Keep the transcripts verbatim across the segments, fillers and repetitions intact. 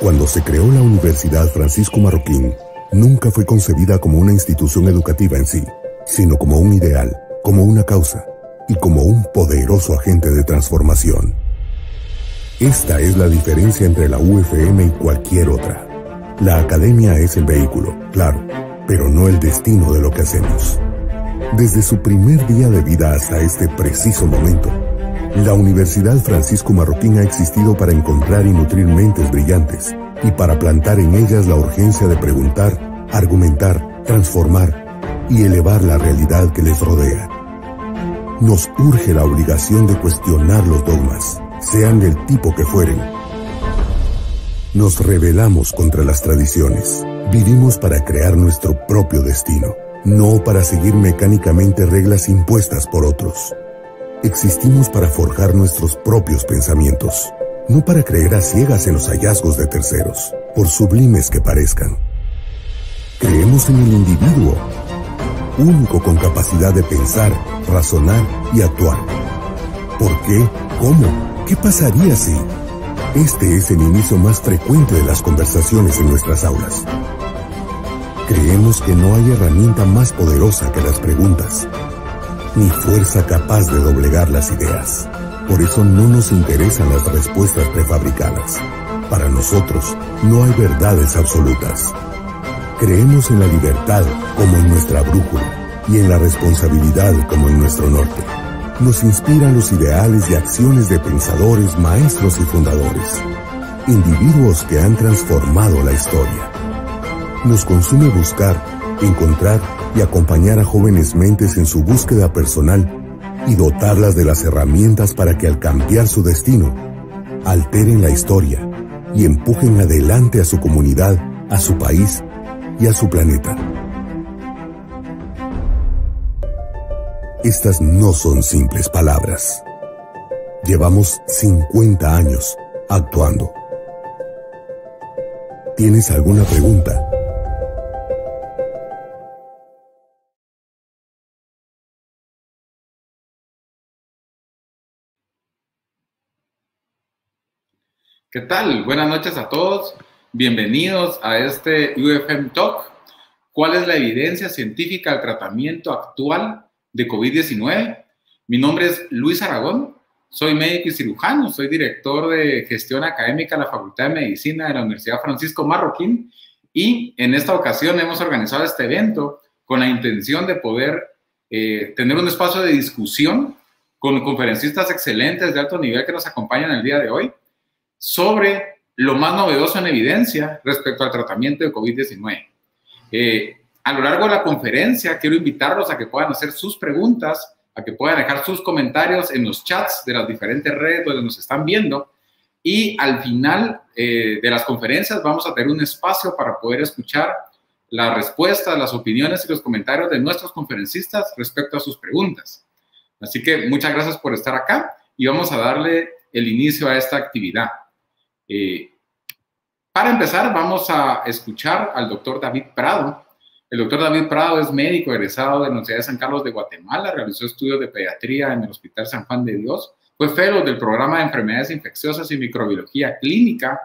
Cuando se creó la Universidad Francisco Marroquín, nunca fue concebida como una institución educativa en sí, sino como un ideal, como una causa y como un poderoso agente de transformación. Esta es la diferencia entre la U F M y cualquier otra. La academia es el vehículo, claro, pero no el destino de lo que hacemos. Desde su primer día de vida hasta este preciso momento, la Universidad Francisco Marroquín ha existido para encontrar y nutrir mentes brillantes y para plantar en ellas la urgencia de preguntar, argumentar, transformar y elevar la realidad que les rodea. Nos urge la obligación de cuestionar los dogmas, sean del tipo que fueren. Nos rebelamos contra las tradiciones. Vivimos para crear nuestro propio destino, no para seguir mecánicamente reglas impuestas por otros. Existimos para forjar nuestros propios pensamientos, no para creer a ciegas en los hallazgos de terceros, por sublimes que parezcan. Creemos en el individuo, único con capacidad de pensar, razonar y actuar. ¿Por qué? ¿Cómo? ¿Qué pasaría si? Este es el inicio más frecuente de las conversaciones en nuestras aulas. Creemos que no hay herramienta más poderosa que las preguntas, ni fuerza capaz de doblegar las ideas. Por eso no nos interesan las respuestas prefabricadas. Para nosotros no hay verdades absolutas. Creemos en la libertad como en nuestra brújula y en la responsabilidad como en nuestro norte. Nos inspiran los ideales y acciones de pensadores, maestros y fundadores, individuos que han transformado la historia. Nos consume buscar, encontrar y acompañar a jóvenes mentes en su búsqueda personal y dotarlas de las herramientas para que al cambiar su destino, alteren la historia y empujen adelante a su comunidad, a su país y a su planeta. Estas no son simples palabras. Llevamos cincuenta años actuando. ¿Tienes alguna pregunta? ¿Qué tal? Buenas noches a todos. Bienvenidos a este U F M Talk. ¿Cuál es la evidencia científica del tratamiento actual de COVID diecinueve? Mi nombre es Luis Aragón. Soy médico y cirujano. Soy director de gestión académica de la Facultad de Medicina de la Universidad Francisco Marroquín. Y en esta ocasión hemos organizado este evento con la intención de poder eh, tener un espacio de discusión con conferencistas excelentes de alto nivel que nos acompañan el día de hoy sobre lo más novedoso en evidencia respecto al tratamiento de COVID diecinueve. Eh, a lo largo de la conferencia, quiero invitarlos a que puedan hacer sus preguntas, a que puedan dejar sus comentarios en los chats de las diferentes redes donde nos están viendo, y al final eh, de las conferencias vamos a tener un espacio para poder escuchar las respuestas, las opiniones y los comentarios de nuestros conferencistas respecto a sus preguntas. Así que muchas gracias por estar acá y vamos a darle el inicio a esta actividad. Eh, para empezar, vamos a escuchar al doctor David Prado. El doctor David Prado es médico egresado de la Universidad de San Carlos de Guatemala, realizó estudios de pediatría en el Hospital San Juan de Dios, fue fellow del programa de enfermedades infecciosas y microbiología clínica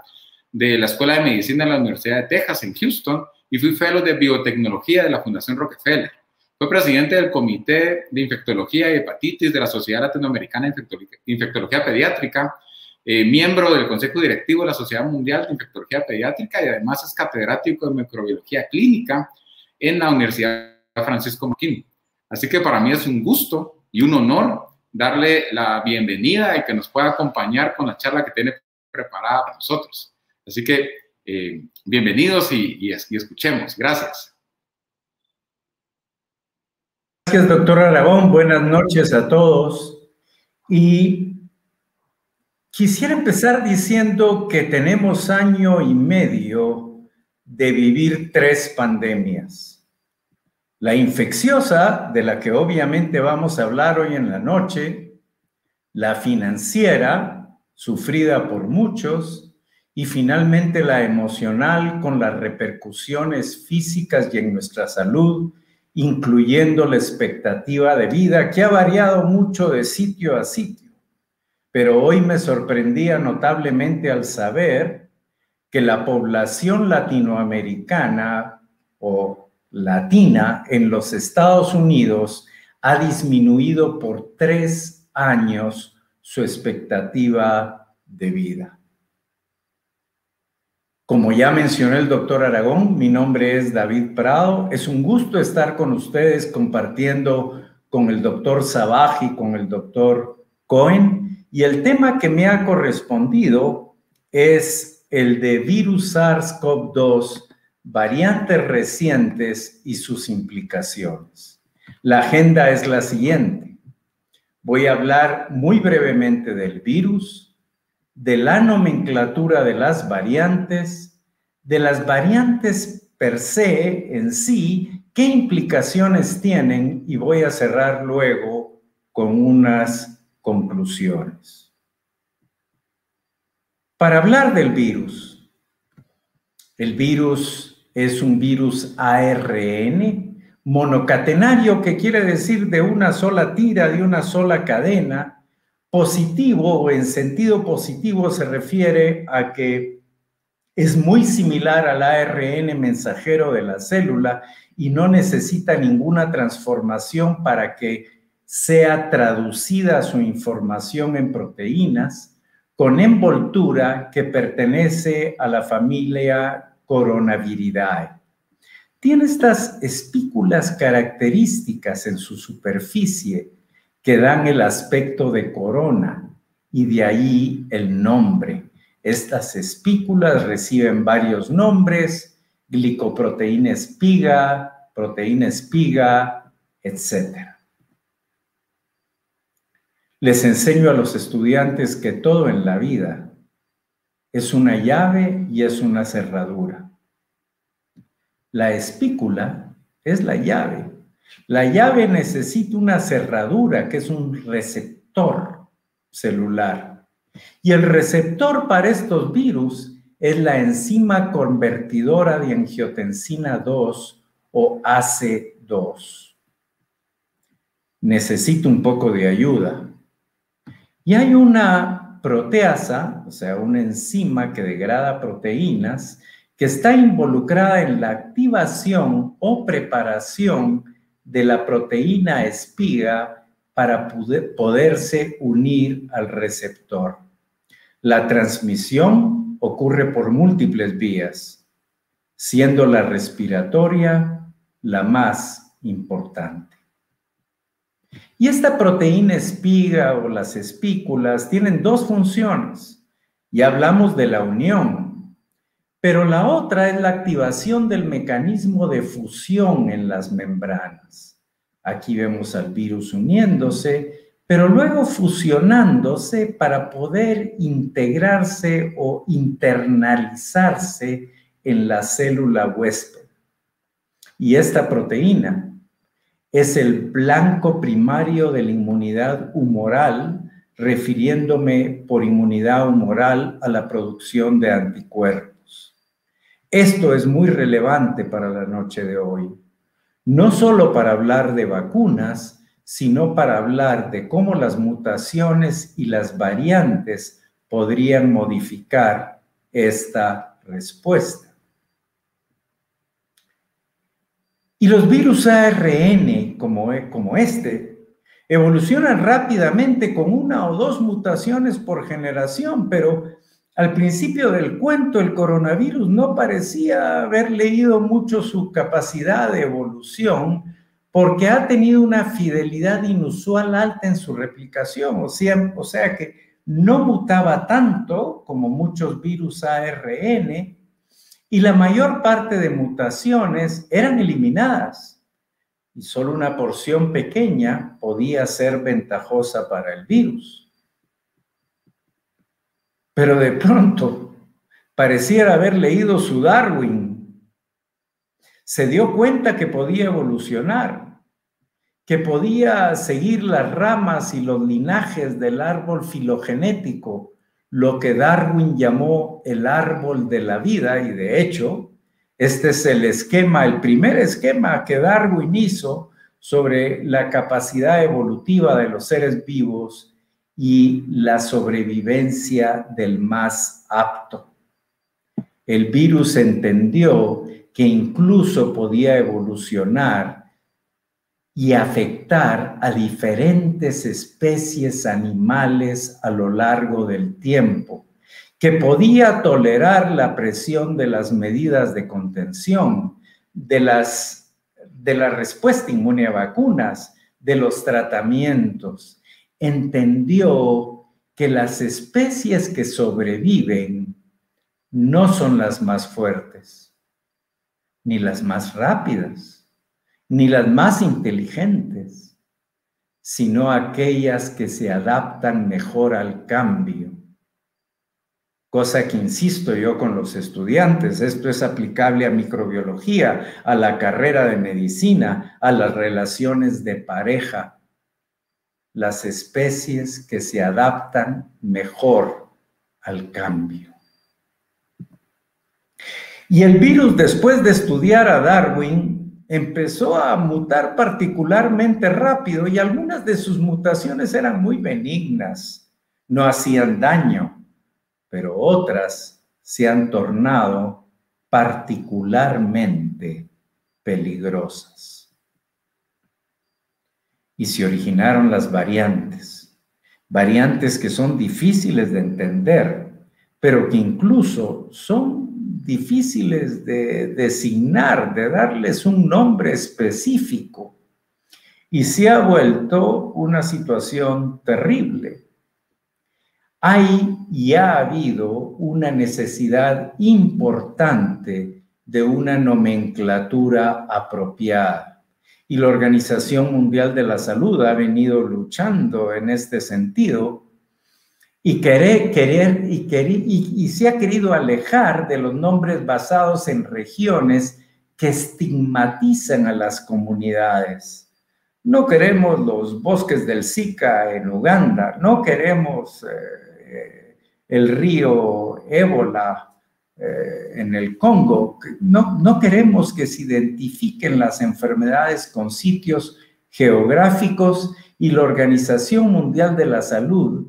de la Escuela de Medicina de la Universidad de Texas en Houston y fui fellow de biotecnología de la Fundación Rockefeller. Fue presidente del Comité de Infectología y Hepatitis de la Sociedad Latinoamericana de Infectología Pediátrica, Eh, miembro del Consejo Directivo de la Sociedad Mundial de Infectología Pediátrica y además es catedrático de microbiología clínica en la Universidad Francisco Marroquín. Así que para mí es un gusto y un honor darle la bienvenida y que nos pueda acompañar con la charla que tiene preparada para nosotros. Así que eh, bienvenidos y, y, y escuchemos. Gracias. Gracias, doctor Aragón. Buenas noches a todos. Y quisiera empezar diciendo que tenemos año y medio de vivir tres pandemias. La infecciosa, de la que obviamente vamos a hablar hoy en la noche, la financiera, sufrida por muchos, y finalmente la emocional con las repercusiones físicas y en nuestra salud, incluyendo la expectativa de vida que ha variado mucho de sitio a sitio. Pero hoy me sorprendía notablemente al saber que la población latinoamericana o latina en los Estados Unidos ha disminuido por tres años su expectativa de vida. Como ya mencionó el doctor Aragón, mi nombre es David Prado. Es un gusto estar con ustedes compartiendo con el doctor Sabbaj y con el doctor Cohen. Y el tema que me ha correspondido es el de virus SARS CoV dos, variantes recientes y sus implicaciones. La agenda es la siguiente. Voy a hablar muy brevemente del virus, de la nomenclatura de las variantes, de las variantes per se en sí, qué implicaciones tienen, y voy a cerrar luego con unas conclusiones. Para hablar del virus, el virus es un virus A R N, monocatenario, que quiere decir de una sola tira, de una sola cadena. Positivo o en sentido positivo se refiere a que es muy similar al A R N mensajero de la célula y no necesita ninguna transformación para que sea traducida su información en proteínas, con envoltura que pertenece a la familia Coronaviridae. Tiene estas espículas características en su superficie que dan el aspecto de corona, y de ahí el nombre. Estas espículas reciben varios nombres: glicoproteína espiga, proteína espiga, etcétera. Les enseño a los estudiantes que todo en la vida es una llave y es una cerradura. La espícula es la llave. La llave necesita una cerradura, que es un receptor celular. Y el receptor para estos virus es la enzima convertidora de angiotensina dos o A C dos. Necesita un poco de ayuda. Y hay una proteasa, o sea, una enzima que degrada proteínas, que está involucrada en la activación o preparación de la proteína espiga para poder, poderse unir al receptor. La transmisión ocurre por múltiples vías, siendo la respiratoria la más importante. Y esta proteína espiga o las espículas tienen dos funciones. Ya hablamos de la unión, pero la otra es la activación del mecanismo de fusión en las membranas. Aquí vemos al virus uniéndose, pero luego fusionándose para poder integrarse o internalizarse en la célula huésped. Y esta proteína es el blanco primario de la inmunidad humoral, refiriéndome por inmunidad humoral a la producción de anticuerpos. Esto es muy relevante para la noche de hoy, no solo para hablar de vacunas, sino para hablar de cómo las mutaciones y las variantes podrían modificar esta respuesta. Y los virus A R N, como, como este, evolucionan rápidamente con una o dos mutaciones por generación, pero al principio del cuento, el coronavirus no parecía haber leído mucho su capacidad de evolución, porque ha tenido una fidelidad inusual alta en su replicación, o sea, o sea que no mutaba tanto como muchos virus A R N, y la mayor parte de mutaciones eran eliminadas, y solo una porción pequeña podía ser ventajosa para el virus. Pero de pronto, pareciera haber leído su Darwin. Se dio cuenta que podía evolucionar, que podía seguir las ramas y los linajes del árbol filogenético, lo que Darwin llamó el árbol de la vida, y de hecho, este es el esquema, el primer esquema que Darwin hizo sobre la capacidad evolutiva de los seres vivos y la sobrevivencia del más apto. El virus entendió que incluso podía evolucionar y afectar a diferentes especies animales a lo largo del tiempo, que podía tolerar la presión de las medidas de contención, de las, de la respuesta inmune a vacunas, de los tratamientos. Entendió que las especies que sobreviven no son las más fuertes, ni las más rápidas, ni las más inteligentes, sino aquellas que se adaptan mejor al cambio. Cosa que insisto yo con los estudiantes, esto es aplicable a microbiología, a la carrera de medicina, a las relaciones de pareja. Las especies que se adaptan mejor al cambio. Y el virus, después de estudiar a Darwin, empezó a mutar particularmente rápido y algunas de sus mutaciones eran muy benignas, no hacían daño, pero otras se han tornado particularmente peligrosas. Y se originaron las variantes, variantes que son difíciles de entender, pero que incluso son difíciles de designar, de darles un nombre específico. Y se ha vuelto una situación terrible. Hay y ha habido una necesidad importante de una nomenclatura apropiada. Y la Organización Mundial de la Salud ha venido luchando en este sentido. Y, querer, querer, y, querer, y, y se ha querido alejar de los nombres basados en regiones que estigmatizan a las comunidades. No queremos los bosques del Zika en Uganda, no queremos eh, el río Ébola eh, en el Congo, no, no queremos que se identifiquen las enfermedades con sitios geográficos, y la Organización Mundial de la Salud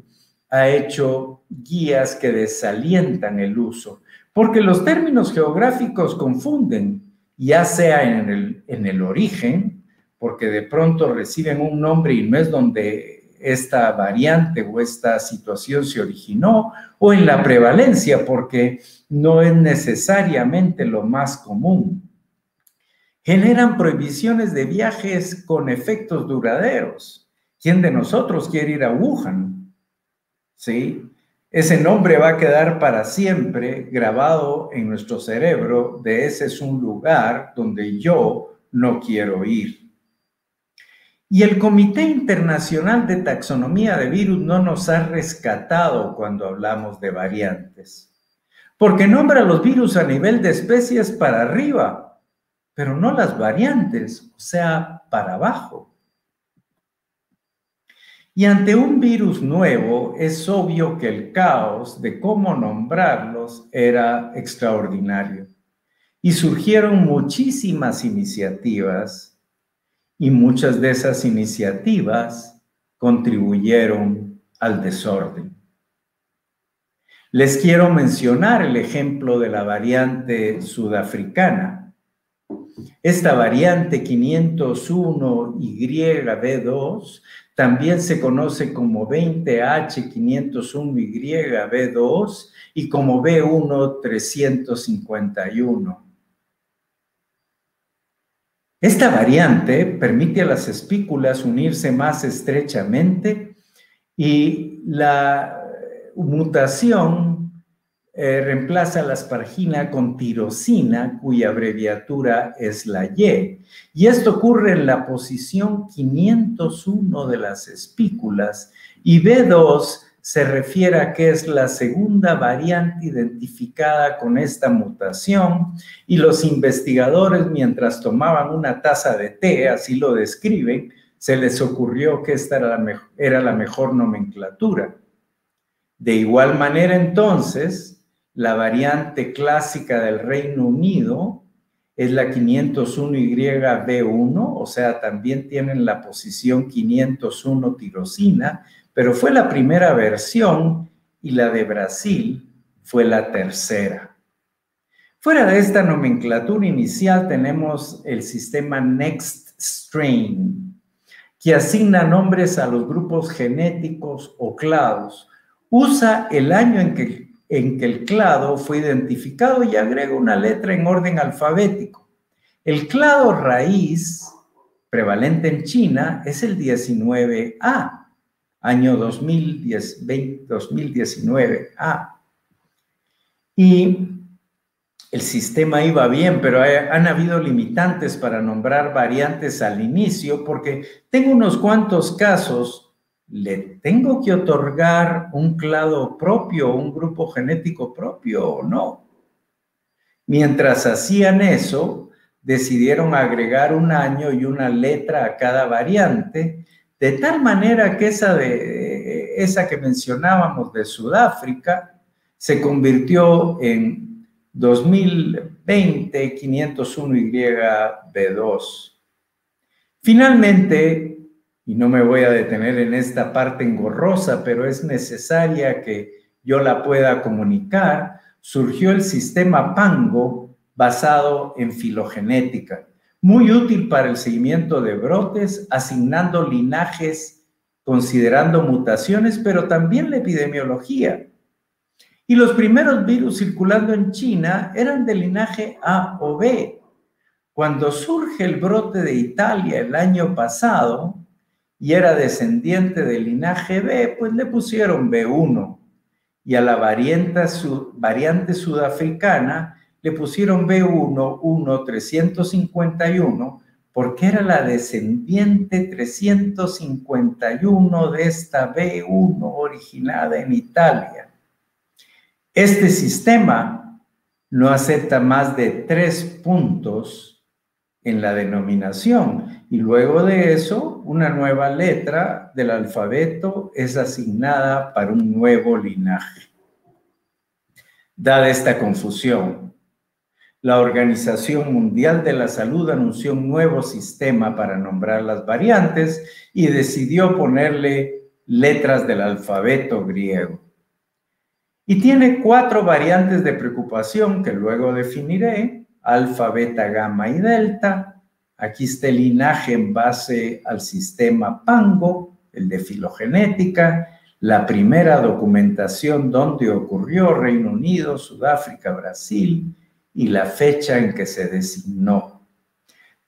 ha hecho guías que desalientan el uso, porque los términos geográficos confunden, ya sea en el, en el origen, porque de pronto reciben un nombre y no es donde esta variante o esta situación se originó, o en la prevalencia, porque no es necesariamente lo más común. Generan prohibiciones de viajes con efectos duraderos. ¿Quién de nosotros quiere ir a Wuhan? ¿Sí? Ese nombre va a quedar para siempre grabado en nuestro cerebro de ese es un lugar donde yo no quiero ir. Y el Comité Internacional de Taxonomía de Virus no nos ha rescatado cuando hablamos de variantes, porque nombra los virus a nivel de especies para arriba, pero no las variantes, o sea, para abajo. Y ante un virus nuevo, es obvio que el caos de cómo nombrarlos era extraordinario. Y surgieron muchísimas iniciativas, y muchas de esas iniciativas contribuyeron al desorden. Les quiero mencionar el ejemplo de la variante sudafricana. Esta variante quinientos uno Y B dos también se conoce como veinte H quinientos uno Y B dos y como B uno trescientos cincuenta y uno. Esta variante permite a las espículas unirse más estrechamente y la mutación Eh, reemplaza la aspargina con tirosina, cuya abreviatura es la Y. Y esto ocurre en la posición quinientos uno de las espículas, y B dos se refiere a que es la segunda variante identificada con esta mutación, y los investigadores, mientras tomaban una taza de té, así lo describen, se les ocurrió que esta era la, me- era la mejor nomenclatura. De igual manera, entonces, la variante clásica del Reino Unido es la quinientos uno Y B uno, o sea, también tienen la posición quinientos uno tirosina, pero fue la primera versión y la de Brasil fue la tercera. Fuera de esta nomenclatura inicial tenemos el sistema Next Strain, que asigna nombres a los grupos genéticos o clados. Usa el año en que, en que el clado fue identificado y agrega una letra en orden alfabético. El clado raíz, prevalente en China, es el diecinueve A, año dos mil diez, veinte, dos mil diecinueve A. Y el sistema iba bien, pero hay, han habido limitantes para nombrar variantes al inicio, porque tengo unos cuantos casos, ¿le tengo que otorgar un clado propio, un grupo genético propio o no? Mientras hacían eso, decidieron agregar un año y una letra a cada variante, de tal manera que esa, de, esa que mencionábamos de Sudáfrica se convirtió en dos mil veinte quinientos uno Y B dos. Finalmente, y no me voy a detener en esta parte engorrosa, pero es necesaria que yo la pueda comunicar, surgió el sistema PANGO basado en filogenética, muy útil para el seguimiento de brotes, asignando linajes, considerando mutaciones, pero también la epidemiología. Y los primeros virus circulando en China eran de linaje A o B. Cuando surge el brote de Italia el año pasado y era descendiente del linaje B, pues le pusieron B uno. Y a la variante, sud- variante sudafricana le pusieron B uno uno trescientos cincuenta y uno porque era la descendiente trescientos cincuenta y uno de esta B uno originada en Italia. Este sistema no acepta más de tres puntos en la denominación y luego de eso una nueva letra del alfabeto es asignada para un nuevo linaje. Dada esta confusión, la Organización Mundial de la Salud anunció un nuevo sistema para nombrar las variantes y decidió ponerle letras del alfabeto griego. Y tiene cuatro variantes de preocupación que luego definiré: alfa, beta, gamma y delta. Aquí está el linaje en base al sistema PANGO, el de filogenética, la primera documentación donde ocurrió Reino Unido, Sudáfrica, Brasil y la fecha en que se designó.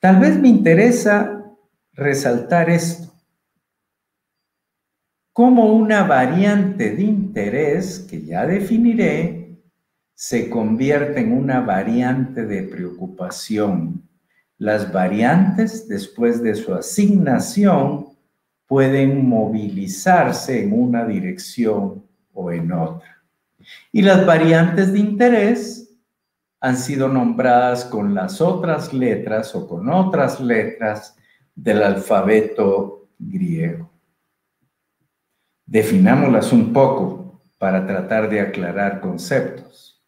Tal vez me interesa resaltar esto. Cómo una variante de interés, que ya definiré, se convierte en una variante de preocupación. Las variantes, después de su asignación, pueden movilizarse en una dirección o en otra. Y las variantes de interés han sido nombradas con las otras letras o con otras letras del alfabeto griego. Definámoslas un poco para tratar de aclarar conceptos.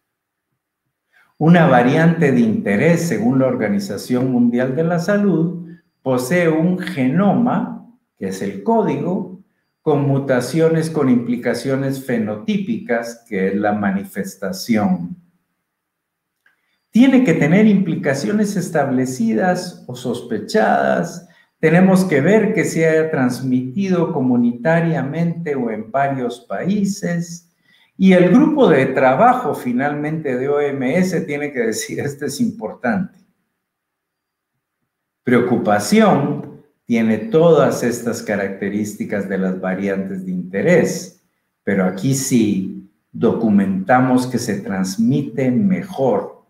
Una variante de interés, según la Organización Mundial de la Salud, posee un genoma, que es el código, con mutaciones con implicaciones fenotípicas, que es la manifestación. Tiene que tener implicaciones establecidas o sospechadas. Tenemos que ver que se haya transmitido comunitariamente o en varios países. Y el grupo de trabajo finalmente de O M S tiene que decir, esto es importante. Preocupación tiene todas estas características de las variantes de interés, pero aquí sí documentamos que se transmite mejor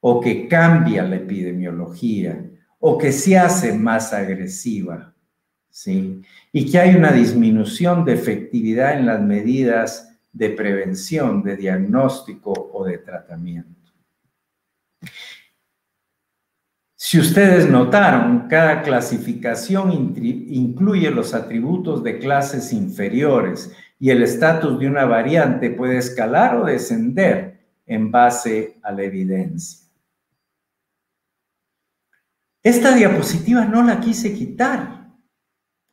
o que cambia la epidemiología, o que se hace más agresiva, ¿sí? Y que hay una disminución de efectividad en las medidas de prevención, de diagnóstico o de tratamiento. Si ustedes notaron, cada clasificación incluye los atributos de clases inferiores y el estatus de una variante puede escalar o descender en base a la evidencia. Esta diapositiva no la quise quitar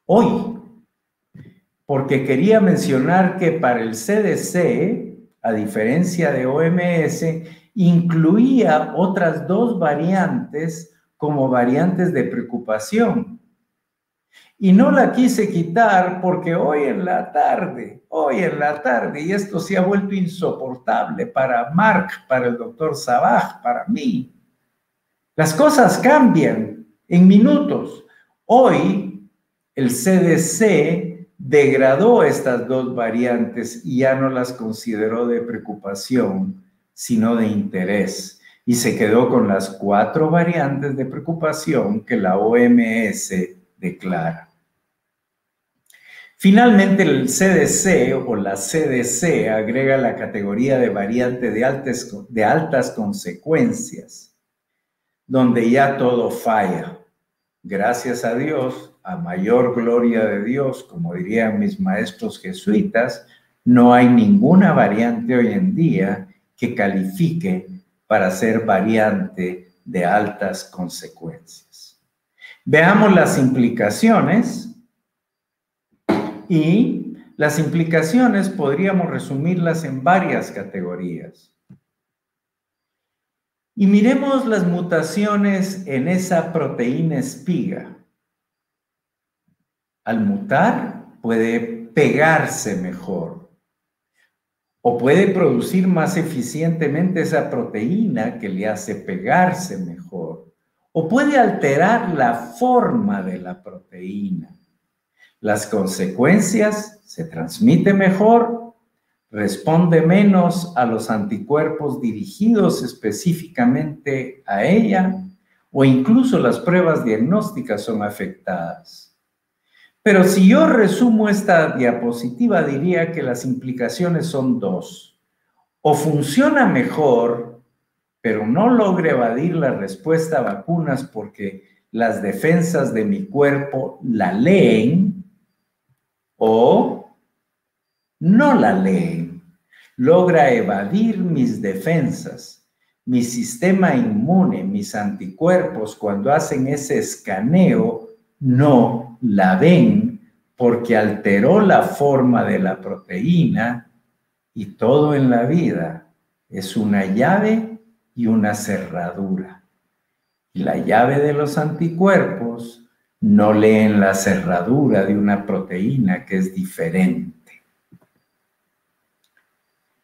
hoy, porque quería mencionar que para el C D C, a diferencia de O M S, incluía otras dos variantes como variantes de preocupación. Y no la quise quitar porque hoy en la tarde, hoy en la tarde, y esto se ha vuelto insoportable para Mark, para el doctor Sabbaj, para mí. Las cosas cambian en minutos. Hoy el C D C degradó estas dos variantes y ya no las consideró de preocupación, sino de interés. Y se quedó con las cuatro variantes de preocupación que la O M S declara. Finalmente, el C D C o la C D C agrega la categoría de variante de altas, de altas consecuencias, donde ya todo falla. Gracias a Dios, a mayor gloria de Dios, como dirían mis maestros jesuitas, no hay ninguna variante hoy en día que califique para ser variante de altas consecuencias. Veamos las implicaciones, y las implicaciones podríamos resumirlas en varias categorías. Y miremos las mutaciones en esa proteína espiga. Al mutar puede pegarse mejor, o puede producir más eficientemente esa proteína que le hace pegarse mejor, o puede alterar la forma de la proteína. Las consecuencias: se transmite mejor, responde menos a los anticuerpos dirigidos específicamente a ella, o incluso las pruebas diagnósticas son afectadas. Pero si yo resumo esta diapositiva, diría que las implicaciones son dos. O funciona mejor, pero no logra evadir la respuesta a vacunas porque las defensas de mi cuerpo la leen, o no la leen. Logra evadir mis defensas, mi sistema inmune, mis anticuerpos, cuando hacen ese escaneo, no la ven porque alteró la forma de la proteína, y todo en la vida es una llave y una cerradura. Y la llave de los anticuerpos no leen la cerradura de una proteína que es diferente.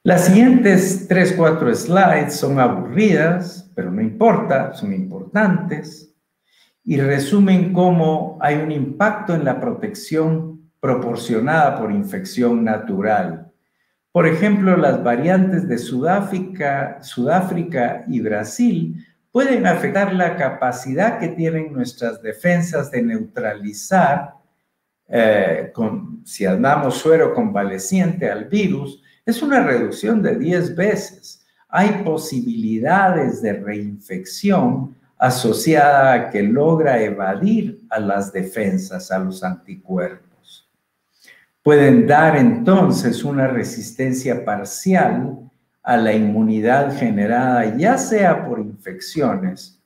Las siguientes tres, cuatro slides son aburridas, pero no importa, son importantes. Y resumen cómo hay un impacto en la protección proporcionada por infección natural. Por ejemplo, las variantes de Sudáfrica, Sudáfrica y Brasil pueden afectar la capacidad que tienen nuestras defensas de neutralizar, eh, con, si damos suero convaleciente al virus, es una reducción de diez veces. Hay posibilidades de reinfección asociada a que logra evadir a las defensas, a los anticuerpos. Pueden dar entonces una resistencia parcial a la inmunidad generada ya sea por infecciones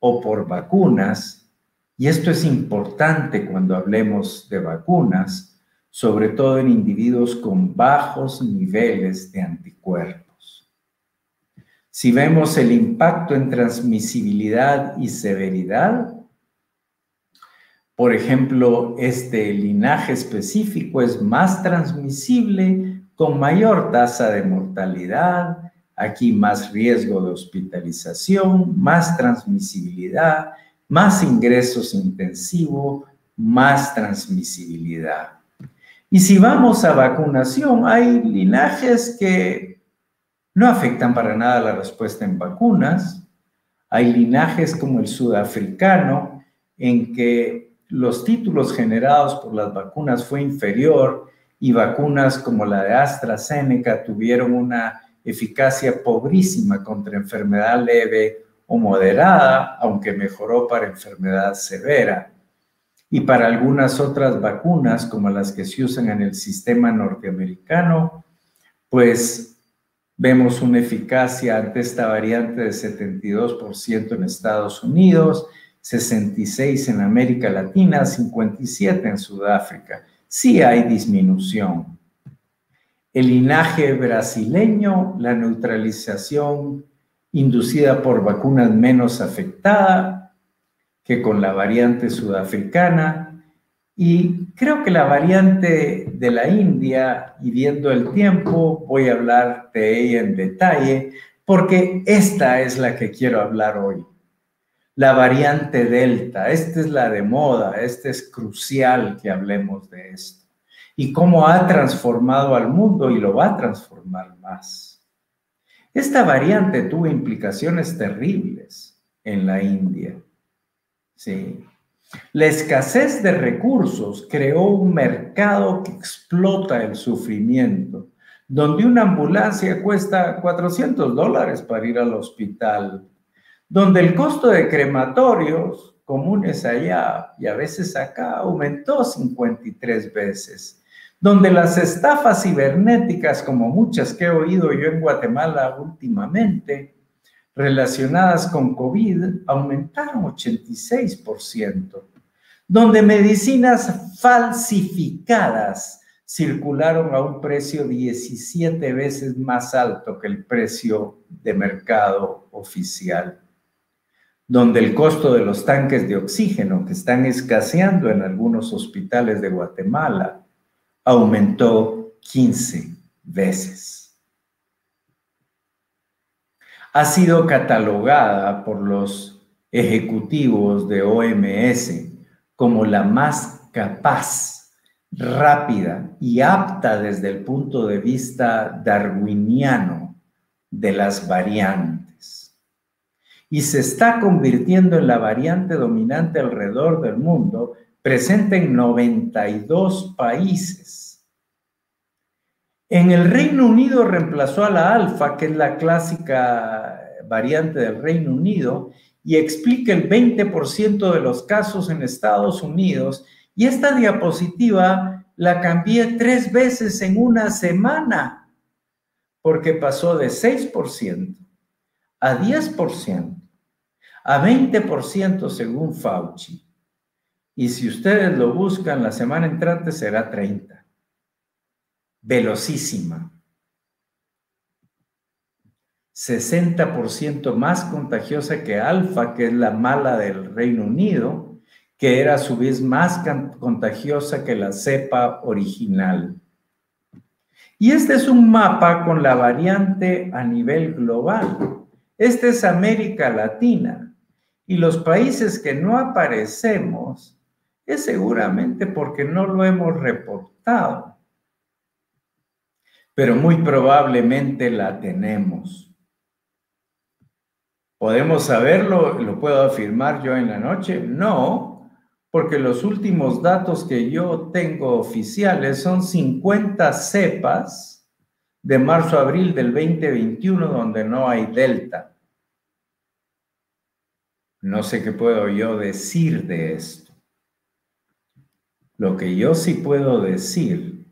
o por vacunas, y esto es importante cuando hablemos de vacunas, sobre todo en individuos con bajos niveles de anticuerpos. Si vemos el impacto en transmisibilidad y severidad, por ejemplo, este linaje específico es más transmisible con mayor tasa de mortalidad, aquí más riesgo de hospitalización, más transmisibilidad, más ingresos intensivos, más transmisibilidad. Y si vamos a vacunación, hay linajes que no afectan para nada la respuesta en vacunas. Hay linajes como el sudafricano, en que los títulos generados por las vacunas fue inferior, y vacunas como la de AstraZeneca tuvieron una eficacia pobrísima contra enfermedad leve o moderada, aunque mejoró para enfermedad severa. Y para algunas otras vacunas, como las que se usan en el sistema norteamericano, pues vemos una eficacia ante esta variante de setenta y dos por ciento en Estados Unidos, sesenta y seis por ciento en América Latina, cincuenta y siete por ciento en Sudáfrica. Sí hay disminución. El linaje brasileño, la neutralización inducida por vacunas menos afectada que con la variante sudafricana. Y creo que la variante de la India, y viendo el tiempo, voy a hablar de ella en detalle, porque esta es la que quiero hablar hoy. La variante Delta, esta es la de moda, esta es crucial que hablemos de esto. Y cómo ha transformado al mundo y lo va a transformar más. Esta variante tuvo implicaciones terribles en la India. Sí. La escasez de recursos creó un mercado que explota el sufrimiento, donde una ambulancia cuesta cuatrocientos dólares para ir al hospital, donde el costo de crematorios comunes allá y a veces acá aumentó cincuenta y tres veces, donde las estafas cibernéticas, como muchas que he oído yo en Guatemala últimamente, relacionadas con COVID, aumentaron ochenta y seis por ciento, donde medicinas falsificadas circularon a un precio diecisiete veces más alto que el precio de mercado oficial, donde el costo de los tanques de oxígeno que están escaseando en algunos hospitales de Guatemala aumentó quince veces. Ha sido catalogada por los ejecutivos de O M S como la más capaz, rápida y apta desde el punto de vista darwiniano de las variantes. Y se está convirtiendo en la variante dominante alrededor del mundo, presente en noventa y dos países. En el Reino Unido reemplazó a la alfa, que es la clásica variante del Reino Unido, y explica el veinte por ciento de los casos en Estados Unidos. Y esta diapositiva la cambié tres veces en una semana, porque pasó de seis por ciento a diez por ciento. A veinte por ciento según Fauci. Y si ustedes lo buscan, la semana entrante será treinta. Velocísima. sesenta por ciento más contagiosa que Alfa, que es la mala del Reino Unido, que era a su vez más contagiosa que la cepa original. Y este es un mapa con la variante a nivel global. Esta es América Latina, y los países que no aparecemos es seguramente porque no lo hemos reportado, pero muy probablemente la tenemos. ¿Podemos saberlo? ¿Lo puedo afirmar yo en la noche? No, porque los últimos datos que yo tengo oficiales son cincuenta cepas, de marzo a abril del veinte veintiuno, donde no hay delta. No sé qué puedo yo decir de esto. Lo que yo sí puedo decir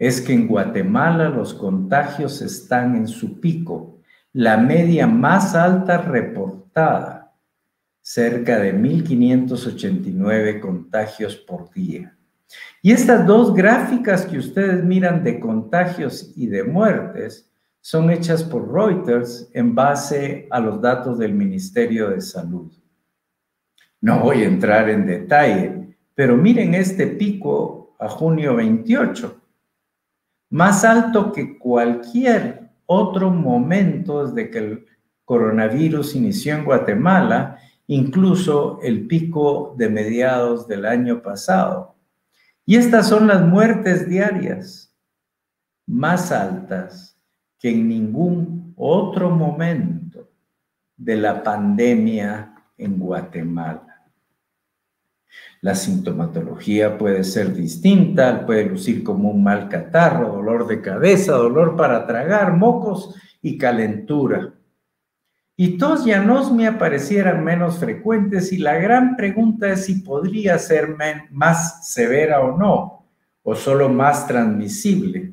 es que en Guatemala los contagios están en su pico, la media más alta reportada, cerca de mil quinientos ochenta y nueve contagios por día. Y estas dos gráficas que ustedes miran de contagios y de muertes son hechas por Reuters en base a los datos del Ministerio de Salud. No voy a entrar en detalle, pero miren este pico a junio veintiocho, más alto que cualquier otro momento desde que el coronavirus inició en Guatemala, incluso el pico de mediados del año pasado. Y estas son las muertes diarias más altas que en ningún otro momento de la pandemia en Guatemala. La sintomatología puede ser distinta, puede lucir como un mal catarro, dolor de cabeza, dolor para tragar, mocos y calentura. Y tos y anosmia parecieran menos frecuentes, y la gran pregunta es si podría ser más severa o no, o solo más transmisible.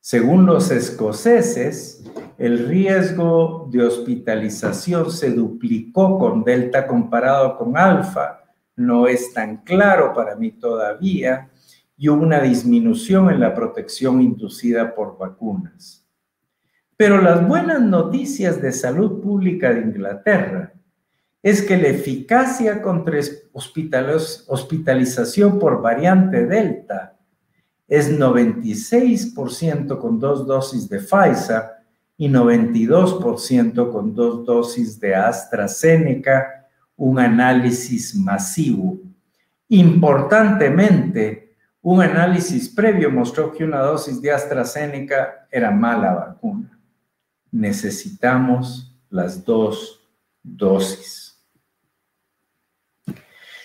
Según los escoceses, el riesgo de hospitalización se duplicó con Delta comparado con Alfa. No es tan claro para mí todavía, y hubo una disminución en la protección inducida por vacunas. Pero las buenas noticias de salud pública de Inglaterra es que la eficacia contra hospitalización por variante Delta es noventa y seis por ciento con dos dosis de Pfizer y noventa y dos por ciento con dos dosis de AstraZeneca, un análisis masivo. Importantemente, un análisis previo mostró que una dosis de AstraZeneca era mala vacuna. Necesitamos las dos dosis.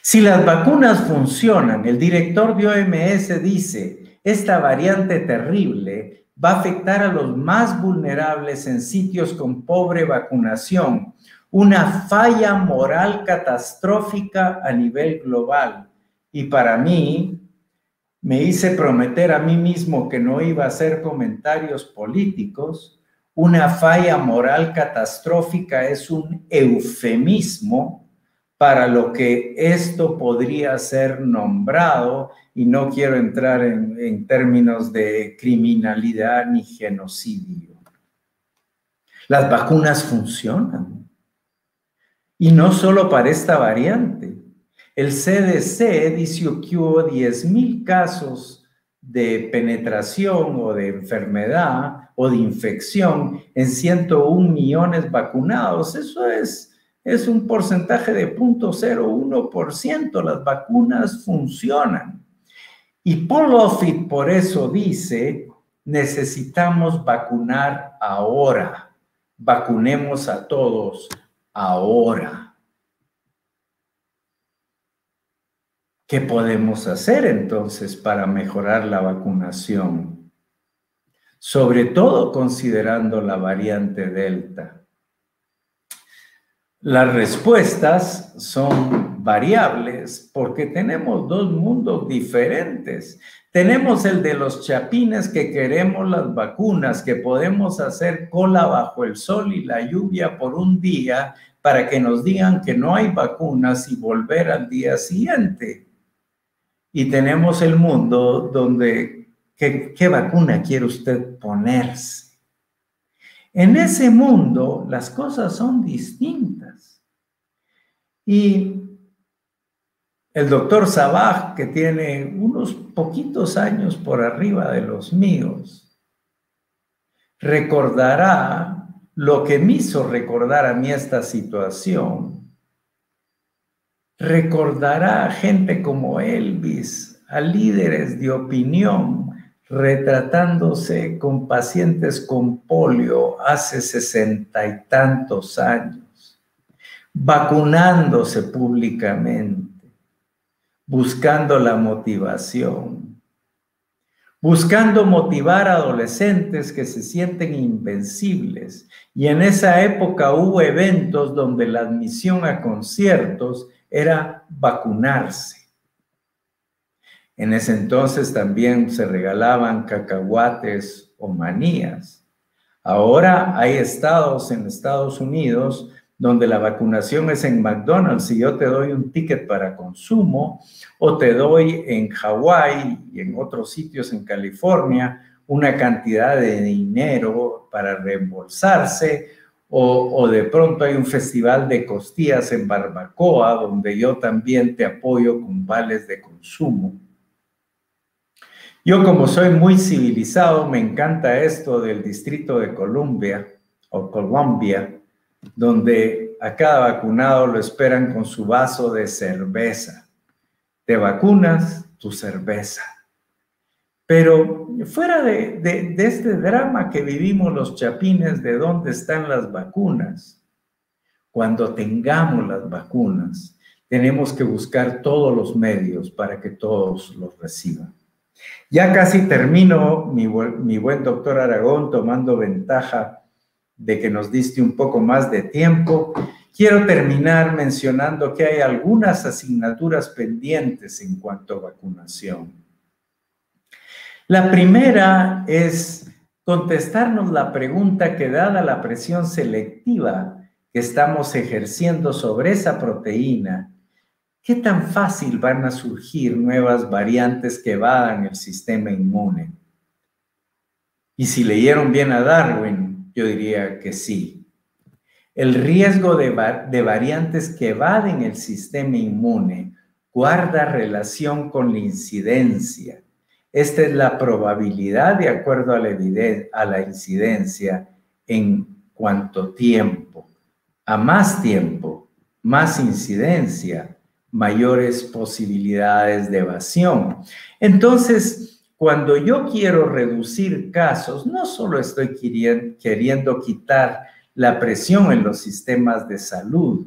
Si las vacunas funcionan, el director de O M S dice, esta variante terrible va a afectar a los más vulnerables en sitios con pobre vacunación, una falla moral catastrófica a nivel global. Y para mí, me hice prometer a mí mismo que no iba a hacer comentarios políticos. Una falla moral catastrófica es un eufemismo para lo que esto podría ser nombrado, y no quiero entrar en, en términos de criminalidad ni genocidio. Las vacunas funcionan, y no solo para esta variante. El C D C dice que hubo diez mil casos de penetración o de enfermedad o de infección en ciento un millones vacunados. Eso es, es un porcentaje de cero punto cero uno por ciento. Las vacunas funcionan. Y Paul Offit por eso dice, necesitamos vacunar ahora. Vacunemos a todos ahora. ¿Qué podemos hacer entonces para mejorar la vacunación? Sobre todo considerando la variante Delta. Las respuestas son variables porque tenemos dos mundos diferentes. Tenemos el de los chapines que queremos las vacunas, que podemos hacer cola bajo el sol y la lluvia por un día para que nos digan que no hay vacunas y volver al día siguiente. Y tenemos el mundo donde, ¿qué, qué vacuna quiere usted ponerse? En ese mundo las cosas son distintas. Y el doctor Sabbaj, que tiene unos poquitos años por arriba de los míos, recordará lo que me hizo recordar a mí esta situación. Recordará a gente como Elvis, a líderes de opinión, retratándose con pacientes con polio hace sesenta y tantos años, vacunándose públicamente, buscando la motivación, buscando motivar a adolescentes que se sienten invencibles. Y en esa época hubo eventos donde la admisión a conciertos era vacunarse. En ese entonces también se regalaban cacahuates o manías. Ahora hay estados en Estados Unidos donde la vacunación es en McDonald's y yo te doy un ticket para consumo, o te doy en Hawái y en otros sitios en California una cantidad de dinero para reembolsarse, o, o de pronto hay un festival de costillas en Barbacoa donde yo también te apoyo con vales de consumo. Yo, como soy muy civilizado, me encanta esto del Distrito de Columbia, o Colombia, donde a cada vacunado lo esperan con su vaso de cerveza. Te vacunas, tu cerveza. Pero fuera de, de, de este drama que vivimos los chapines de dónde están las vacunas, cuando tengamos las vacunas, tenemos que buscar todos los medios para que todos los reciban. Ya casi termino, mi, mi buen doctor Aragón, tomando ventaja de que nos diste un poco más de tiempo. Quiero terminar mencionando que hay algunas asignaturas pendientes en cuanto a vacunación. La primera es contestarnos la pregunta que, dada la presión selectiva que estamos ejerciendo sobre esa proteína, ¿qué tan fácil van a surgir nuevas variantes que evadan el sistema inmune? Y si leyeron bien a Darwin, Yo diría que sí. El riesgo de, va- de variantes que evaden el sistema inmune guarda relación con la incidencia. Esta es la probabilidad de acuerdo a la, eviden- a la incidencia en cuanto tiempo. A más tiempo, más incidencia, mayores posibilidades de evasión. Entonces, cuando yo quiero reducir casos, no solo estoy queriendo quitar la presión en los sistemas de salud,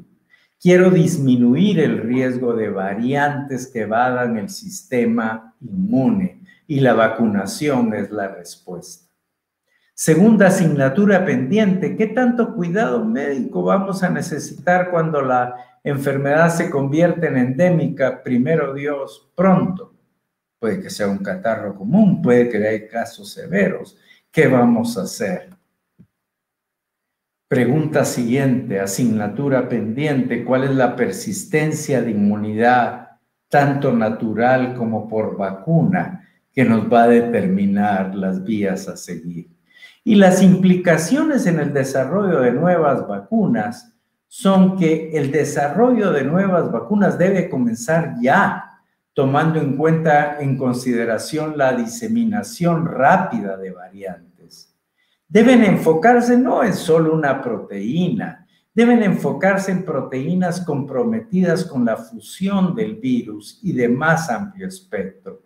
quiero disminuir el riesgo de variantes que evadan el sistema inmune y la vacunación es la respuesta. Segunda asignatura pendiente, ¿qué tanto cuidado médico vamos a necesitar cuando la enfermedad se convierte en endémica? Primero Dios, pronto. Puede que sea un catarro común, puede que haya casos severos. ¿Qué vamos a hacer? Pregunta siguiente, asignatura pendiente. ¿Cuál es la persistencia de inmunidad, tanto natural como por vacuna, que nos va a determinar las vías a seguir? Y las implicaciones en el desarrollo de nuevas vacunas son que el desarrollo de nuevas vacunas debe comenzar ya, tomando en cuenta, en consideración, la diseminación rápida de variantes. Deben enfocarse no en solo una proteína, deben enfocarse en proteínas comprometidas con la fusión del virus y de más amplio espectro.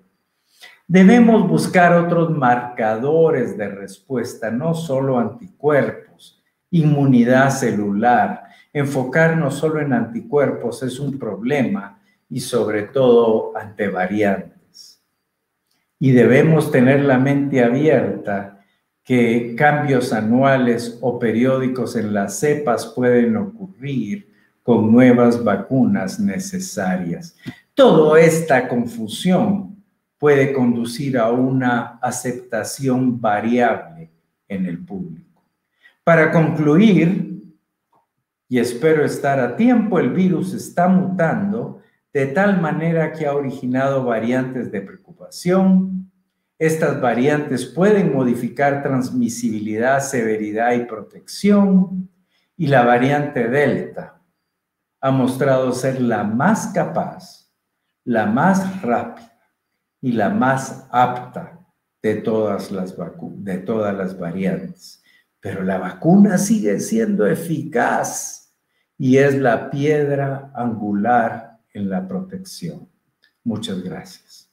Debemos buscar otros marcadores de respuesta, no solo anticuerpos, inmunidad celular. Enfocarnos solo en anticuerpos es un problema, y sobre todo ante variantes. Y debemos tener la mente abierta que cambios anuales o periódicos en las cepas pueden ocurrir con nuevas vacunas necesarias. Toda esta confusión puede conducir a una aceptación variable en el público. Para concluir, y espero estar a tiempo, el virus está mutando de tal manera que ha originado variantes de preocupación. Estas variantes pueden modificar transmisibilidad, severidad y protección. Y la variante Delta ha mostrado ser la más capaz, la más rápida y la más apta de todas las, vacu- de todas las variantes. Pero la vacuna sigue siendo eficaz y es la piedra angular en la protección. Muchas gracias.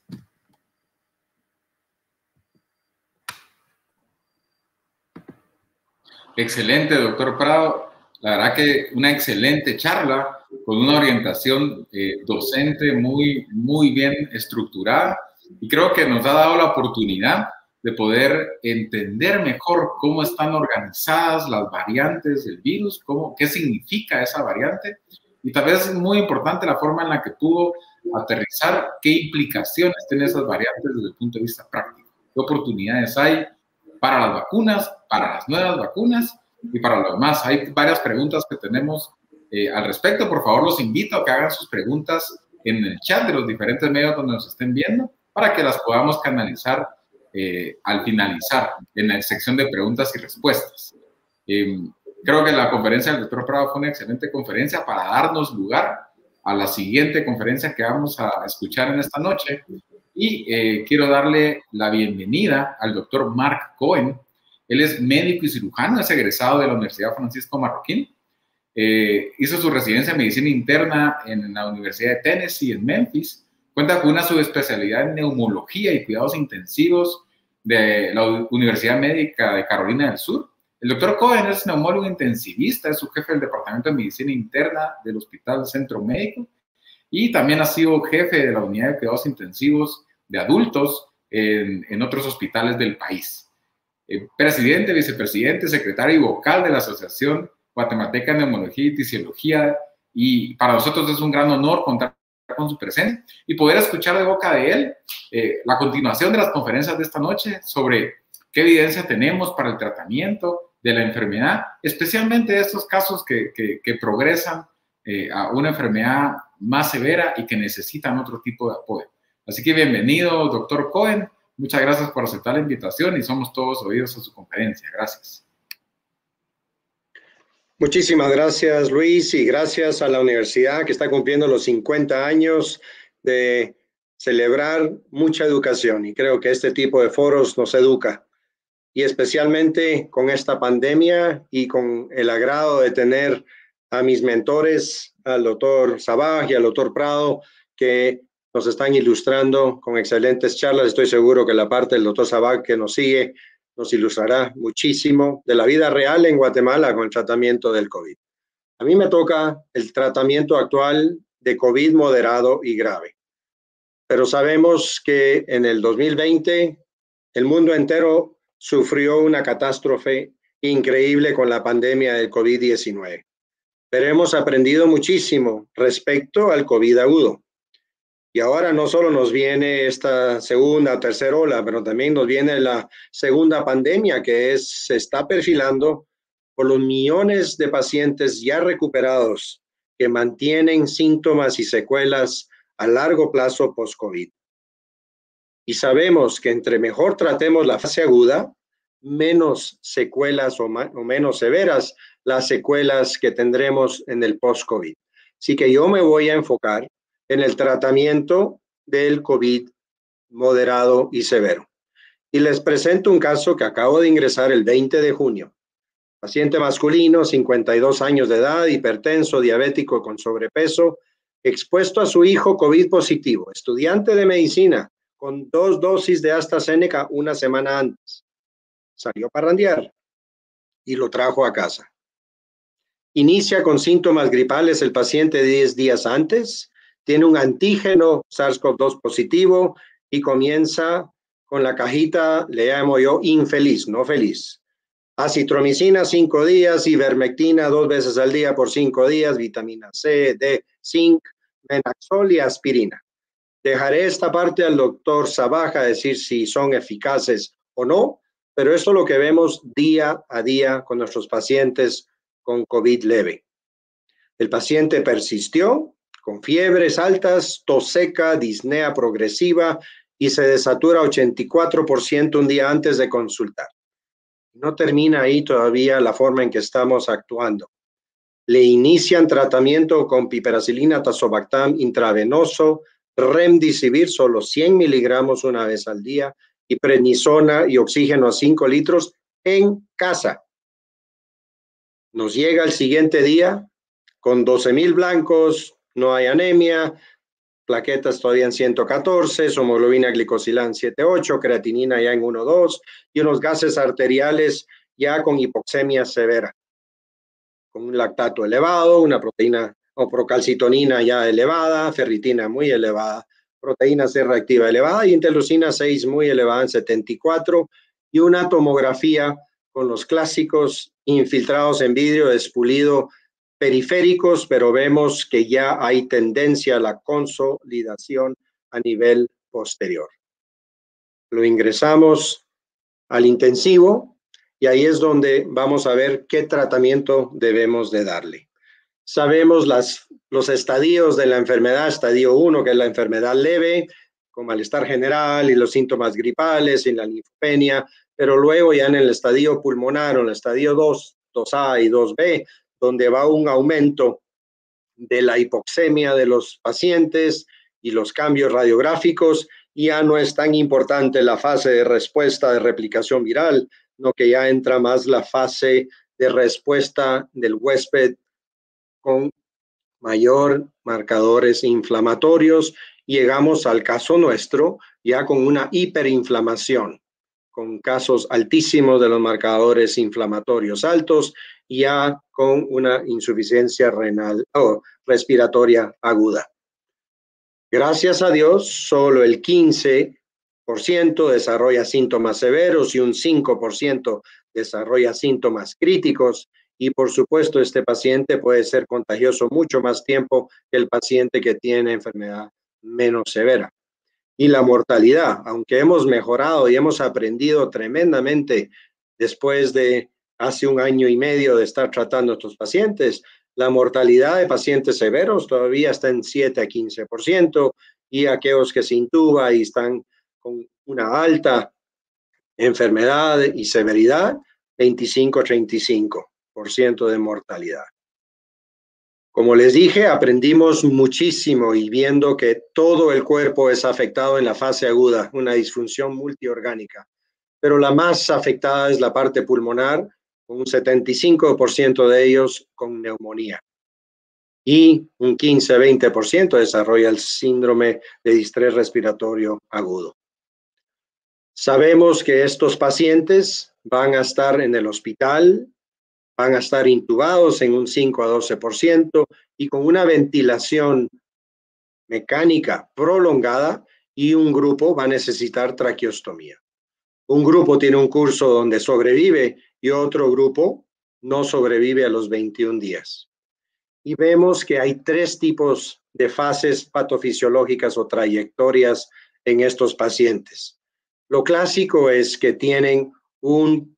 Excelente, doctor Prado. La verdad que una excelente charla con una orientación eh, docente muy, muy bien estructurada y creo que nos ha dado la oportunidad de poder entender mejor cómo están organizadas las variantes del virus, cómo, qué significa esa variante. Y tal vez es muy importante la forma en la que pudo aterrizar qué implicaciones tienen esas variantes desde el punto de vista práctico. ¿Qué oportunidades hay para las vacunas, para las nuevas vacunas y para lo demás? Hay varias preguntas que tenemos eh, al respecto. Por favor, los invito a que hagan sus preguntas en el chat de los diferentes medios donde nos estén viendo para que las podamos canalizar eh, al finalizar en la sección de preguntas y respuestas. Eh, Creo que la conferencia del doctor Prado fue una excelente conferencia para darnos lugar a la siguiente conferencia que vamos a escuchar en esta noche. Y eh, quiero darle la bienvenida al doctor Mark Cohen. Él es médico y cirujano, es egresado de la Universidad Francisco Marroquín. Eh, hizo su residencia en medicina interna en la Universidad de Tennessee, en Memphis. Cuenta con una subespecialidad en neumología y cuidados intensivos de la Universidad Médica de Carolina del Sur. El doctor Cohen es neumólogo intensivista, es su jefe del Departamento de Medicina Interna del Hospital Centro Médico y también ha sido jefe de la Unidad de Cuidados Intensivos de Adultos en, en otros hospitales del país. Eh, presidente, vicepresidente, secretario y vocal de la Asociación Guatemalteca de Neumología y Tisiología, y para nosotros es un gran honor contar con su presencia y poder escuchar de boca de él eh, la continuación de las conferencias de esta noche sobre qué evidencia tenemos para el tratamiento de la enfermedad, especialmente de estos casos que, que, que progresan eh, a una enfermedad más severa y que necesitan otro tipo de apoyo. Así que bienvenido, doctor Cohen. Muchas gracias por aceptar la invitación y somos todos oídos a su conferencia. Gracias. Muchísimas gracias, Luis, y gracias a la universidad que está cumpliendo los cincuenta años de celebrar mucha educación. Y creo que este tipo de foros nos educa. Y especialmente con esta pandemia y con el agrado de tener a mis mentores, al doctor Sabbaj y al doctor Prado, que nos están ilustrando con excelentes charlas. Estoy seguro que la parte del doctor Sabbaj que nos sigue nos ilustrará muchísimo de la vida real en Guatemala con el tratamiento del COVID. A mí me toca el tratamiento actual de COVID moderado y grave. Pero sabemos que en el dos mil veinte el mundo entero sufrió una catástrofe increíble con la pandemia del COVID diecinueve. Pero hemos aprendido muchísimo respecto al COVID agudo. Y ahora no solo nos viene esta segunda o tercera ola, pero también nos viene la segunda pandemia que es, se está perfilando por los millones de pacientes ya recuperados que mantienen síntomas y secuelas a largo plazo post-COVID. Y sabemos que entre mejor tratemos la fase aguda, menos secuelas o, o menos severas las secuelas que tendremos en el post-COVID. Así que yo me voy a enfocar en el tratamiento del COVID moderado y severo. Y les presento un caso que acabo de ingresar el veinte de junio. Paciente masculino, cincuenta y dos años de edad, hipertenso, diabético con sobrepeso, expuesto a su hijo COVID positivo, estudiante de medicina, con dos dosis de AstraZeneca una semana antes. Salió a parrandear y lo trajo a casa. Inicia con síntomas gripales el paciente diez días antes, tiene un antígeno SARS CoV dos positivo y comienza con la cajita, le llamo yo, infeliz, no feliz. Azitromicina cinco días, ivermectina dos veces al día por cinco días, vitamina C, D, zinc, menaxol y aspirina. Dejaré esta parte al doctor Sabbaj a decir si son eficaces o no, pero esto es lo que vemos día a día con nuestros pacientes con COVID leve. El paciente persistió con fiebres altas, tos seca, disnea progresiva y se desatura ochenta y cuatro por ciento un día antes de consultar. No termina ahí todavía la forma en que estamos actuando. Le inician tratamiento con piperacilina, tazobactam intravenoso, Remdesivir solo cien miligramos una vez al día y prednisona y oxígeno a cinco litros en casa. Nos llega el siguiente día con doce mil blancos, no hay anemia, plaquetas todavía en ciento catorce, hemoglobina glicosilada en siete punto ocho, creatinina ya en uno punto dos y unos gases arteriales ya con hipoxemia severa, con un lactato elevado, una proteína o procalcitonina ya elevada, ferritina muy elevada, proteína C reactiva elevada y interleucina seis muy elevada en setenta y cuatro y una tomografía con los clásicos infiltrados en vidrio despulido periféricos, pero vemos que ya hay tendencia a la consolidación a nivel posterior. Lo ingresamos al intensivo y ahí es donde vamos a ver qué tratamiento debemos de darle. Sabemos las, los estadios de la enfermedad, estadio uno, que es la enfermedad leve, con malestar general y los síntomas gripales y la linfopenia, pero luego ya en el estadio pulmonar o en el estadio dos, dos A y dos B, donde va un aumento de la hipoxemia de los pacientes y los cambios radiográficos, y ya no es tan importante la fase de respuesta de replicación viral, sino que ya entra más la fase de respuesta del huésped con mayor marcadores inflamatorios. Llegamos al caso nuestro ya con una hiperinflamación, con casos altísimos de los marcadores inflamatorios altos, ya con una insuficiencia renal o respiratoria aguda. Gracias a Dios, solo el quince por ciento desarrolla síntomas severos y un cinco por ciento desarrolla síntomas críticos. Y por supuesto, este paciente puede ser contagioso mucho más tiempo que el paciente que tiene enfermedad menos severa. Y la mortalidad, aunque hemos mejorado y hemos aprendido tremendamente después de hace un año y medio de estar tratando a estos pacientes, la mortalidad de pacientes severos todavía está en siete a quince por ciento y aquellos que se intuban y están con una alta enfermedad y severidad, veinticinco a treinta y cinco por ciento. veinte por ciento de mortalidad. Como les dije, aprendimos muchísimo y viendo que todo el cuerpo es afectado en la fase aguda, una disfunción multiorgánica, pero la más afectada es la parte pulmonar, con un setenta y cinco por ciento de ellos con neumonía. Y un quince a veinte por ciento desarrolla el síndrome de distrés respiratorio agudo. Sabemos que estos pacientes van a estar en el hospital, van a estar intubados en un cinco a doce por ciento y con una ventilación mecánica prolongada, y un grupo va a necesitar traqueostomía. Un grupo tiene un curso donde sobrevive y otro grupo no sobrevive a los veintiún días. Y vemos que hay tres tipos de fases patofisiológicas o trayectorias en estos pacientes. Lo clásico es que tienen un,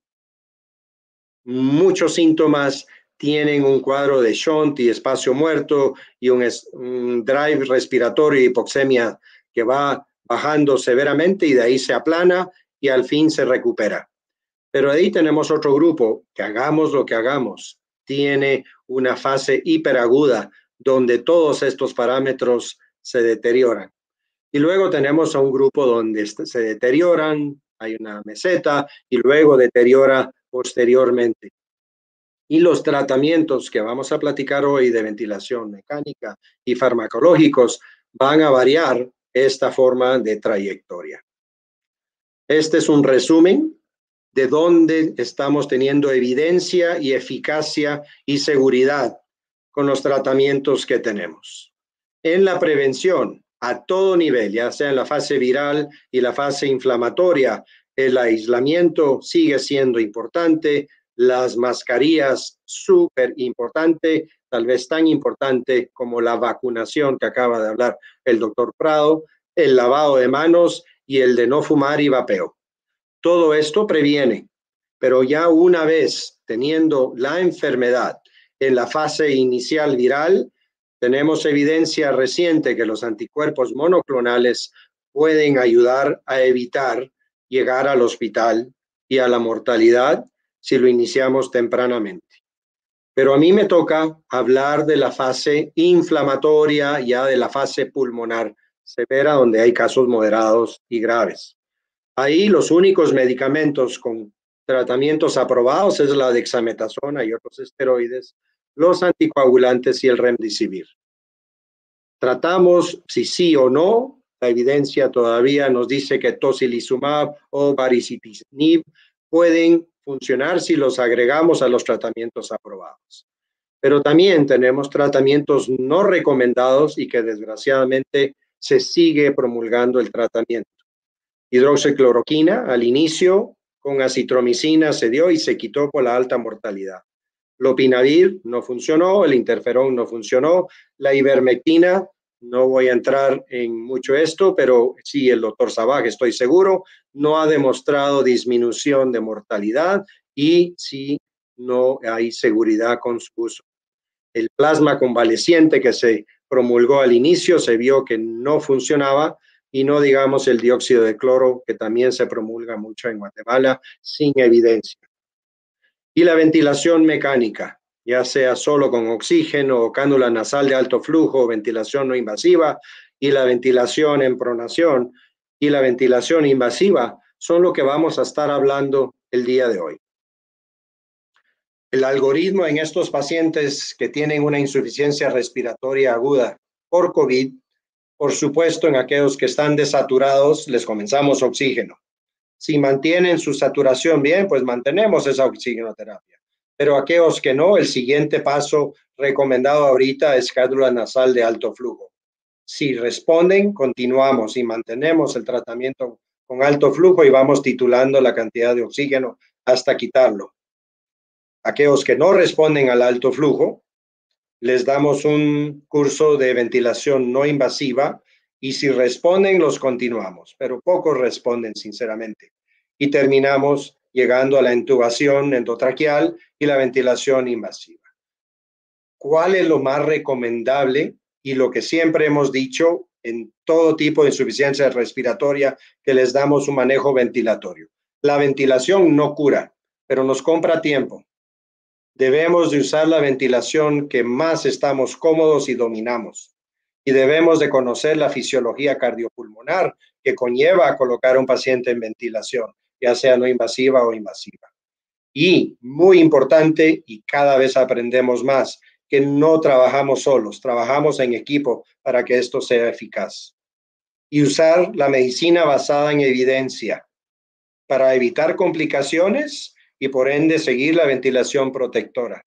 muchos síntomas, tienen un cuadro de shunt y espacio muerto y un, es, un drive respiratorio y hipoxemia que va bajando severamente y de ahí se aplana y al fin se recupera. Pero ahí tenemos otro grupo que, hagamos lo que hagamos, tiene una fase hiperaguda donde todos estos parámetros se deterioran. Y luego tenemos a un grupo donde se deterioran, hay una meseta y luego deteriora posteriormente. Y los tratamientos que vamos a platicar hoy de ventilación mecánica y farmacológicos van a variar esta forma de trayectoria. Este es un resumen de dónde estamos teniendo evidencia y eficacia y seguridad con los tratamientos que tenemos. En la prevención, a todo nivel, ya sea en la fase viral y la fase inflamatoria, el aislamiento sigue siendo importante, las mascarillas súper importante, tal vez tan importante como la vacunación que acaba de hablar el doctor Prado, el lavado de manos y el de no fumar y vapeo. Todo esto previene, pero ya una vez teniendo la enfermedad en la fase inicial viral, tenemos evidencia reciente que los anticuerpos monoclonales pueden ayudar a evitar llegar al hospital y a la mortalidad si lo iniciamos tempranamente. Pero a mí me toca hablar de la fase inflamatoria, ya de la fase pulmonar severa, donde hay casos moderados y graves. Ahí los únicos medicamentos con tratamientos aprobados es la dexametasona y otros esteroides, los anticoagulantes y el remdesivir. Tratamos si sí o no, la evidencia todavía nos dice que tocilizumab o baricitinib pueden funcionar si los agregamos a los tratamientos aprobados. Pero también tenemos tratamientos no recomendados y que desgraciadamente se sigue promulgando el tratamiento. Hidroxicloroquina al inicio con azitromicina se dio y se quitó por la alta mortalidad. Lopinavir no funcionó, el interferón no funcionó, la ivermectina, no voy a entrar en mucho esto, pero sí el doctor Sabbaj, estoy seguro, no ha demostrado disminución de mortalidad y sí no hay seguridad con su uso. El plasma convaleciente que se promulgó al inicio se vio que no funcionaba. Y no digamos el dióxido de cloro, que también se promulga mucho en Guatemala, sin evidencia. Y la ventilación mecánica, ya sea solo con oxígeno o cánula nasal de alto flujo, ventilación no invasiva, y la ventilación en pronación, y la ventilación invasiva, son lo que vamos a estar hablando el día de hoy. El algoritmo en estos pacientes que tienen una insuficiencia respiratoria aguda por COVID, por supuesto, en aquellos que están desaturados, les comenzamos oxígeno. Si mantienen su saturación bien, pues mantenemos esa oxigenoterapia. Pero aquellos que no, el siguiente paso recomendado ahorita es cánula nasal de alto flujo. Si responden, continuamos y mantenemos el tratamiento con alto flujo y vamos titulando la cantidad de oxígeno hasta quitarlo. Aquellos que no responden al alto flujo, les damos un curso de ventilación no invasiva y si responden, los continuamos, pero pocos responden, sinceramente. Y terminamos llegando a la intubación endotraqueal y la ventilación invasiva. ¿Cuál es lo más recomendable? Y lo que siempre hemos dicho en todo tipo de insuficiencia respiratoria, que les damos un manejo ventilatorio. La ventilación no cura, pero nos compra tiempo. Debemos de usar la ventilación que más estamos cómodos y dominamos. Y debemos de conocer la fisiología cardiopulmonar que conlleva a colocar a un paciente en ventilación, ya sea no invasiva o invasiva. Y, muy importante, y cada vez aprendemos más, que no trabajamos solos, trabajamos en equipo para que esto sea eficaz. Y usar la medicina basada en evidencia para evitar complicaciones y, por ende, seguir la ventilación protectora.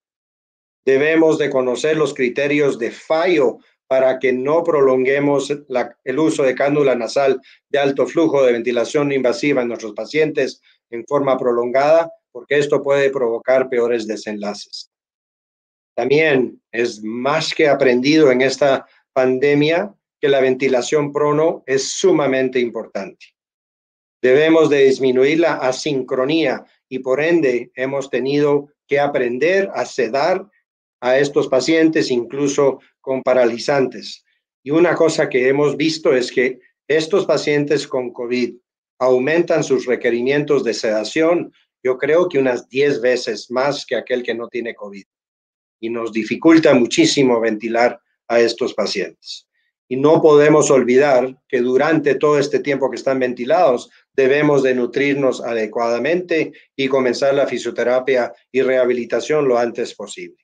Debemos de conocer los criterios de fallo para que no prolonguemos la, el uso de cándula nasal de alto flujo de ventilación invasiva en nuestros pacientes en forma prolongada, porque esto puede provocar peores desenlaces. También es más que aprendido en esta pandemia que la ventilación prono es sumamente importante. Debemos de disminuir la asincronía y por ende hemos tenido que aprender a sedar a estos pacientes incluso con paralizantes. Y una cosa que hemos visto es que estos pacientes con COVID aumentan sus requerimientos de sedación, yo creo que unas diez veces más que aquel que no tiene COVID. Y nos dificulta muchísimo ventilar a estos pacientes. Y no podemos olvidar que durante todo este tiempo que están ventilados, debemos de nutrirnos adecuadamente y comenzar la fisioterapia y rehabilitación lo antes posible.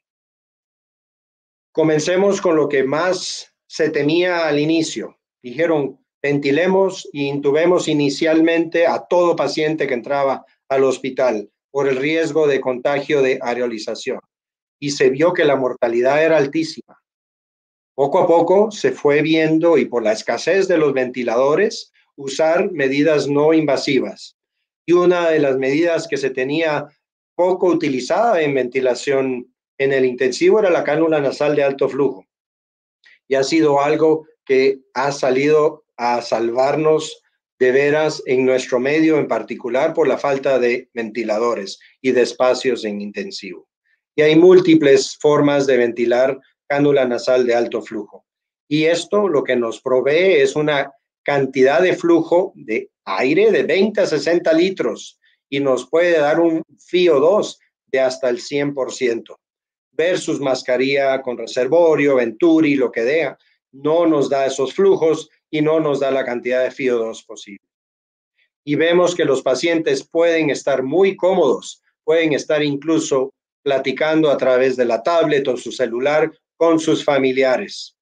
Comencemos con lo que más se temía al inicio. Dijeron, ventilemos e intubemos inicialmente a todo paciente que entraba al hospital por el riesgo de contagio de aerolización. Y se vio que la mortalidad era altísima. Poco a poco se fue viendo, y por la escasez de los ventiladores, usar medidas no invasivas. Y una de las medidas que se tenía poco utilizada en ventilación en el intensivo era la cánula nasal de alto flujo. Y ha sido algo que ha salido a salvarnos de veras en nuestro medio, en particular por la falta de ventiladores y de espacios en intensivo. Y hay múltiples formas de ventilar cándula nasal de alto flujo. Y esto lo que nos provee es una cantidad de flujo de aire de veinte a sesenta litros y nos puede dar un F I O dos de hasta el cien por ciento. Versus mascarilla con reservorio, Venturi, lo que sea, no nos da esos flujos y no nos da la cantidad de F I O dos posible. Y vemos que los pacientes pueden estar muy cómodos, pueden estar incluso platicando a través de la tablet o su celular con sus familiares.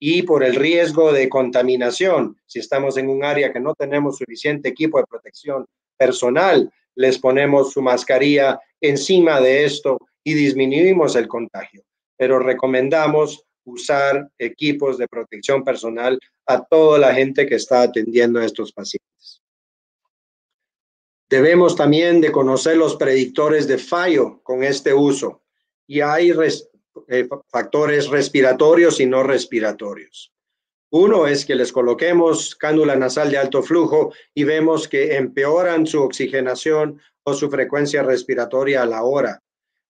Y por el riesgo de contaminación, si estamos en un área que no tenemos suficiente equipo de protección personal, les ponemos su mascarilla encima de esto y disminuimos el contagio. Pero recomendamos usar equipos de protección personal a toda la gente que está atendiendo a estos pacientes. Debemos también de conocer los predictores de fallo con este uso. Y hay res, eh, factores respiratorios y no respiratorios. Uno es que les coloquemos cándula nasal de alto flujo y vemos que empeoran su oxigenación o su frecuencia respiratoria a la hora.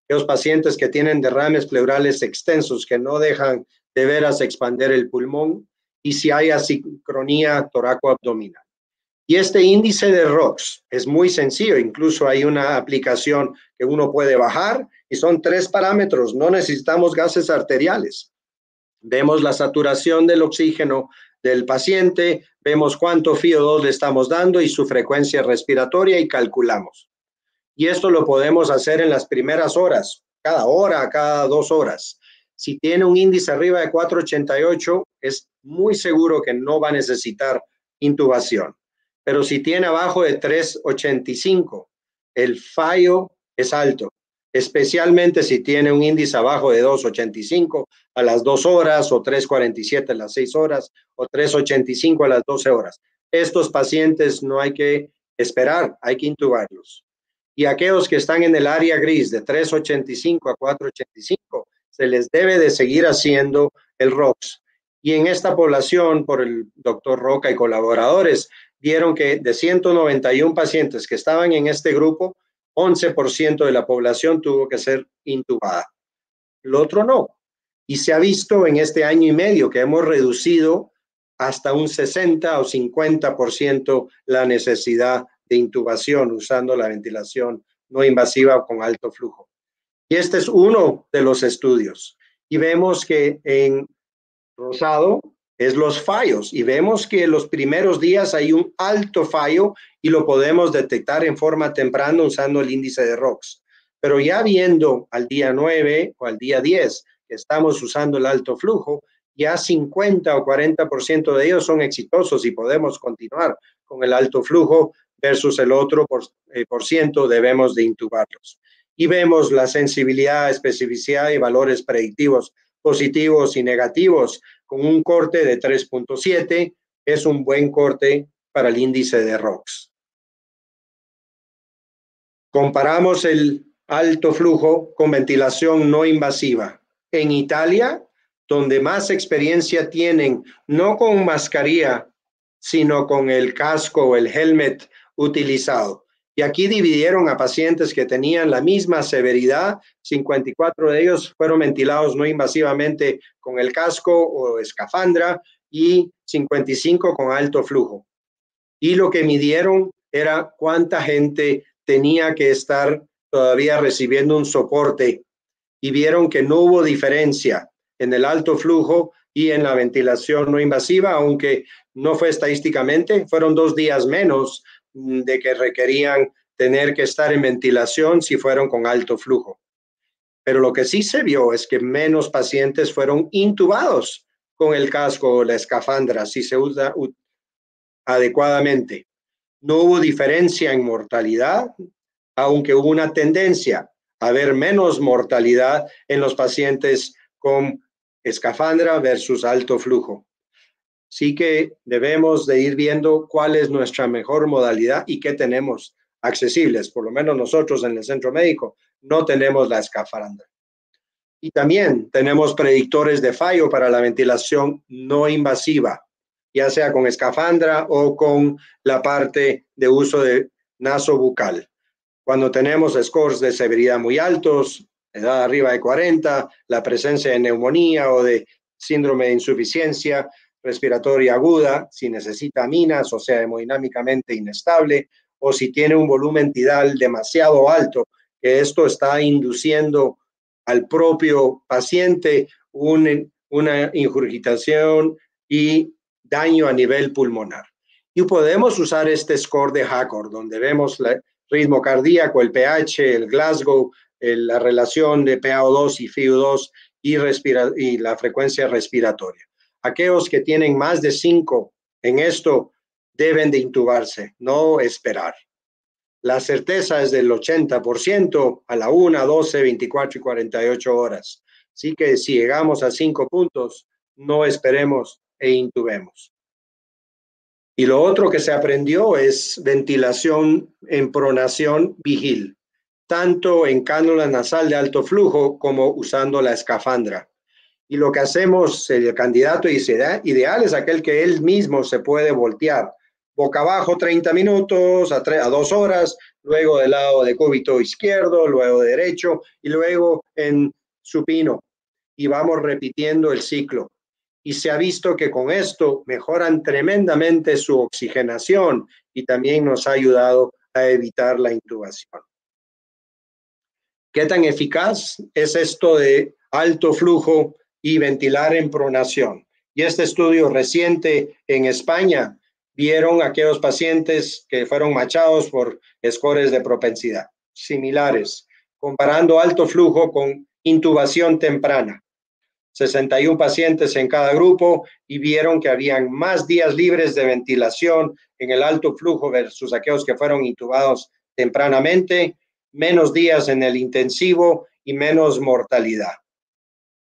Los pacientes que tienen derrames pleurales extensos que no dejan de veras expandir el pulmón y si hay asincronía torácoabdominal. Y este índice de R O X es muy sencillo, incluso hay una aplicación que uno puede bajar y son tres parámetros, no necesitamos gases arteriales. Vemos la saturación del oxígeno del paciente, vemos cuánto F I O dos le estamos dando y su frecuencia respiratoria y calculamos. Y esto lo podemos hacer en las primeras horas, cada hora, cada dos horas. Si tiene un índice arriba de cuatro ochenta y ocho, es muy seguro que no va a necesitar intubación. Pero si tiene abajo de tres ochenta y cinco, el fallo es alto, especialmente si tiene un índice abajo de dos ochenta y cinco a las dos horas, o tres cuarenta y siete a las seis horas, o tres ochenta y cinco a las doce horas. Estos pacientes no hay que esperar, hay que intubarlos. Y aquellos que están en el área gris de tres ochenta y cinco a cuatro ochenta y cinco, se les debe de seguir haciendo el R O X. Y en esta población, por el doctor Roca y colaboradores, vieron que de ciento noventa y uno pacientes que estaban en este grupo, once por ciento de la población tuvo que ser intubada. El otro no. Y se ha visto en este año y medio que hemos reducido hasta un sesenta o cincuenta por ciento la necesidad de intubación usando la ventilación no invasiva con alto flujo. Y este es uno de los estudios. Y vemos que en rosado es los fallos. Y vemos que en los primeros días hay un alto fallo y lo podemos detectar en forma temprana usando el índice de R O X. Pero ya viendo al día nueve o al día diez, que estamos usando el alto flujo, ya cincuenta o cuarenta por ciento de ellos son exitosos y podemos continuar con el alto flujo versus el otro por, eh, por ciento debemos de intubarlos. Y vemos la sensibilidad, especificidad y valores predictivos positivos y negativos con un corte de tres punto siete, es un buen corte para el índice de R O X. Comparamos el alto flujo con ventilación no invasiva. En Italia, donde más experiencia tienen, no con mascarilla, sino con el casco o el helmet utilizado. Y aquí dividieron a pacientes que tenían la misma severidad, cincuenta y cuatro de ellos fueron ventilados no invasivamente con el casco o escafandra y cincuenta y cinco con alto flujo. Y lo que midieron era cuánta gente tenía que estar todavía recibiendo un soporte y vieron que no hubo diferencia en el alto flujo y en la ventilación no invasiva, aunque no fue estadísticamente, fueron dos días menos de que requerían tener que estar en ventilación si fueron con alto flujo. Pero lo que sí se vio es que menos pacientes fueron intubados con el casco o la escafandra si se usa adecuadamente. No hubo diferencia en mortalidad, aunque hubo una tendencia a ver menos mortalidad en los pacientes con escafandra versus alto flujo. Sí que debemos de ir viendo cuál es nuestra mejor modalidad y qué tenemos accesibles. Por lo menos nosotros en el centro médico no tenemos la escafandra. Y también tenemos predictores de fallo para la ventilación no invasiva, ya sea con escafandra o con la parte de uso de nasobucal. Cuando tenemos scores de severidad muy altos, edad arriba de cuarenta, la presencia de neumonía o de síndrome de insuficiencia respiratoria aguda, si necesita aminas, o sea, hemodinámicamente inestable, o si tiene un volumen tidal demasiado alto, que esto está induciendo al propio paciente un, una ingurgitación y daño a nivel pulmonar. Y podemos usar este score de Chaccour, donde vemos el ritmo cardíaco, el pH, el Glasgow, el, la relación de P A O dos y F I U dos y, respira, y la frecuencia respiratoria. Aquellos que tienen más de cinco en esto deben de intubarse, no esperar. La certeza es del ochenta por ciento a la una, doce, veinticuatro y cuarenta y ocho horas. Así que si llegamos a cinco puntos, no esperemos e intubemos. Y lo otro que se aprendió es ventilación en pronación vigil, tanto en cánula nasal de alto flujo como usando la escafandra. Y lo que hacemos, el candidato ideal es aquel que él mismo se puede voltear. Boca abajo treinta minutos, a, a dos horas, luego del lado de cúbito izquierdo, luego derecho y luego en supino. Y vamos repitiendo el ciclo. Y se ha visto que con esto mejoran tremendamente su oxigenación y también nos ha ayudado a evitar la intubación. ¿Qué tan eficaz es esto de alto flujo y ventilar en pronación? Y este estudio reciente en España vieron a aquellos pacientes que fueron machados por scores de propensidad similares, comparando alto flujo con intubación temprana. sesenta y uno pacientes en cada grupo y vieron que habían más días libres de ventilación en el alto flujo versus aquellos que fueron intubados tempranamente, menos días en el intensivo y menos mortalidad.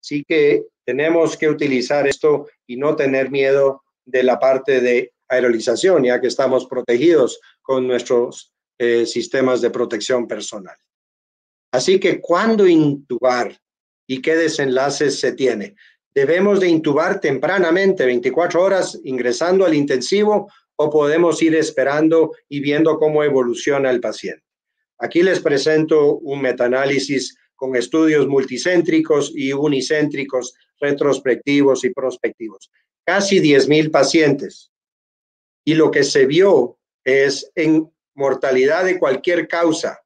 Así que tenemos que utilizar esto y no tener miedo de la parte de aerolización, ya que estamos protegidos con nuestros eh, sistemas de protección personal. Así que, ¿cuándo intubar y qué desenlaces se tiene? Debemos de intubar tempranamente, veinticuatro horas, ingresando al intensivo, o podemos ir esperando y viendo cómo evoluciona el paciente. Aquí les presento un metaanálisis con estudios multicéntricos y unicéntricos, retrospectivos y prospectivos. Casi diez mil pacientes. Y lo que se vio es en mortalidad de cualquier causa,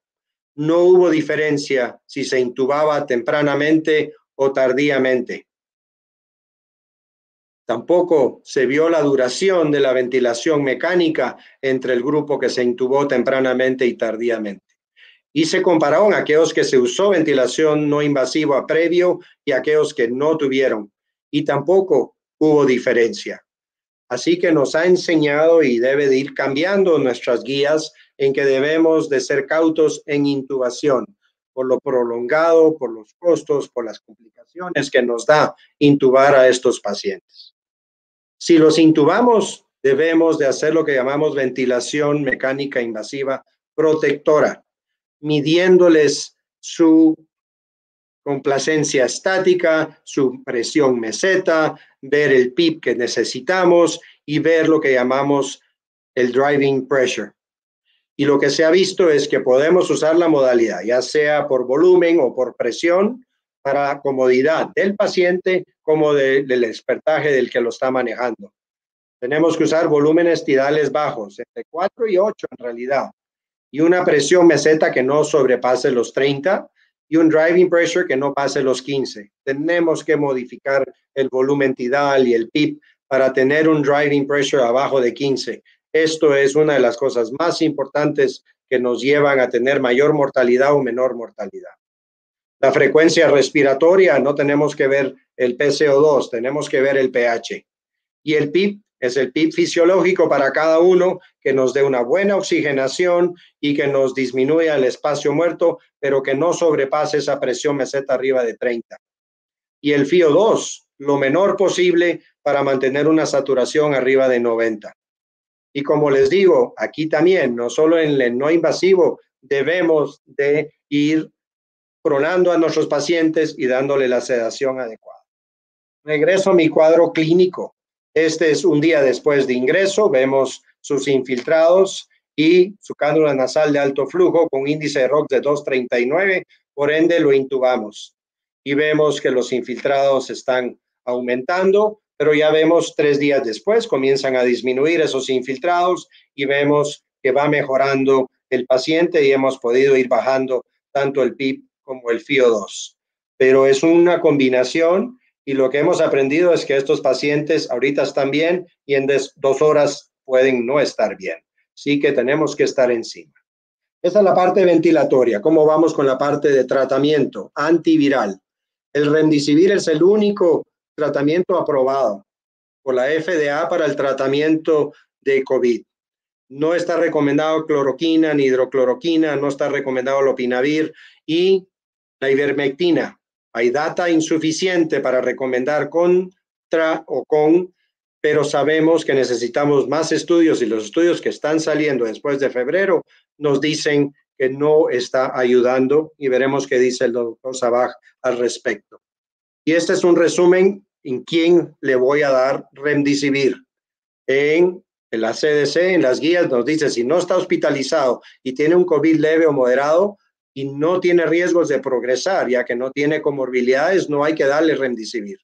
no hubo diferencia si se intubaba tempranamente o tardíamente. Tampoco se vio la duración de la ventilación mecánica entre el grupo que se intubó tempranamente y tardíamente. Y se compararon a aquellos que se usó ventilación no invasiva previo y aquellos que no tuvieron. Y tampoco hubo diferencia. Así que nos ha enseñado y debe de ir cambiando nuestras guías en que debemos de ser cautos en intubación, por lo prolongado, por los costos, por las complicaciones que nos da intubar a estos pacientes. Si los intubamos, debemos de hacer lo que llamamos ventilación mecánica invasiva protectora, midiéndoles su complacencia estática, su presión meseta, ver el P I P que necesitamos y ver lo que llamamos el driving pressure. Y lo que se ha visto es que podemos usar la modalidad, ya sea por volumen o por presión, para comodidad del paciente como de, del expertaje del que lo está manejando. Tenemos que usar volúmenes tidales bajos, entre cuatro y ocho en realidad, y una presión meseta que no sobrepase los treinta y un driving pressure que no pase los quince. Tenemos que modificar el volumen tidal y el P I P para tener un driving pressure abajo de quince. Esto es una de las cosas más importantes que nos llevan a tener mayor mortalidad o menor mortalidad. La frecuencia respiratoria, no tenemos que ver el P C O dos, tenemos que ver el pH. Y el P I P es el P I P fisiológico para cada uno, que nos dé una buena oxigenación y que nos disminuya el espacio muerto, pero que no sobrepase esa presión meseta arriba de treinta. Y el F I O dos, lo menor posible para mantener una saturación arriba de noventa. Y como les digo, aquí también, no solo en el no invasivo, debemos de ir pronando a nuestros pacientes y dándole la sedación adecuada. Regreso a mi cuadro clínico. Este es un día después de ingreso, vemos sus infiltrados y su cándula nasal de alto flujo con índice de R O X de dos punto treinta y nueve, por ende lo intubamos. Y vemos que los infiltrados están aumentando, pero ya vemos tres días después comienzan a disminuir esos infiltrados y vemos que va mejorando el paciente y hemos podido ir bajando tanto el P I P como el F I O dos. Pero es una combinación y lo que hemos aprendido es que estos pacientes ahorita están bien y en dos horas pueden no estar bien. Así que tenemos que estar encima. Esta es la parte ventilatoria. ¿Cómo vamos con la parte de tratamiento antiviral? El Remdesivir es el único tratamiento aprobado por la F D A para el tratamiento de COVID. No está recomendado cloroquina ni hidrocloroquina, no está recomendado lopinavir y la ivermectina. Hay data insuficiente para recomendar contra o con, pero sabemos que necesitamos más estudios y los estudios que están saliendo después de febrero nos dicen que no está ayudando y veremos qué dice el doctor Sabbaj al respecto. Y este es un resumen en quién le voy a dar Remdesivir. En la C D C, en las guías, nos dice si no está hospitalizado y tiene un COVID leve o moderado y no tiene riesgos de progresar, ya que no tiene comorbilidades, no hay que darle Remdesivir.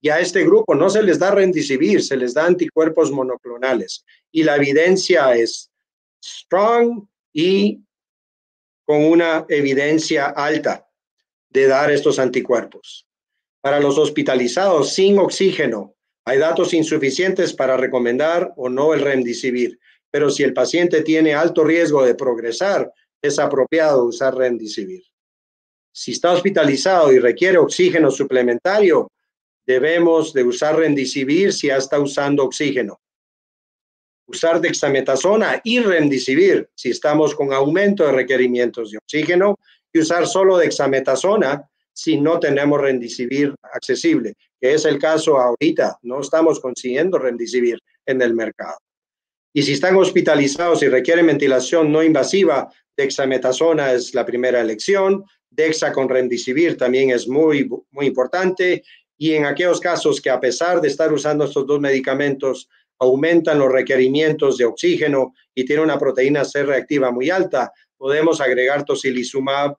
Y a este grupo no se les da Remdesivir, se les da anticuerpos monoclonales. Y la evidencia es strong y con una evidencia alta de dar estos anticuerpos. Para los hospitalizados sin oxígeno, hay datos insuficientes para recomendar o no el Remdesivir, pero si el paciente tiene alto riesgo de progresar, es apropiado usar Remdesivir. Si está hospitalizado y requiere oxígeno suplementario, debemos de usar Remdesivir si ya está usando oxígeno. Usar dexametasona y Remdesivir si estamos con aumento de requerimientos de oxígeno y usar solo dexametasona si no tenemos Remdesivir accesible, que es el caso ahorita, no estamos consiguiendo Remdesivir en el mercado. Y si están hospitalizados y requieren ventilación no invasiva, dexametasona es la primera elección, dexa con Remdesivir también es muy, muy importante, y en aquellos casos que a pesar de estar usando estos dos medicamentos, aumentan los requerimientos de oxígeno y tiene una proteína C reactiva muy alta, podemos agregar tocilizumab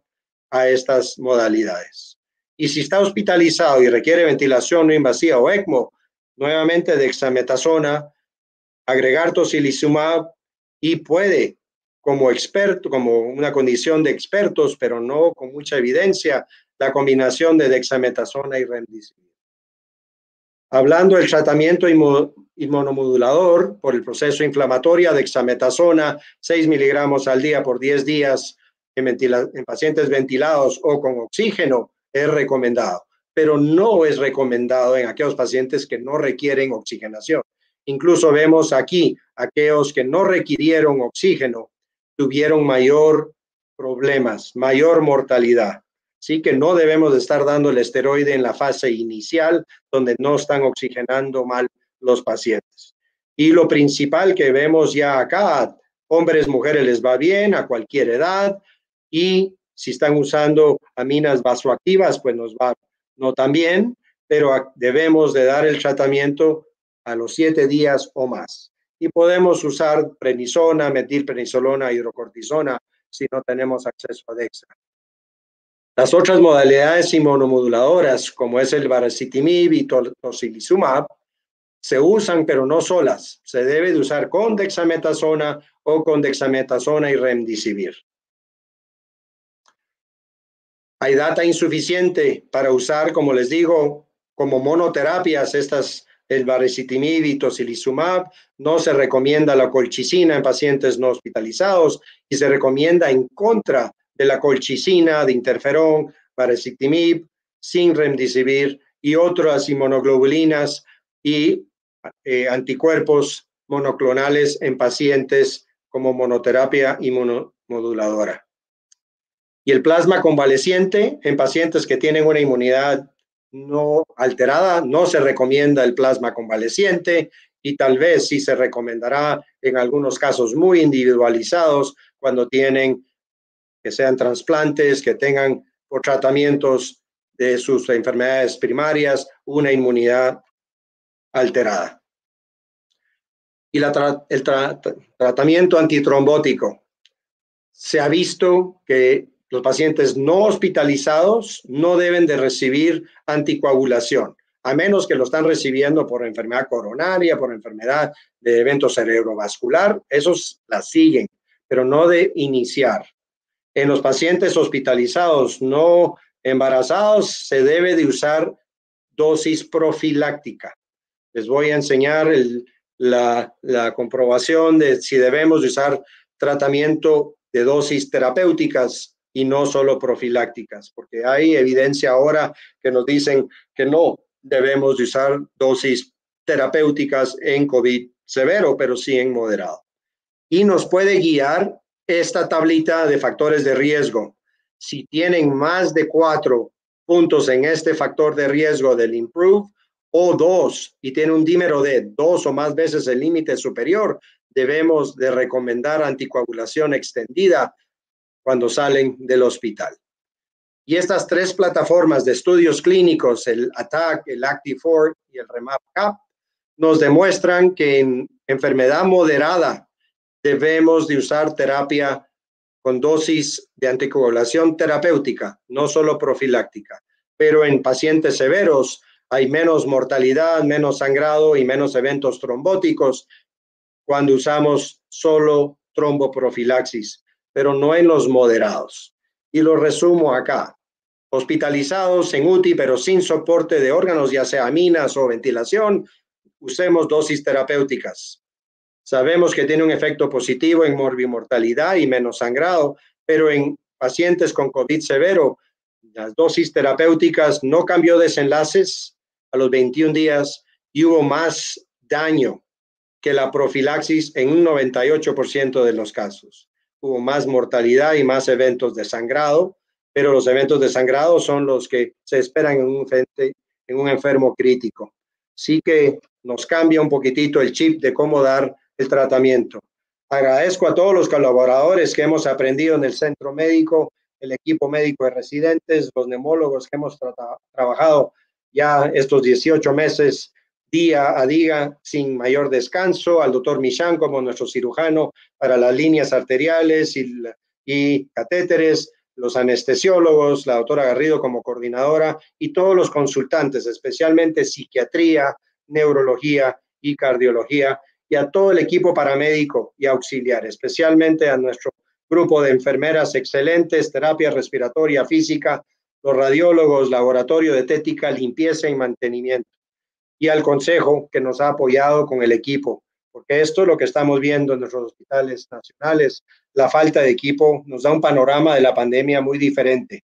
a estas modalidades. Y si está hospitalizado y requiere ventilación no invasiva o ECMO, nuevamente dexametasona, agregar tocilizumab y puede como experto, como una condición de expertos, pero no con mucha evidencia, la combinación de dexametasona y remdesivir. Hablando del tratamiento inmunomodulador por el proceso inflamatorio, dexametasona, seis miligramos al día por diez días en, en pacientes ventilados o con oxígeno es recomendado, pero no es recomendado en aquellos pacientes que no requieren oxigenación. Incluso vemos aquí, aquellos que no requirieron oxígeno tuvieron mayor problemas, mayor mortalidad. Así que no debemos de estar dando el esteroide en la fase inicial, donde no están oxigenando mal los pacientes. Y lo principal que vemos ya acá, hombres, mujeres les va bien a cualquier edad, y si están usando aminas vasoactivas, pues nos va no tan bien, pero debemos de dar el tratamiento a los siete días o más. Y podemos usar prednisona, metilprednisolona, hidrocortisona, si no tenemos acceso a dexa. Las otras modalidades inmunomoduladoras, como es el baricitinib y tocilizumab, se usan, pero no solas. Se debe de usar con dexametasona o con dexametasona y remdesivir. Hay data insuficiente para usar, como les digo, como monoterapias estas, el baricitinib y tocilizumab. No se recomienda la colchicina en pacientes no hospitalizados y se recomienda en contra de la colchicina, de interferón, baricitinib, sin remdesivir y otras inmunoglobulinas y eh, anticuerpos monoclonales en pacientes como monoterapia inmunomoduladora. Y el plasma convaleciente en pacientes que tienen una inmunidad no alterada, no se recomienda el plasma convaleciente y tal vez sí se recomendará en algunos casos muy individualizados cuando tienen que sean trasplantes, que tengan por tratamientos de sus enfermedades primarias una inmunidad alterada. Y la tra el tra tratamiento antitrombótico. Se ha visto que los pacientes no hospitalizados no deben de recibir anticoagulación, a menos que lo están recibiendo por enfermedad coronaria, por enfermedad de evento cerebrovascular, esos la siguen, pero no de iniciar. En los pacientes hospitalizados no embarazados se debe de usar dosis profiláctica. Les voy a enseñar el, la, la comprobación de si debemos de usar tratamiento de dosis terapéuticas y no solo profilácticas, porque hay evidencia ahora que nos dicen que no debemos de usar dosis terapéuticas en COVID severo, pero sí en moderado. Y nos puede guiar esta tablita de factores de riesgo. Si tienen más de cuatro puntos en este factor de riesgo del improve o dos y tiene un dímero de dos o más veces el límite superior, debemos de recomendar anticoagulación extendida cuando salen del hospital. Y estas tres plataformas de estudios clínicos, el ATTACK, el ACTIV cuatro y el REMAP-CAP, nos demuestran que en enfermedad moderada debemos de usar terapia con dosis de anticoagulación terapéutica, no solo profiláctica. Pero en pacientes severos hay menos mortalidad, menos sangrado y menos eventos trombóticos cuando usamos solo tromboprofilaxis, pero no en los moderados. Y lo resumo acá. Hospitalizados en U T I, pero sin soporte de órganos, ya sea aminas o ventilación, usemos dosis terapéuticas. Sabemos que tiene un efecto positivo en morbimortalidad y menos sangrado, pero en pacientes con COVID severo, las dosis terapéuticas no cambió desenlaces a los veintiún días y hubo más daño que la profilaxis en un noventa y ocho por ciento de los casos. Hubo más mortalidad y más eventos de sangrado, pero los eventos de sangrado son los que se esperan en un, en un enfermo crítico. Así que nos cambia un poquitito el chip de cómo dar el tratamiento. Agradezco a todos los colaboradores que hemos aprendido en el centro médico, el equipo médico de residentes, los neumólogos que hemos tra trabajado ya estos dieciocho meses día a día sin mayor descanso, al doctor Michán como nuestro cirujano para las líneas arteriales y, y catéteres, los anestesiólogos, la doctora Garrido como coordinadora y todos los consultantes, especialmente psiquiatría, neurología y cardiología, y a todo el equipo paramédico y auxiliar, especialmente a nuestro grupo de enfermeras excelentes, terapia respiratoria física, los radiólogos, laboratorio de dietética, limpieza y mantenimiento, y al consejo que nos ha apoyado con el equipo, porque esto es lo que estamos viendo en nuestros hospitales nacionales. La falta de equipo nos da un panorama de la pandemia muy diferente.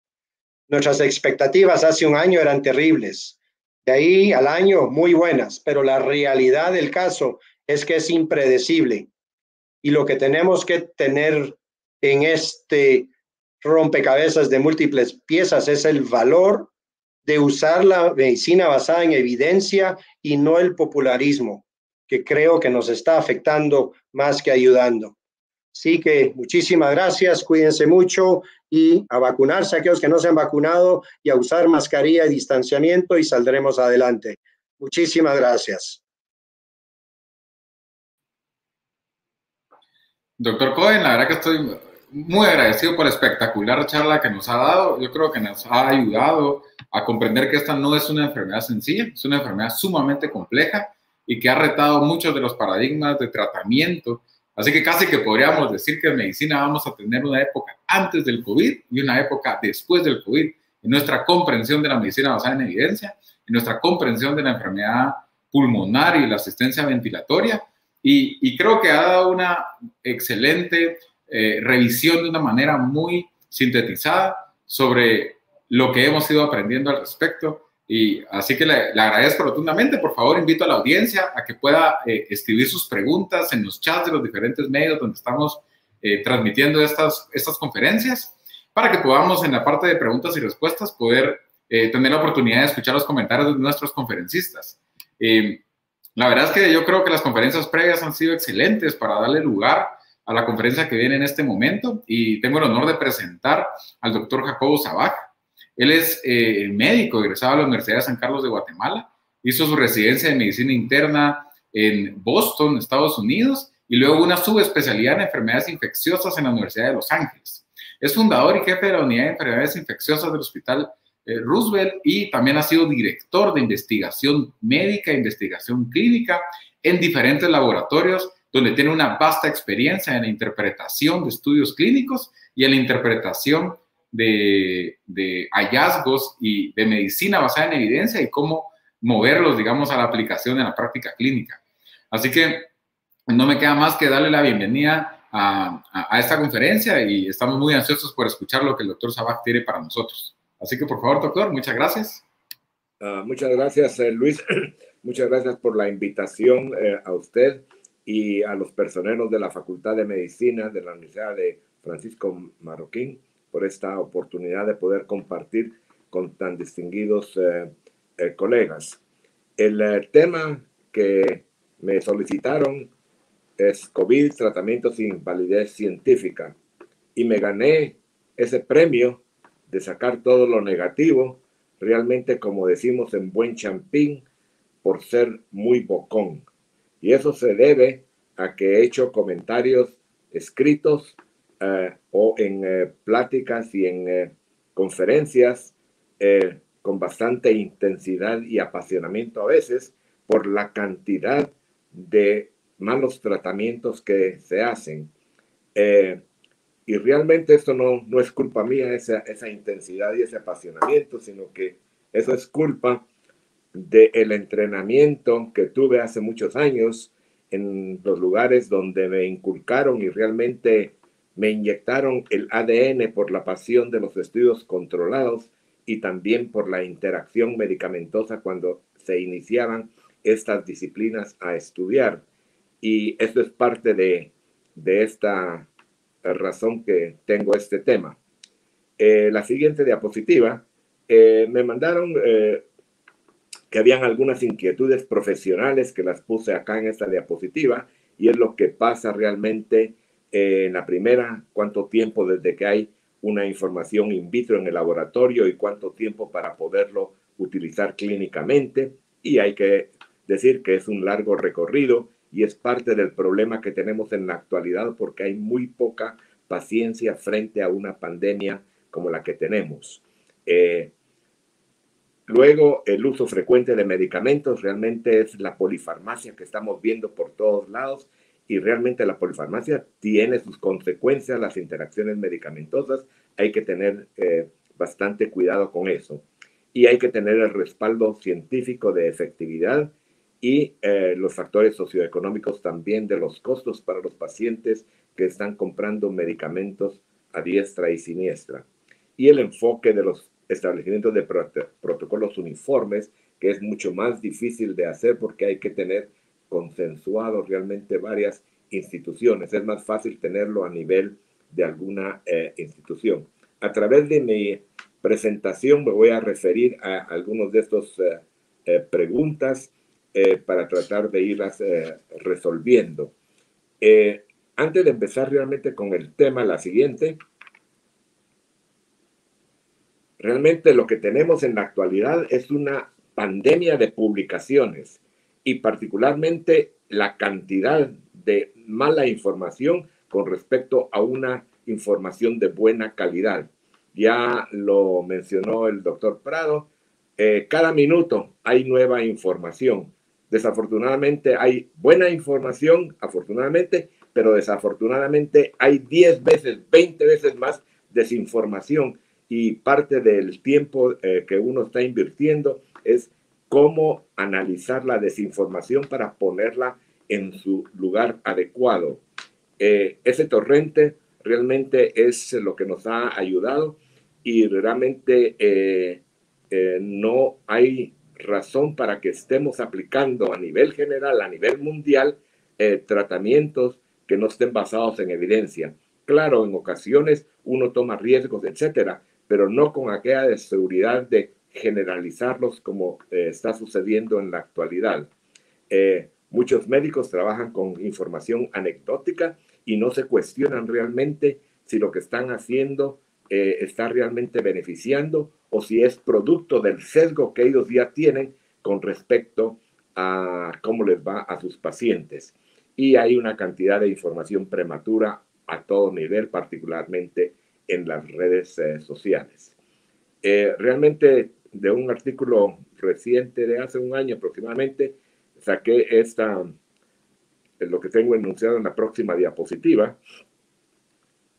Nuestras expectativas hace un año eran terribles, de ahí al año muy buenas, pero la realidad del caso es que es impredecible. Y lo que tenemos que tener en este rompecabezas de múltiples piezas es el valor de usar la medicina basada en evidencia y no el popularismo, que creo que nos está afectando más que ayudando. Así que muchísimas gracias, cuídense mucho y a vacunarse a aquellos que no se han vacunado y a usar mascarilla y distanciamiento y saldremos adelante. Muchísimas gracias. Doctor Cohen, la verdad que estoy muy agradecido por la espectacular charla que nos ha dado. Yo creo que nos ha ayudado a comprender que esta no es una enfermedad sencilla, es una enfermedad sumamente compleja y que ha retado muchos de los paradigmas de tratamiento. Así que casi que podríamos decir que en medicina vamos a tener una época antes del COVID y una época después del COVID, en nuestra comprensión de la medicina basada en evidencia, en nuestra comprensión de la enfermedad pulmonar y la asistencia ventilatoria. Y, y creo que ha dado una excelente eh, revisión de una manera muy sintetizada sobre lo que hemos ido aprendiendo al respecto. Y así que le, le agradezco rotundamente. Por favor, invito a la audiencia a que pueda eh, escribir sus preguntas en los chats de los diferentes medios donde estamos eh, transmitiendo estas, estas conferencias, para que podamos en la parte de preguntas y respuestas poder eh, tener la oportunidad de escuchar los comentarios de nuestros conferencistas. Eh, la verdad es que yo creo que las conferencias previas han sido excelentes para darle lugar a la conferencia que viene en este momento, y tengo el honor de presentar al doctor Jacobo Sabbaj. Él es eh, médico egresado a la Universidad de San Carlos de Guatemala, hizo su residencia de medicina interna en Boston, Estados Unidos, y luego una subespecialidad en enfermedades infecciosas en la Universidad de Los Ángeles. Es fundador y jefe de la unidad de enfermedades infecciosas del Hospital eh, Roosevelt, y también ha sido director de investigación médica e investigación clínica en diferentes laboratorios, donde tiene una vasta experiencia en la interpretación de estudios clínicos y en la interpretación De, de hallazgos y de medicina basada en evidencia y cómo moverlos, digamos, a la aplicación en la práctica clínica. Así que no me queda más que darle la bienvenida a, a, a esta conferencia, y estamos muy ansiosos por escuchar lo que el doctor Sabbaj tiene para nosotros. Así que, por favor, doctor, muchas gracias. Uh, muchas gracias, eh, Luis. Muchas gracias por la invitación eh, a usted y a los personeros de la Facultad de Medicina de la Universidad de Francisco Marroquín, por esta oportunidad de poder compartir con tan distinguidos eh, eh, colegas. El eh, tema que me solicitaron es COVID, tratamiento sin validez científica. Y me gané ese premio de sacar todo lo negativo, realmente, como decimos en buen champín, por ser muy bocón. Y eso se debe a que he hecho comentarios escritos Eh, o en eh, pláticas y en eh, conferencias eh, con bastante intensidad y apasionamiento a veces, por la cantidad de malos tratamientos que se hacen. Eh, y realmente esto no, no es culpa mía, esa, esa intensidad y ese apasionamiento, sino que eso es culpa del entrenamiento que tuve hace muchos años en los lugares donde me inculcaron y realmente me inyectaron el A D N por la pasión de los estudios controlados y también por la interacción medicamentosa cuando se iniciaban estas disciplinas a estudiar. Y esto es parte de, de esta razón que tengo este tema. Eh, la siguiente diapositiva. Eh, me mandaron eh, que habían algunas inquietudes profesionales que las puse acá en esta diapositiva, y es lo que pasa realmente. Eh, en la primera, cuánto tiempo desde que hay una información in vitro en el laboratorio y cuánto tiempo para poderlo utilizar clínicamente. Y hay que decir que es un largo recorrido y es parte del problema que tenemos en la actualidad, porque hay muy poca paciencia frente a una pandemia como la que tenemos. Eh, Luego, el uso frecuente de medicamentos, realmente es la polifarmacia que estamos viendo por todos lados, y realmente la polifarmacia tiene sus consecuencias, las interacciones medicamentosas. Hay que tener eh, bastante cuidado con eso, y hay que tener el respaldo científico de efectividad y eh, los factores socioeconómicos también, de los costos para los pacientes que están comprando medicamentos a diestra y siniestra, y el enfoque de los establecimientos de prot- protocolos uniformes, que es mucho más difícil de hacer porque hay que tener consensuados realmente varias instituciones. Es más fácil tenerlo a nivel de alguna eh, institución. A través de mi presentación me voy a referir a algunos de estos eh, eh, preguntas eh, para tratar de irlas eh, resolviendo. Eh, antes de empezar realmente con el tema, la siguiente. Realmente lo que tenemos en la actualidad es una pandemia de publicaciones, y particularmente la cantidad de mala información con respecto a una información de buena calidad. Ya lo mencionó el doctor Prado, eh, cada minuto hay nueva información. Desafortunadamente hay buena información, afortunadamente, pero desafortunadamente hay diez veces, veinte veces más desinformación. Y parte del tiempo eh, que uno está invirtiendo es cómo analizar la desinformación para ponerla en su lugar adecuado. Eh, ese torrente realmente es lo que nos ha ayudado, y realmente eh, eh, no hay razón para que estemos aplicando a nivel general, a nivel mundial, eh, tratamientos que no estén basados en evidencia. Claro, en ocasiones uno toma riesgos, etcétera, pero no con aquella seguridad de generalizarlos como eh, está sucediendo en la actualidad. Eh, muchos médicos trabajan con información anecdótica y no se cuestionan realmente si lo que están haciendo eh, está realmente beneficiando, o si es producto del sesgo que ellos ya tienen con respecto a cómo les va a sus pacientes. Y hay una cantidad de información prematura a todo nivel, particularmente en las redes eh, sociales. Eh, realmente, de un artículo reciente de hace un año aproximadamente, saqué esta, lo que tengo enunciado en la próxima diapositiva,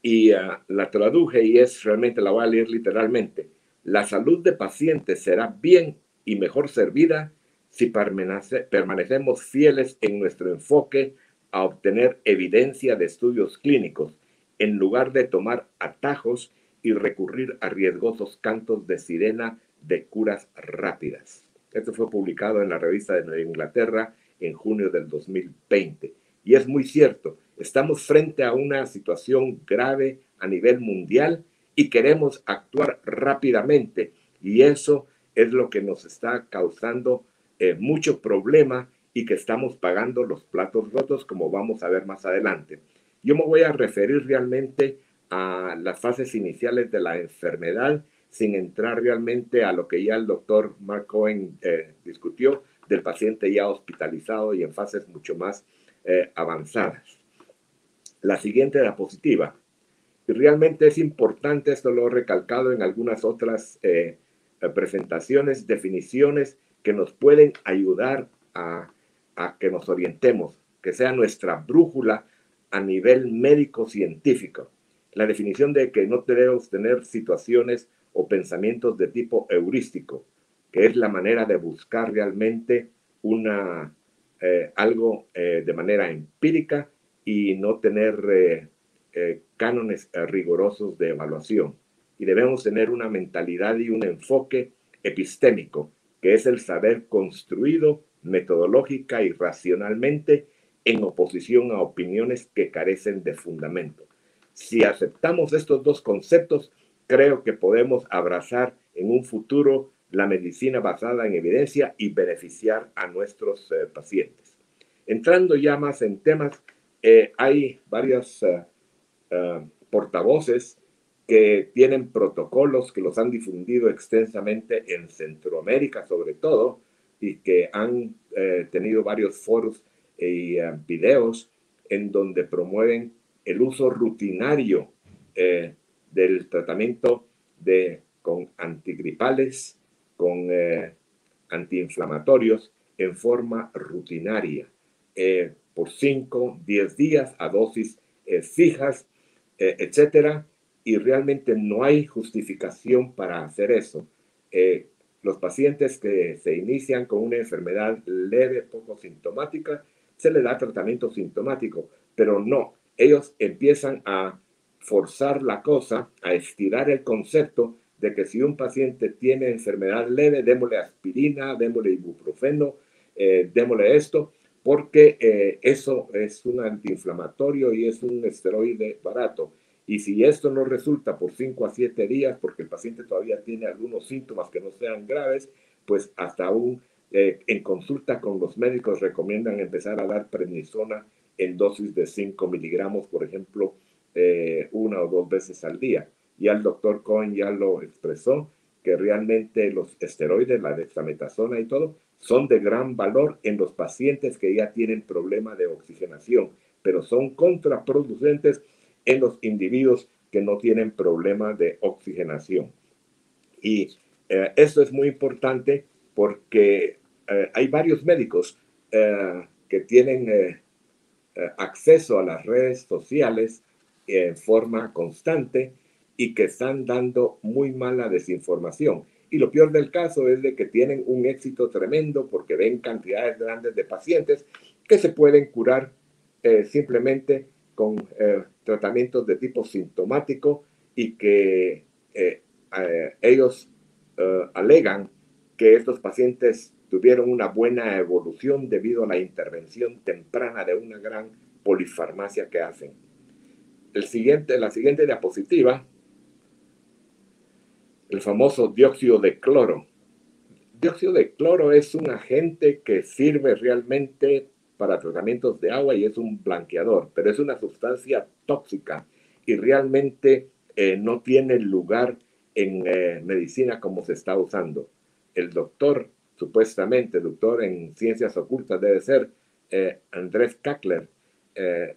y uh, la traduje, y es realmente, la voy a leer literalmente: la salud de pacientes será bien y mejor servida si permanece, permanecemos fieles en nuestro enfoque a obtener evidencia de estudios clínicos, en lugar de tomar atajos y recurrir a riesgosos cantos de sirena de curas rápidas. Esto fue publicado en la revista de Nueva Inglaterra en junio del dos mil veinte. Y es muy cierto, estamos frente a una situación grave a nivel mundial y queremos actuar rápidamente. Y eso es lo que nos está causando eh, mucho problema, y que estamos pagando los platos rotos, como vamos a ver más adelante. Yo me voy a referir realmente a las fases iniciales de la enfermedad, sin entrar realmente a lo que ya el doctor Mark Cohen eh, discutió, del paciente ya hospitalizado y en fases mucho más eh, avanzadas. La siguiente diapositiva. Realmente es importante, esto lo he recalcado en algunas otras eh, presentaciones, definiciones que nos pueden ayudar a a que nos orientemos, que sea nuestra brújula a nivel médico-científico. La definición de que no debemos tener situaciones o pensamientos de tipo heurístico, que es la manera de buscar realmente una, eh, algo eh, de manera empírica y no tener eh, eh, cánones rigurosos de evaluación. Y debemos tener una mentalidad y un enfoque epistémico, que es el saber construido metodológica y racionalmente, en oposición a opiniones que carecen de fundamento. Si aceptamos estos dos conceptos, creo que podemos abrazar en un futuro la medicina basada en evidencia y beneficiar a nuestros eh, pacientes. Entrando ya más en temas, eh, hay varias uh, uh, portavoces que tienen protocolos que los han difundido extensamente en Centroamérica, sobre todo, y que han eh, tenido varios foros y eh, videos en donde promueven el uso rutinario eh, del tratamiento de, con antigripales, con eh, antiinflamatorios en forma rutinaria eh, por cinco, diez días a dosis eh, fijas, eh, etcétera. Y realmente no hay justificación para hacer eso. Eh, los pacientes que se inician con una enfermedad leve, poco sintomática, se les da tratamiento sintomático, pero no. Ellos empiezan a forzar la cosa, a estirar el concepto de que si un paciente tiene enfermedad leve, démosle aspirina, démosle ibuprofeno, eh, démosle esto, porque eh, eso es un antiinflamatorio y es un esteroide barato. Y si esto no resulta por cinco a siete días, porque el paciente todavía tiene algunos síntomas que no sean graves, pues hasta aún eh, en consulta con los médicos recomiendan empezar a dar prednisona en dosis de cinco miligramos, por ejemplo, eh, una o dos veces al día. Ya el doctor Cohen ya lo expresó, que realmente los esteroides, la dexametasona y todo, son de gran valor en los pacientes que ya tienen problema de oxigenación, pero son contraproducentes en los individuos que no tienen problemas de oxigenación. Y eh, esto es muy importante porque eh, hay varios médicos eh, que tienen eh, acceso a las redes sociales eh, en forma constante y que están dando muy mala desinformación. Y lo peor del caso es de que tienen un éxito tremendo porque ven cantidades grandes de pacientes que se pueden curar eh, simplemente con eh, tratamientos de tipo sintomático y que eh, eh, ellos eh, alegan que estos pacientes tuvieron una buena evolución debido a la intervención temprana de una gran polifarmacia que hacen. El siguiente, la siguiente diapositiva, el famoso dióxido de cloro. El dióxido de cloro es un agente que sirve realmente para tratamientos de agua y es un blanqueador, pero es una sustancia tóxica y realmente eh, no tiene lugar en eh, medicina como se está usando. El doctor, supuestamente, doctor en ciencias ocultas debe ser, eh, Andrés Kackler, eh,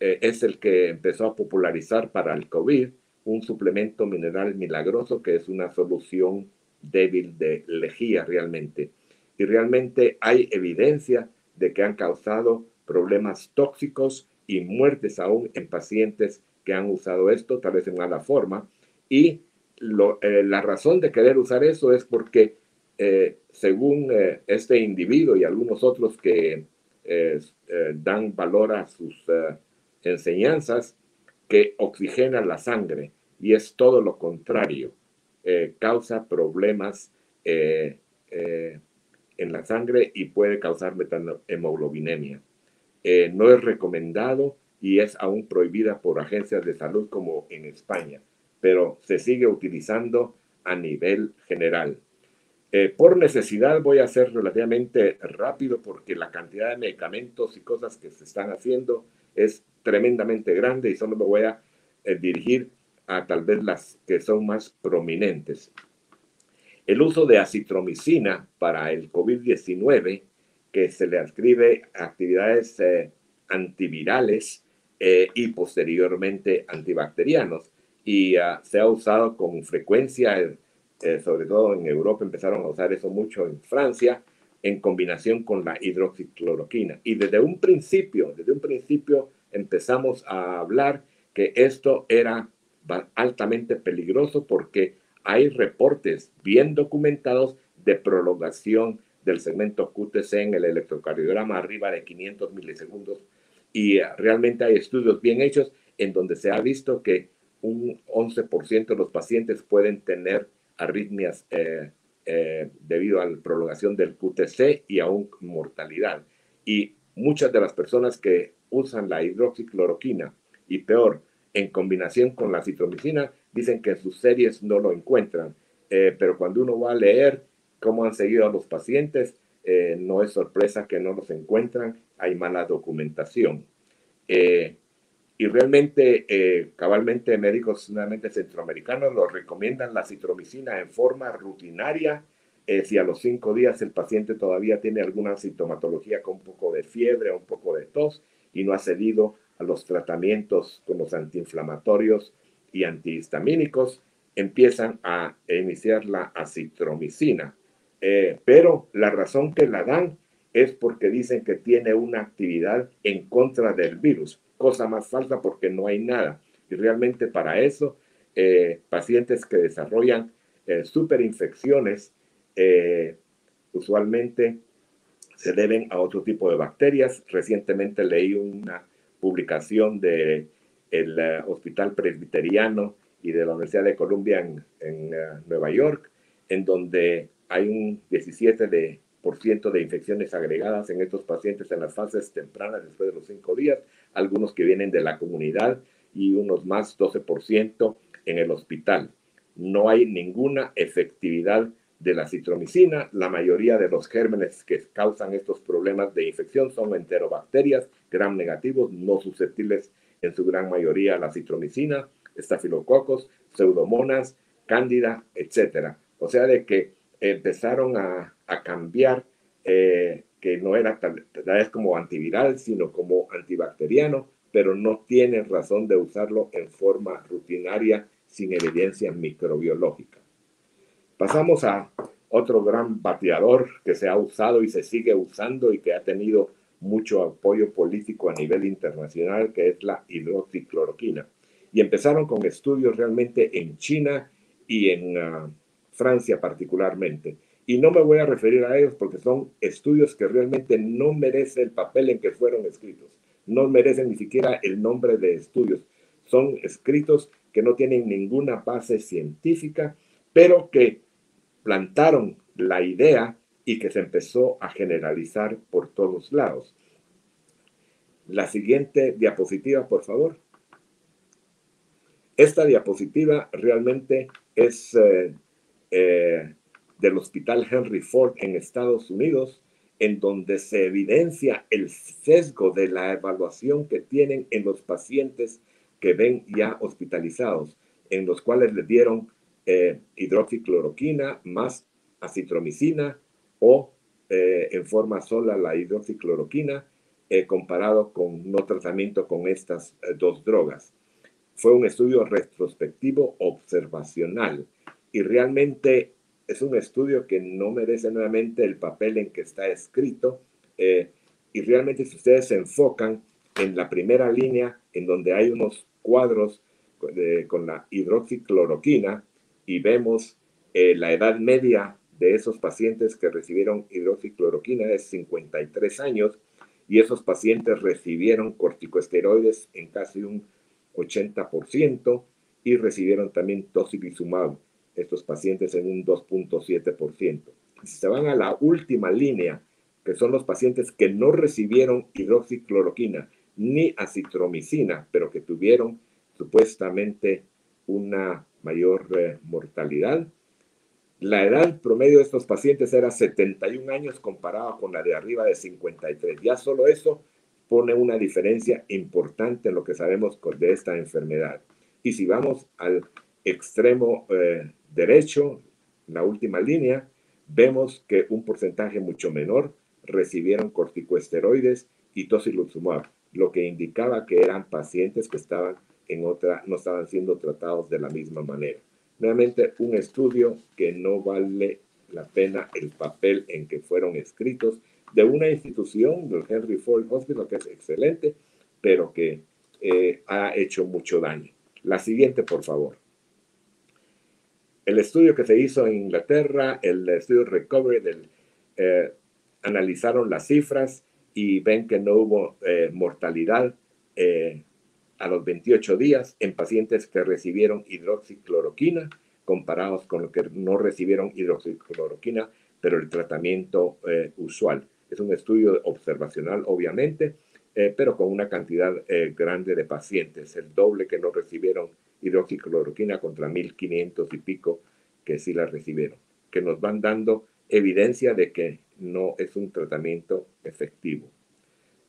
eh, es el que empezó a popularizar para el COVID un suplemento mineral milagroso que es una solución débil de lejía realmente. Y realmente hay evidencia de que han causado problemas tóxicos y muertes aún en pacientes que han usado esto, tal vez en mala forma. Y lo, eh, la razón de querer usar eso es porque, eh, según eh, este individuo y algunos otros que eh, eh, dan valor a sus eh, enseñanzas, que oxigena la sangre, y es todo lo contrario, eh, causa problemas eh, eh, en la sangre y puede causar metahemoglobinemia. Eh, no es recomendado y es aún prohibida por agencias de salud como en España, pero se sigue utilizando a nivel general. Eh, por necesidad voy a ser relativamente rápido porque la cantidad de medicamentos y cosas que se están haciendo es tremendamente grande y solo me voy a eh, dirigir a tal vez las que son más prominentes. El uso de azitromicina para el COVID diecinueve, que se le adscribe actividades eh, antivirales eh, y posteriormente antibacterianos. Y uh, se ha usado con frecuencia, eh, sobre todo en Europa, empezaron a usar eso mucho en Francia, en combinación con la hidroxicloroquina. Y desde un principio, desde un principio empezamos a hablar que esto era altamente peligroso porque hay reportes bien documentados de prolongación del segmento Q T C en el electrocardiograma arriba de quinientos milisegundos y realmente hay estudios bien hechos en donde se ha visto que un once por ciento de los pacientes pueden tener arritmias eh, eh, debido a la prolongación del Q T C y aún mortalidad. Y muchas de las personas que usan la hidroxicloroquina y peor, en combinación con la azitromicina, dicen que en sus series no lo encuentran, eh, pero cuando uno va a leer cómo han seguido a los pacientes, eh, no es sorpresa que no los encuentran, hay mala documentación. Eh, y realmente, eh, cabalmente, médicos nuevamente centroamericanos nos recomiendan la azitromicina en forma rutinaria, eh, si a los cinco días el paciente todavía tiene alguna sintomatología con un poco de fiebre o un poco de tos y no ha cedido a los tratamientos con los antiinflamatorios y antihistamínicos, empiezan a iniciar la azitromicina. Eh, pero la razón que la dan es porque dicen que tiene una actividad en contra del virus, cosa más falsa porque no hay nada. Y realmente para eso, eh, pacientes que desarrollan eh, superinfecciones eh, usualmente se deben a otro tipo de bacterias. Recientemente leí una publicación del de Hospital Presbiteriano y de la Universidad de Columbia en, en uh, Nueva York, en donde hay un diecisiete por ciento de infecciones agregadas en estos pacientes en las fases tempranas después de los cinco días, algunos que vienen de la comunidad y unos más doce por ciento en el hospital. No hay ninguna efectividad de la azitromicina. La mayoría de los gérmenes que causan estos problemas de infección son enterobacterias, gram negativos, no susceptibles en su gran mayoría a la azitromicina, estafilococos, pseudomonas, cándida, etcétera. O sea, de que empezaron a, a cambiar, eh, que no era tal, tal vez como antiviral, sino como antibacteriano, pero no tiene razón de usarlo en forma rutinaria sin evidencia microbiológica. Pasamos a otro gran bateador que se ha usado y se sigue usando y que ha tenido mucho apoyo político a nivel internacional, que es la hidroxicloroquina. Y empezaron con estudios realmente en China y en uh, Francia particularmente. Y no me voy a referir a ellos porque son estudios que realmente no merecen el papel en que fueron escritos. No merecen ni siquiera el nombre de estudios. Son escritos que no tienen ninguna base científica, pero que plantaron la idea y que se empezó a generalizar por todos lados. La siguiente diapositiva, por favor. Esta diapositiva realmente es eh, eh, del Hospital Henry Ford en Estados Unidos, en donde se evidencia el sesgo de la evaluación que tienen en los pacientes que ven ya hospitalizados, en los cuales les dieron eh, hidroxicloroquina más azitromicina, o eh, en forma sola la hidroxicloroquina eh, comparado con no tratamiento con estas eh, dos drogas. Fue un estudio retrospectivo observacional y realmente es un estudio que no merece nuevamente el papel en que está escrito eh, y realmente si ustedes se enfocan en la primera línea en donde hay unos cuadros de, con la hidroxicloroquina y vemos eh, la edad media de esos pacientes que recibieron hidroxicloroquina es cincuenta y tres años y esos pacientes recibieron corticosteroides en casi un ochenta por ciento y recibieron también tocilizumab, estos pacientes en un dos punto siete por ciento. Si se van a la última línea, que son los pacientes que no recibieron hidroxicloroquina ni azitromicina, pero que tuvieron supuestamente una mayor eh, mortalidad, la edad promedio de estos pacientes era setenta y un años comparado con la de arriba de cincuenta y tres. Ya solo eso pone una diferencia importante en lo que sabemos de esta enfermedad. Y si vamos al extremo eh, derecho, la última línea, vemos que un porcentaje mucho menor recibieron corticosteroides y tocilizumab, lo que indicaba que eran pacientes que estaban en otra, no estaban siendo tratados de la misma manera. Realmente un estudio que no vale la pena el papel en que fueron escritos de una institución, del Henry Ford Hospital, que es excelente, pero que eh, ha hecho mucho daño. La siguiente, por favor. El estudio que se hizo en Inglaterra, el estudio Recovery, del, eh, analizaron las cifras y ven que no hubo eh, mortalidad eh, a los veintiocho días en pacientes que recibieron hidroxicloroquina comparados con los que no recibieron hidroxicloroquina, pero el tratamiento eh, usual. Es un estudio observacional, obviamente, eh, pero con una cantidad eh, grande de pacientes, el doble que no recibieron hidroxicloroquina contra mil quinientos y pico que sí la recibieron, que nos van dando evidencia de que no es un tratamiento efectivo.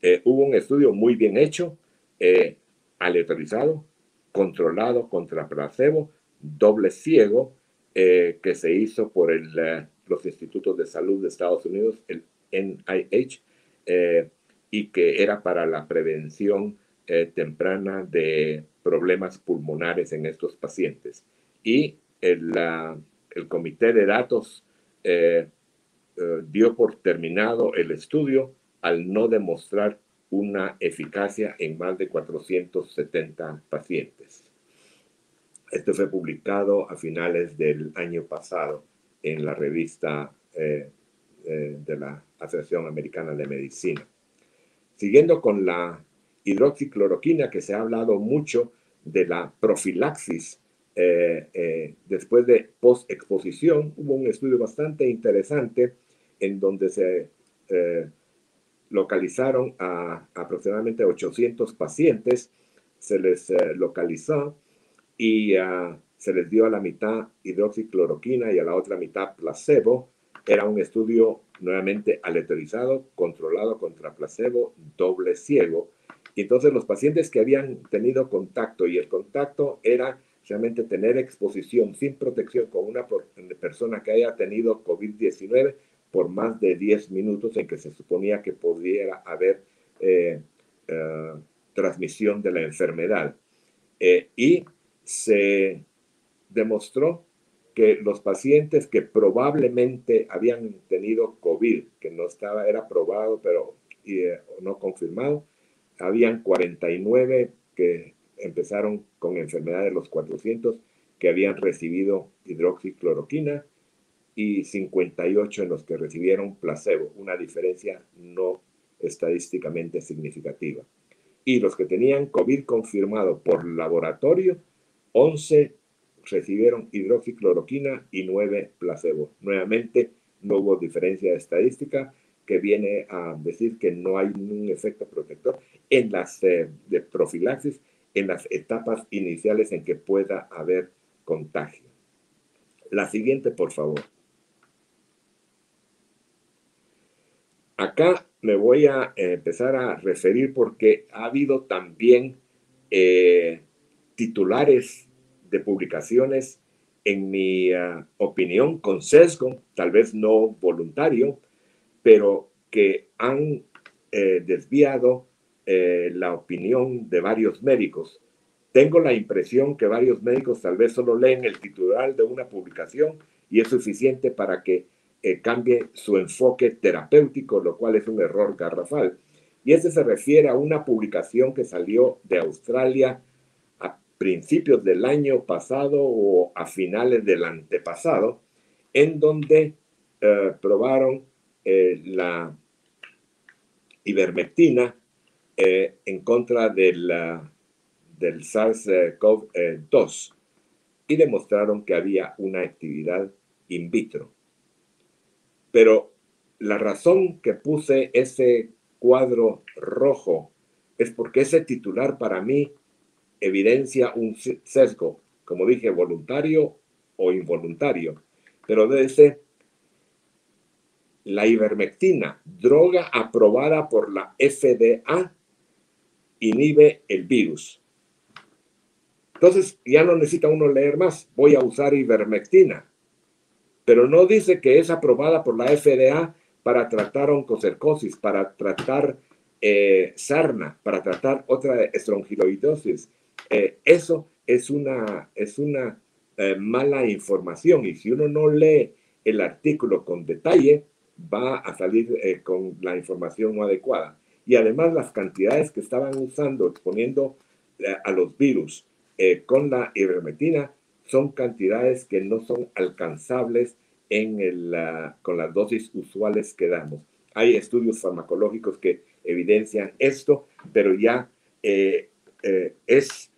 Eh, hubo un estudio muy bien hecho, eh, aleatorizado, controlado contra placebo, doble ciego, eh, que se hizo por el, eh, los institutos de salud de Estados Unidos, el N I H, eh, y que era para la prevención eh, temprana de problemas pulmonares en estos pacientes. Y el, uh, el comité de datos eh, eh, dio por terminado el estudio al no demostrar una eficacia en más de cuatrocientos setenta pacientes. Esto fue publicado a finales del año pasado en la revista eh, eh, de la Asociación Americana de Medicina. Siguiendo con la hidroxicloroquina, que se ha hablado mucho de la profilaxis eh, eh, después de post-exposición, hubo un estudio bastante interesante en donde se eh, localizaron a aproximadamente ochocientos pacientes, se les eh, localizó y uh, se les dio a la mitad hidroxicloroquina y a la otra mitad placebo. Era un estudio nuevamente aleatorizado, controlado contra placebo, doble ciego. Y entonces los pacientes que habían tenido contacto, y el contacto era realmente tener exposición sin protección con una persona que haya tenido COVID diecinueve por más de diez minutos, en que se suponía que pudiera haber eh, eh, transmisión de la enfermedad. Eh, y se demostró que los pacientes que probablemente habían tenido COVID, que no estaba, era probado, pero eh, no confirmado, habían cuarenta y nueve que empezaron con enfermedad de los cuatrocientos que habían recibido hidroxicloroquina y cincuenta y ocho en los que recibieron placebo, una diferencia no estadísticamente significativa. Y los que tenían COVID confirmado por laboratorio, once recibieron hidroxicloroquina y nueve placebo. Nuevamente, no hubo diferencia estadística, que viene a decir que no hay un efecto protector en las eh, de profilaxis, en las etapas iniciales en que pueda haber contagio. La siguiente, por favor. Acá me voy a empezar a referir porque ha habido también eh, titulares de publicaciones, en mi uh, opinión, con sesgo, tal vez no voluntario, pero que han eh, desviado eh, la opinión de varios médicos. Tengo la impresión que varios médicos tal vez solo leen el titular de una publicación y es suficiente para que eh, cambie su enfoque terapéutico, lo cual es un error garrafal. Y este se refiere a una publicación que salió de Australia principios del año pasado o a finales del antepasado, en donde eh, probaron eh, la ivermectina eh, en contra de la, del SARS CoV dos y demostraron que había una actividad in vitro. Pero la razón que puse ese cuadro rojo es porque ese titular para mí evidencia un sesgo, como dije, voluntario o involuntario. Pero dice, la ivermectina, droga aprobada por la F D A, inhibe el virus. Entonces, ya no necesita uno leer más. Voy a usar ivermectina. Pero no dice que es aprobada por la F D A para tratar oncocercosis, para tratar eh, sarna, para tratar otra estrongiloidosis. Eh, eso es una, es una eh, mala información, y si uno no lee el artículo con detalle, va a salir eh, con la información no adecuada. Y además las cantidades que estaban usando, exponiendo eh, a los virus eh, con la ivermectina, son cantidades que no son alcanzables en el, la, con las dosis usuales que damos. Hay estudios farmacológicos que evidencian esto, pero ya eh, eh, es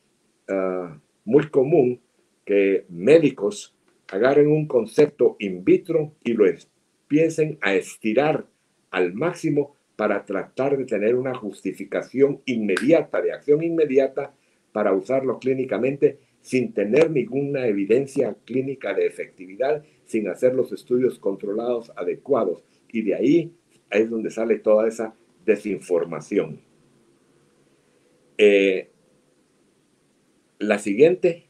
Uh, muy común que médicos agarren un concepto in vitro y lo empiecen a estirar al máximo para tratar de tener una justificación inmediata, de acción inmediata, para usarlo clínicamente sin tener ninguna evidencia clínica de efectividad, sin hacer los estudios controlados adecuados. Y de ahí es donde sale toda esa desinformación. Eh, La siguiente,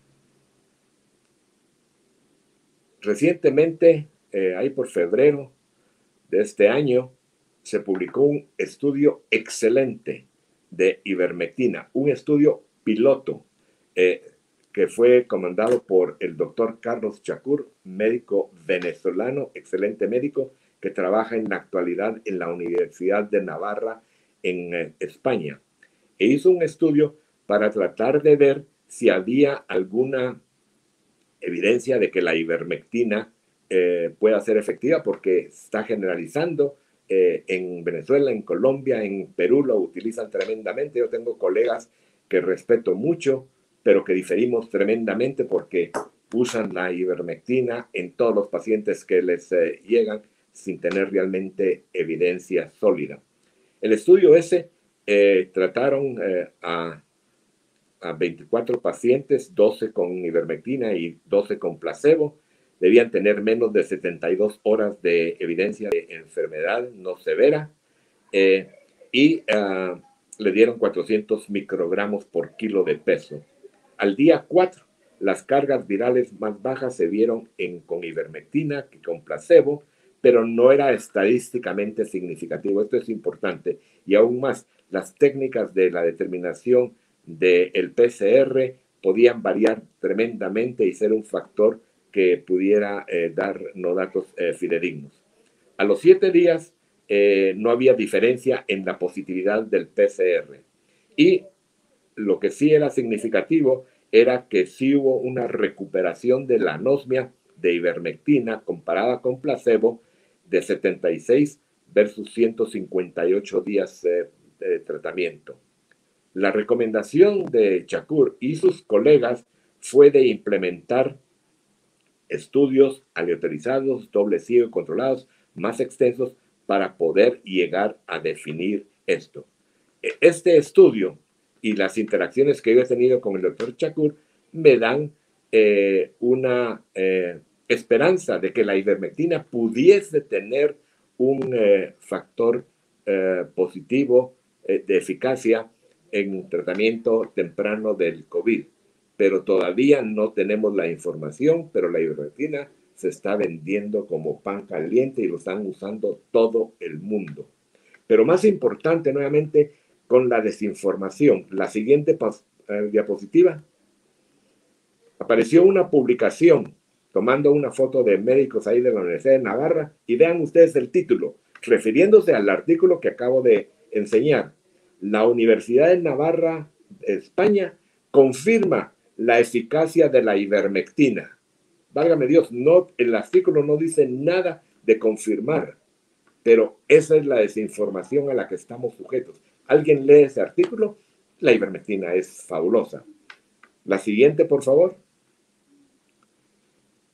recientemente, eh, ahí por febrero de este año, se publicó un estudio excelente de ivermectina, un estudio piloto eh, que fue comandado por el doctor Carlos Chaccour, médico venezolano, excelente médico, que trabaja en la actualidad en la Universidad de Navarra, en España. E hizo un estudio para tratar de ver si había alguna evidencia de que la ivermectina eh, pueda ser efectiva, porque está generalizando eh, en Venezuela, en Colombia, en Perú, lo utilizan tremendamente. Yo tengo colegas que respeto mucho, pero que diferimos tremendamente porque usan la ivermectina en todos los pacientes que les eh, llegan sin tener realmente evidencia sólida. El estudio ese eh, trataron eh, a, a veinticuatro pacientes, doce con ivermectina y doce con placebo. Debían tener menos de setenta y dos horas de evidencia de enfermedad no severa eh, y uh, le dieron cuatrocientos microgramos por kilo de peso. Al día cuatro, las cargas virales más bajas se vieron en, con ivermectina que con placebo, pero no era estadísticamente significativo. Esto es importante. Y aún más, las técnicas de la determinación del P C R podían variar tremendamente y ser un factor que pudiera eh, dar no datos eh, fidedignos. A los siete días eh, no había diferencia en la positividad del P C R. Y lo que sí era significativo era que sí hubo una recuperación de la anosmia de ivermectina comparada con placebo de setenta y seis versus ciento cincuenta y ocho días eh, de tratamiento. La recomendación de Chaccour y sus colegas fue de implementar estudios aleatorizados, doble ciego y controlados, más extensos para poder llegar a definir esto. Este estudio y las interacciones que yo he tenido con el doctor Chaccour me dan eh, una eh, esperanza de que la ivermectina pudiese tener un eh, factor eh, positivo eh, de eficacia en tratamiento temprano del COVID, pero todavía no tenemos la información, pero la ivermectina se está vendiendo como pan caliente y lo están usando todo el mundo. Pero más importante, nuevamente, con la desinformación. La siguiente eh, diapositiva. Apareció una publicación tomando una foto de médicos ahí de la Universidad de Navarra y vean ustedes el título, refiriéndose al artículo que acabo de enseñar. La Universidad de Navarra, España, confirma la eficacia de la ivermectina. Válgame Dios, no, el artículo no dice nada de confirmar, pero esa es la desinformación a la que estamos sujetos. ¿Alguien lee ese artículo? La ivermectina es fabulosa. La siguiente, por favor.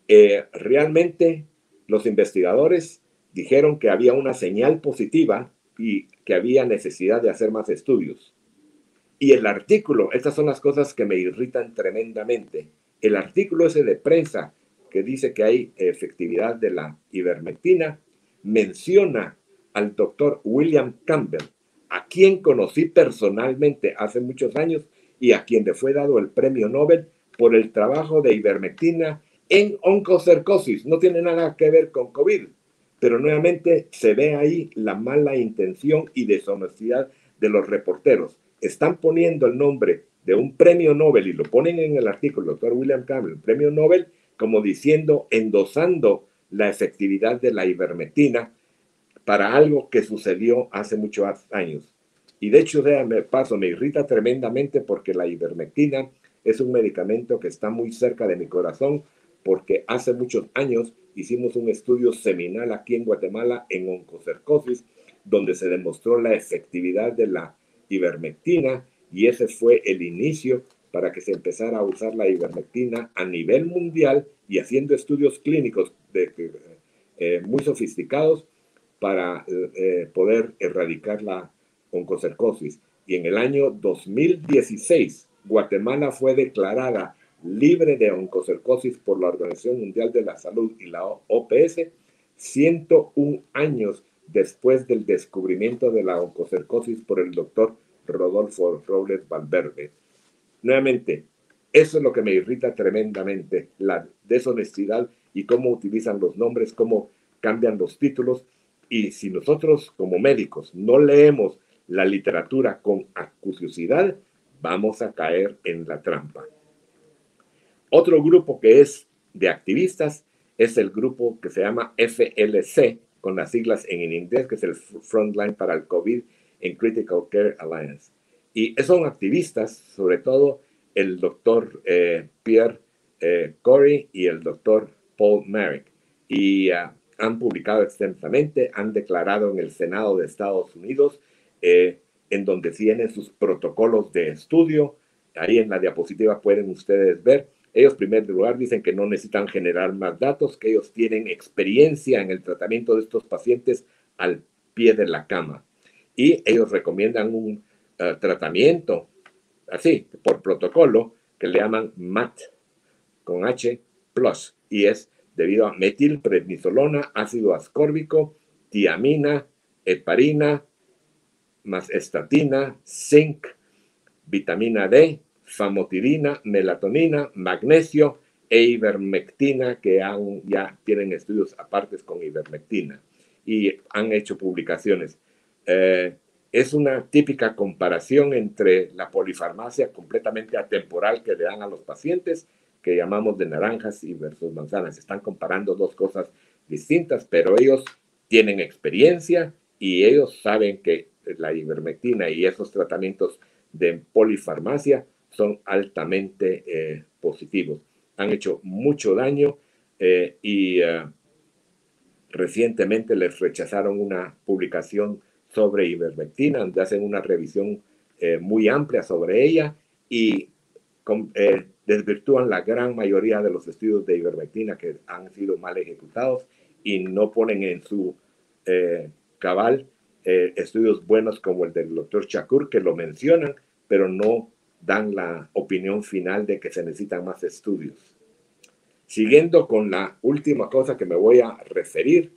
Eh, realmente los investigadores dijeron que había una señal positiva y que había necesidad de hacer más estudios. Y el artículo, estas son las cosas que me irritan tremendamente. El artículo ese de prensa que dice que hay efectividad de la ivermectina menciona al doctor William Campbell, a quien conocí personalmente hace muchos años y a quien le fue dado el premio Nobel por el trabajo de ivermectina en oncocercosis. No tiene nada que ver con COVID, pero nuevamente se ve ahí la mala intención y deshonestidad de los reporteros. Están poniendo el nombre de un premio Nobel y lo ponen en el artículo, doctor William Campbell, premio Nobel, como diciendo, endosando la efectividad de la ivermectina para algo que sucedió hace muchos años. Y de hecho, déjame paso, me irrita tremendamente porque la ivermectina es un medicamento que está muy cerca de mi corazón porque hace muchos años hicimos un estudio seminal aquí en Guatemala en oncocercosis donde se demostró la efectividad de la ivermectina y ese fue el inicio para que se empezara a usar la ivermectina a nivel mundial y haciendo estudios clínicos de, eh, muy sofisticados para eh, poder erradicar la oncocercosis. Y en el año dos mil dieciséis, Guatemala fue declarada libre de oncocercosis por la Organización Mundial de la Salud y la O P S, ciento uno años después del descubrimiento de la oncocercosis por el doctor Rodolfo Robles Valverde. Nuevamente, eso es lo que me irrita tremendamente, la deshonestidad y cómo utilizan los nombres, cómo cambian los títulos. Y si nosotros como médicos no leemos la literatura con acuciosidad, vamos a caer en la trampa. Otro grupo que es de activistas es el grupo que se llama F L C, con las siglas en inglés, que es el Frontline para el COVID en Critical Care Alliance. Y son activistas, sobre todo el doctor eh, Pierre eh, Corey y el doctor Paul Merrick. Y uh, han publicado extensamente, han declarado en el Senado de Estados Unidos, eh, en donde tienen sus protocolos de estudio. Ahí en la diapositiva pueden ustedes ver. Ellos, en primer lugar, dicen que no necesitan generar más datos, que ellos tienen experiencia en el tratamiento de estos pacientes al pie de la cama. Y ellos recomiendan un uh, tratamiento, así, por protocolo, que le llaman MAT, con H, plus, y es debido a metilprednisolona, ácido ascórbico, tiamina, heparina, más estatina, zinc, vitamina D, famotidina, melatonina, magnesio e ivermectina, que aún ya tienen estudios apartes con ivermectina y han hecho publicaciones. Eh, es una típica comparación entre la polifarmacia completamente atemporal que le dan a los pacientes, que llamamos de naranjas y versus manzanas. Están comparando dos cosas distintas, pero ellos tienen experiencia y ellos saben que la ivermectina y esos tratamientos de polifarmacia son altamente eh, positivos. Han hecho mucho daño eh, y eh, recientemente les rechazaron una publicación sobre ivermectina, donde hacen una revisión eh, muy amplia sobre ella y con, eh, desvirtúan la gran mayoría de los estudios de ivermectina que han sido mal ejecutados y no ponen en su eh, cabal eh, estudios buenos como el del doctor Chaccour, que lo mencionan, pero no dan la opinión final de que se necesitan más estudios. Siguiendo con la última cosa que me voy a referir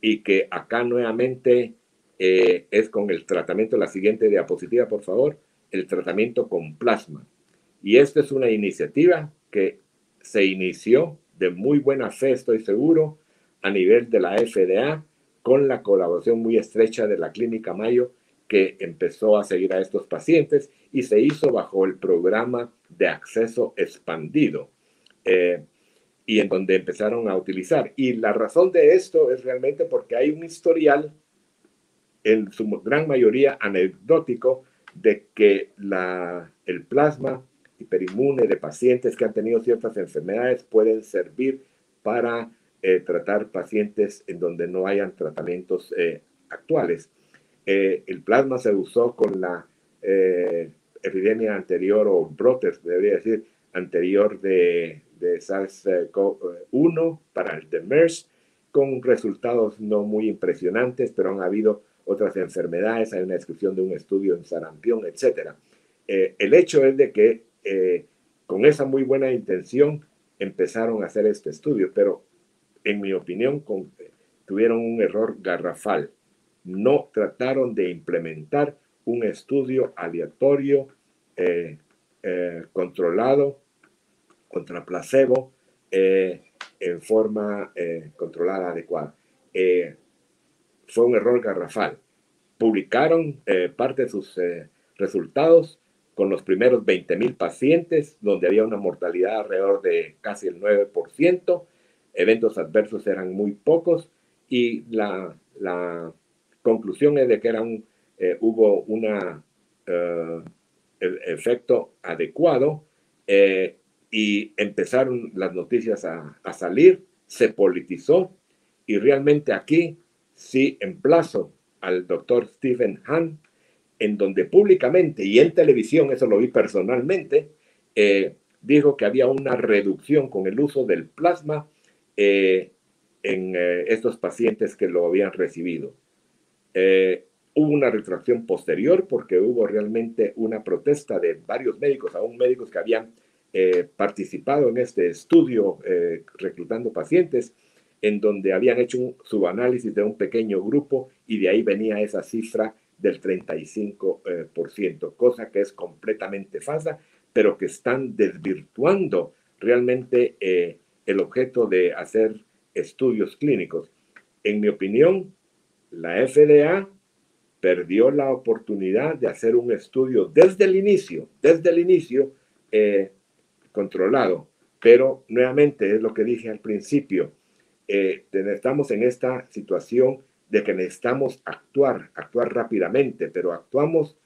y que acá nuevamente eh, es con el tratamiento, la siguiente diapositiva, por favor, el tratamiento con plasma. Y esta es una iniciativa que se inició de muy buena fe, estoy seguro, a nivel de la F D A, con la colaboración muy estrecha de la Clínica Mayo, que empezó a seguir a estos pacientes y se hizo bajo el programa de acceso expandido eh, y en donde empezaron a utilizar. Y la razón de esto es realmente porque hay un historial, en su gran mayoría anecdótico, de que la, el plasma hiperinmune de pacientes que han tenido ciertas enfermedades pueden servir para eh, tratar pacientes en donde no hayan tratamientos eh, actuales. Eh, el plasma se usó con la eh, epidemia anterior, o brotes, debería decir, anterior de, de SARS uno para el de MERS, con resultados no muy impresionantes, pero han habido otras enfermedades, hay una exclusión de un estudio en sarampión, etcétera. Eh, el hecho es de que eh, con esa muy buena intención empezaron a hacer este estudio, pero en mi opinión con, tuvieron un error garrafal. No trataron de implementar un estudio aleatorio, eh, eh, controlado, contra placebo, eh, en forma eh, controlada adecuada. Eh, fue un error garrafal. Publicaron eh, parte de sus eh, resultados con los primeros veinte mil pacientes, donde había una mortalidad alrededor de casi el nueve por ciento, eventos adversos eran muy pocos, y la... la conclusión es de que era un, eh, hubo un uh, efecto adecuado eh, y empezaron las noticias a, a salir, se politizó y realmente aquí sí emplazo al doctor Stephen Hahn, en donde públicamente y en televisión, eso lo vi personalmente, eh, dijo que había una reducción con el uso del plasma eh, en eh, estos pacientes que lo habían recibido. Eh, hubo una retracción posterior porque hubo realmente una protesta de varios médicos, aún médicos que habían eh, participado en este estudio eh, reclutando pacientes, en donde habían hecho un subanálisis de un pequeño grupo y de ahí venía esa cifra del treinta y cinco por ciento, eh, por ciento, cosa que es completamente falsa, pero que están desvirtuando realmente eh, el objeto de hacer estudios clínicos. En mi opinión, la F D A perdió la oportunidad de hacer un estudio desde el inicio, desde el inicio eh, controlado, Pero nuevamente es lo que dije al principio, eh, estamos en esta situación de que necesitamos actuar, actuar rápidamente, pero actuamos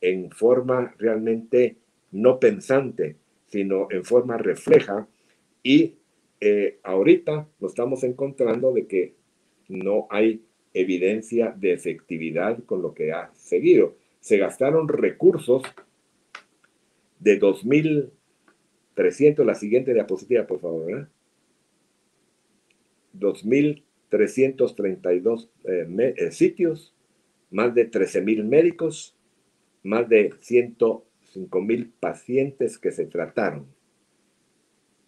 en forma realmente no pensante, sino en forma refleja, y eh, ahorita nos estamos encontrando de que no hay evidencia de efectividad con lo que ha seguido. Se gastaron recursos de dos mil trescientos, la siguiente diapositiva, por favor, ¿verdad? dos mil trescientos treinta y dos eh, eh, sitios, más de trece mil médicos, más de ciento cinco mil pacientes que se trataron.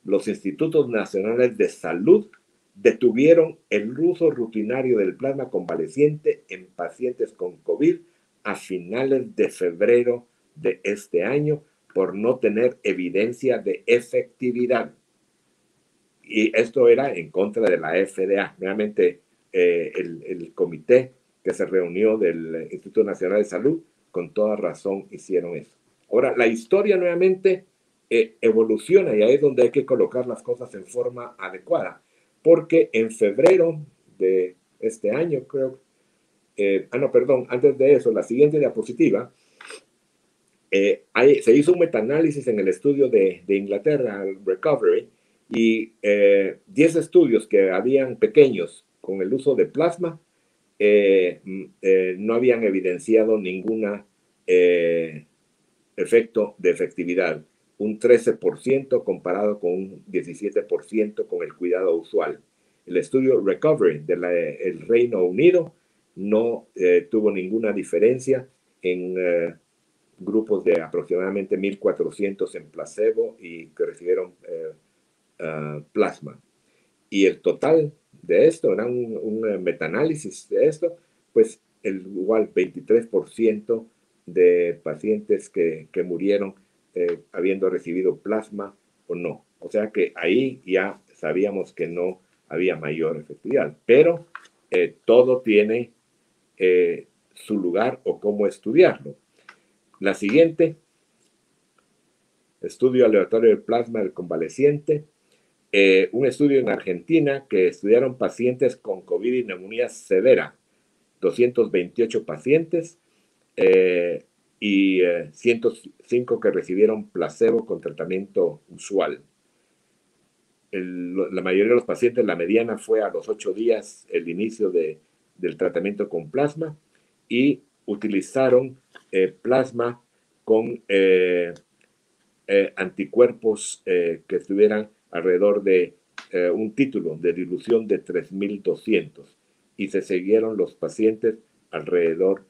Los institutos nacionales de salud detuvieron el uso rutinario del plasma convaleciente en pacientes con COVID a finales de febrero de este año por no tener evidencia de efectividad. Y esto era en contra de la F D A. Nuevamente, eh, el, el comité que se reunió del Instituto Nacional de Salud con toda razón hicieron eso. Ahora, la historia nuevamente eh, evoluciona, y ahí es donde hay que colocar las cosas en forma adecuada. Porque en febrero de este año, creo... Eh, ah, no, perdón, antes de eso, la siguiente diapositiva. Eh, hay, se hizo un metaanálisis en el estudio de, de Inglaterra, Recovery, y eh, diez estudios que habían pequeños con el uso de plasma, Eh, eh, no habían evidenciado ningún eh, efecto de efectividad, un trece por ciento comparado con un diecisiete por ciento con el cuidado usual. El estudio Recovery del Reino Unido no eh, tuvo ninguna diferencia en eh, grupos de aproximadamente mil cuatrocientos en placebo y que recibieron eh, uh, plasma. Y el total de esto, era un, un metaanálisis de esto, pues el igual veintitrés por ciento de pacientes que, que murieron eh, habiendo recibido plasma o no. O sea que ahí ya sabíamos que no había mayor efectividad, pero eh, todo tiene eh, su lugar o cómo estudiarlo. La siguiente, estudio aleatorio del plasma del convaleciente. Eh, un estudio en Argentina que estudiaron pacientes con COVID y neumonía severa, doscientos veintiocho pacientes eh, y eh, ciento cinco que recibieron placebo con tratamiento usual. El, la mayoría de los pacientes, la mediana fue a los ocho días el inicio de, del tratamiento con plasma, y utilizaron eh, plasma con eh, eh, anticuerpos eh, que estuvieran alrededor de eh, un título de dilución de tres mil doscientos, y se siguieron los pacientes alrededor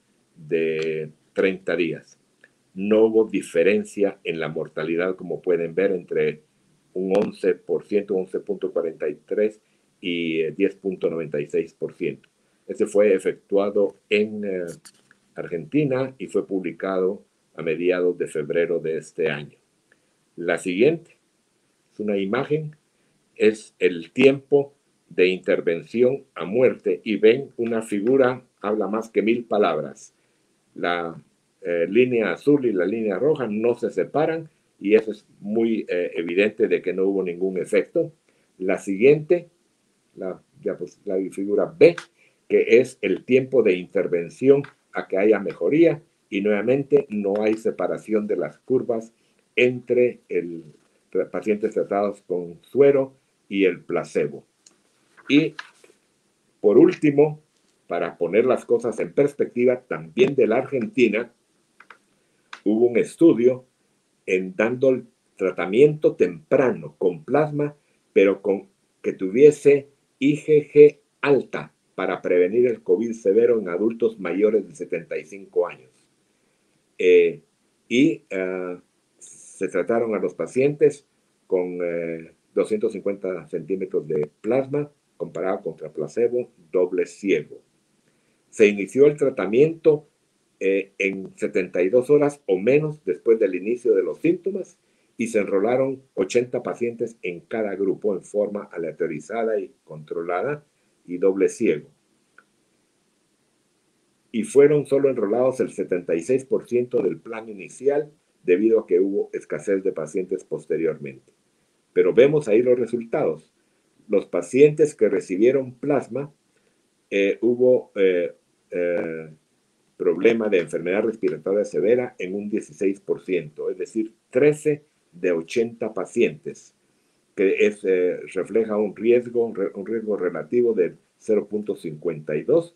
de treinta días. No hubo diferencia en la mortalidad, como pueden ver, entre un once por ciento, once punto cuarenta y tres por ciento y eh, diez punto noventa y seis por ciento. Este fue efectuado en eh, Argentina y fue publicado a mediados de febrero de este año. La siguiente, una imagen, es el tiempo de intervención a muerte, y ven una figura, habla más que mil palabras. La eh, línea azul y la línea roja no se separan, y eso es muy eh, evidente de que no hubo ningún efecto. La siguiente, la, ya pues, la figura B, que es el tiempo de intervención a que haya mejoría, y nuevamente no hay separación de las curvas entre el pacientes tratados con suero y el placebo. Y por último, para poner las cosas en perspectiva, también de la Argentina, hubo un estudio en dando el tratamiento temprano con plasma, pero con que tuviese I G G alta para prevenir el COVID severo en adultos mayores de setenta y cinco años. Eh, y uh, se trataron a los pacientes con eh, doscientos cincuenta centímetros de plasma comparado contra placebo, doble ciego. Se inició el tratamiento eh, en setenta y dos horas o menos después del inicio de los síntomas, y se enrolaron ochenta pacientes en cada grupo en forma aleatorizada y controlada y doble ciego. Y fueron solo enrolados el setenta y seis por ciento del plan inicial, debido a que hubo escasez de pacientes posteriormente. pero vemos ahí los resultados. Los pacientes que recibieron plasma eh, hubo eh, eh, problema de enfermedad respiratoria severa en un dieciséis por ciento, es decir, trece de ochenta pacientes, que es, eh, refleja un riesgo, un riesgo relativo del cero punto cincuenta y dos,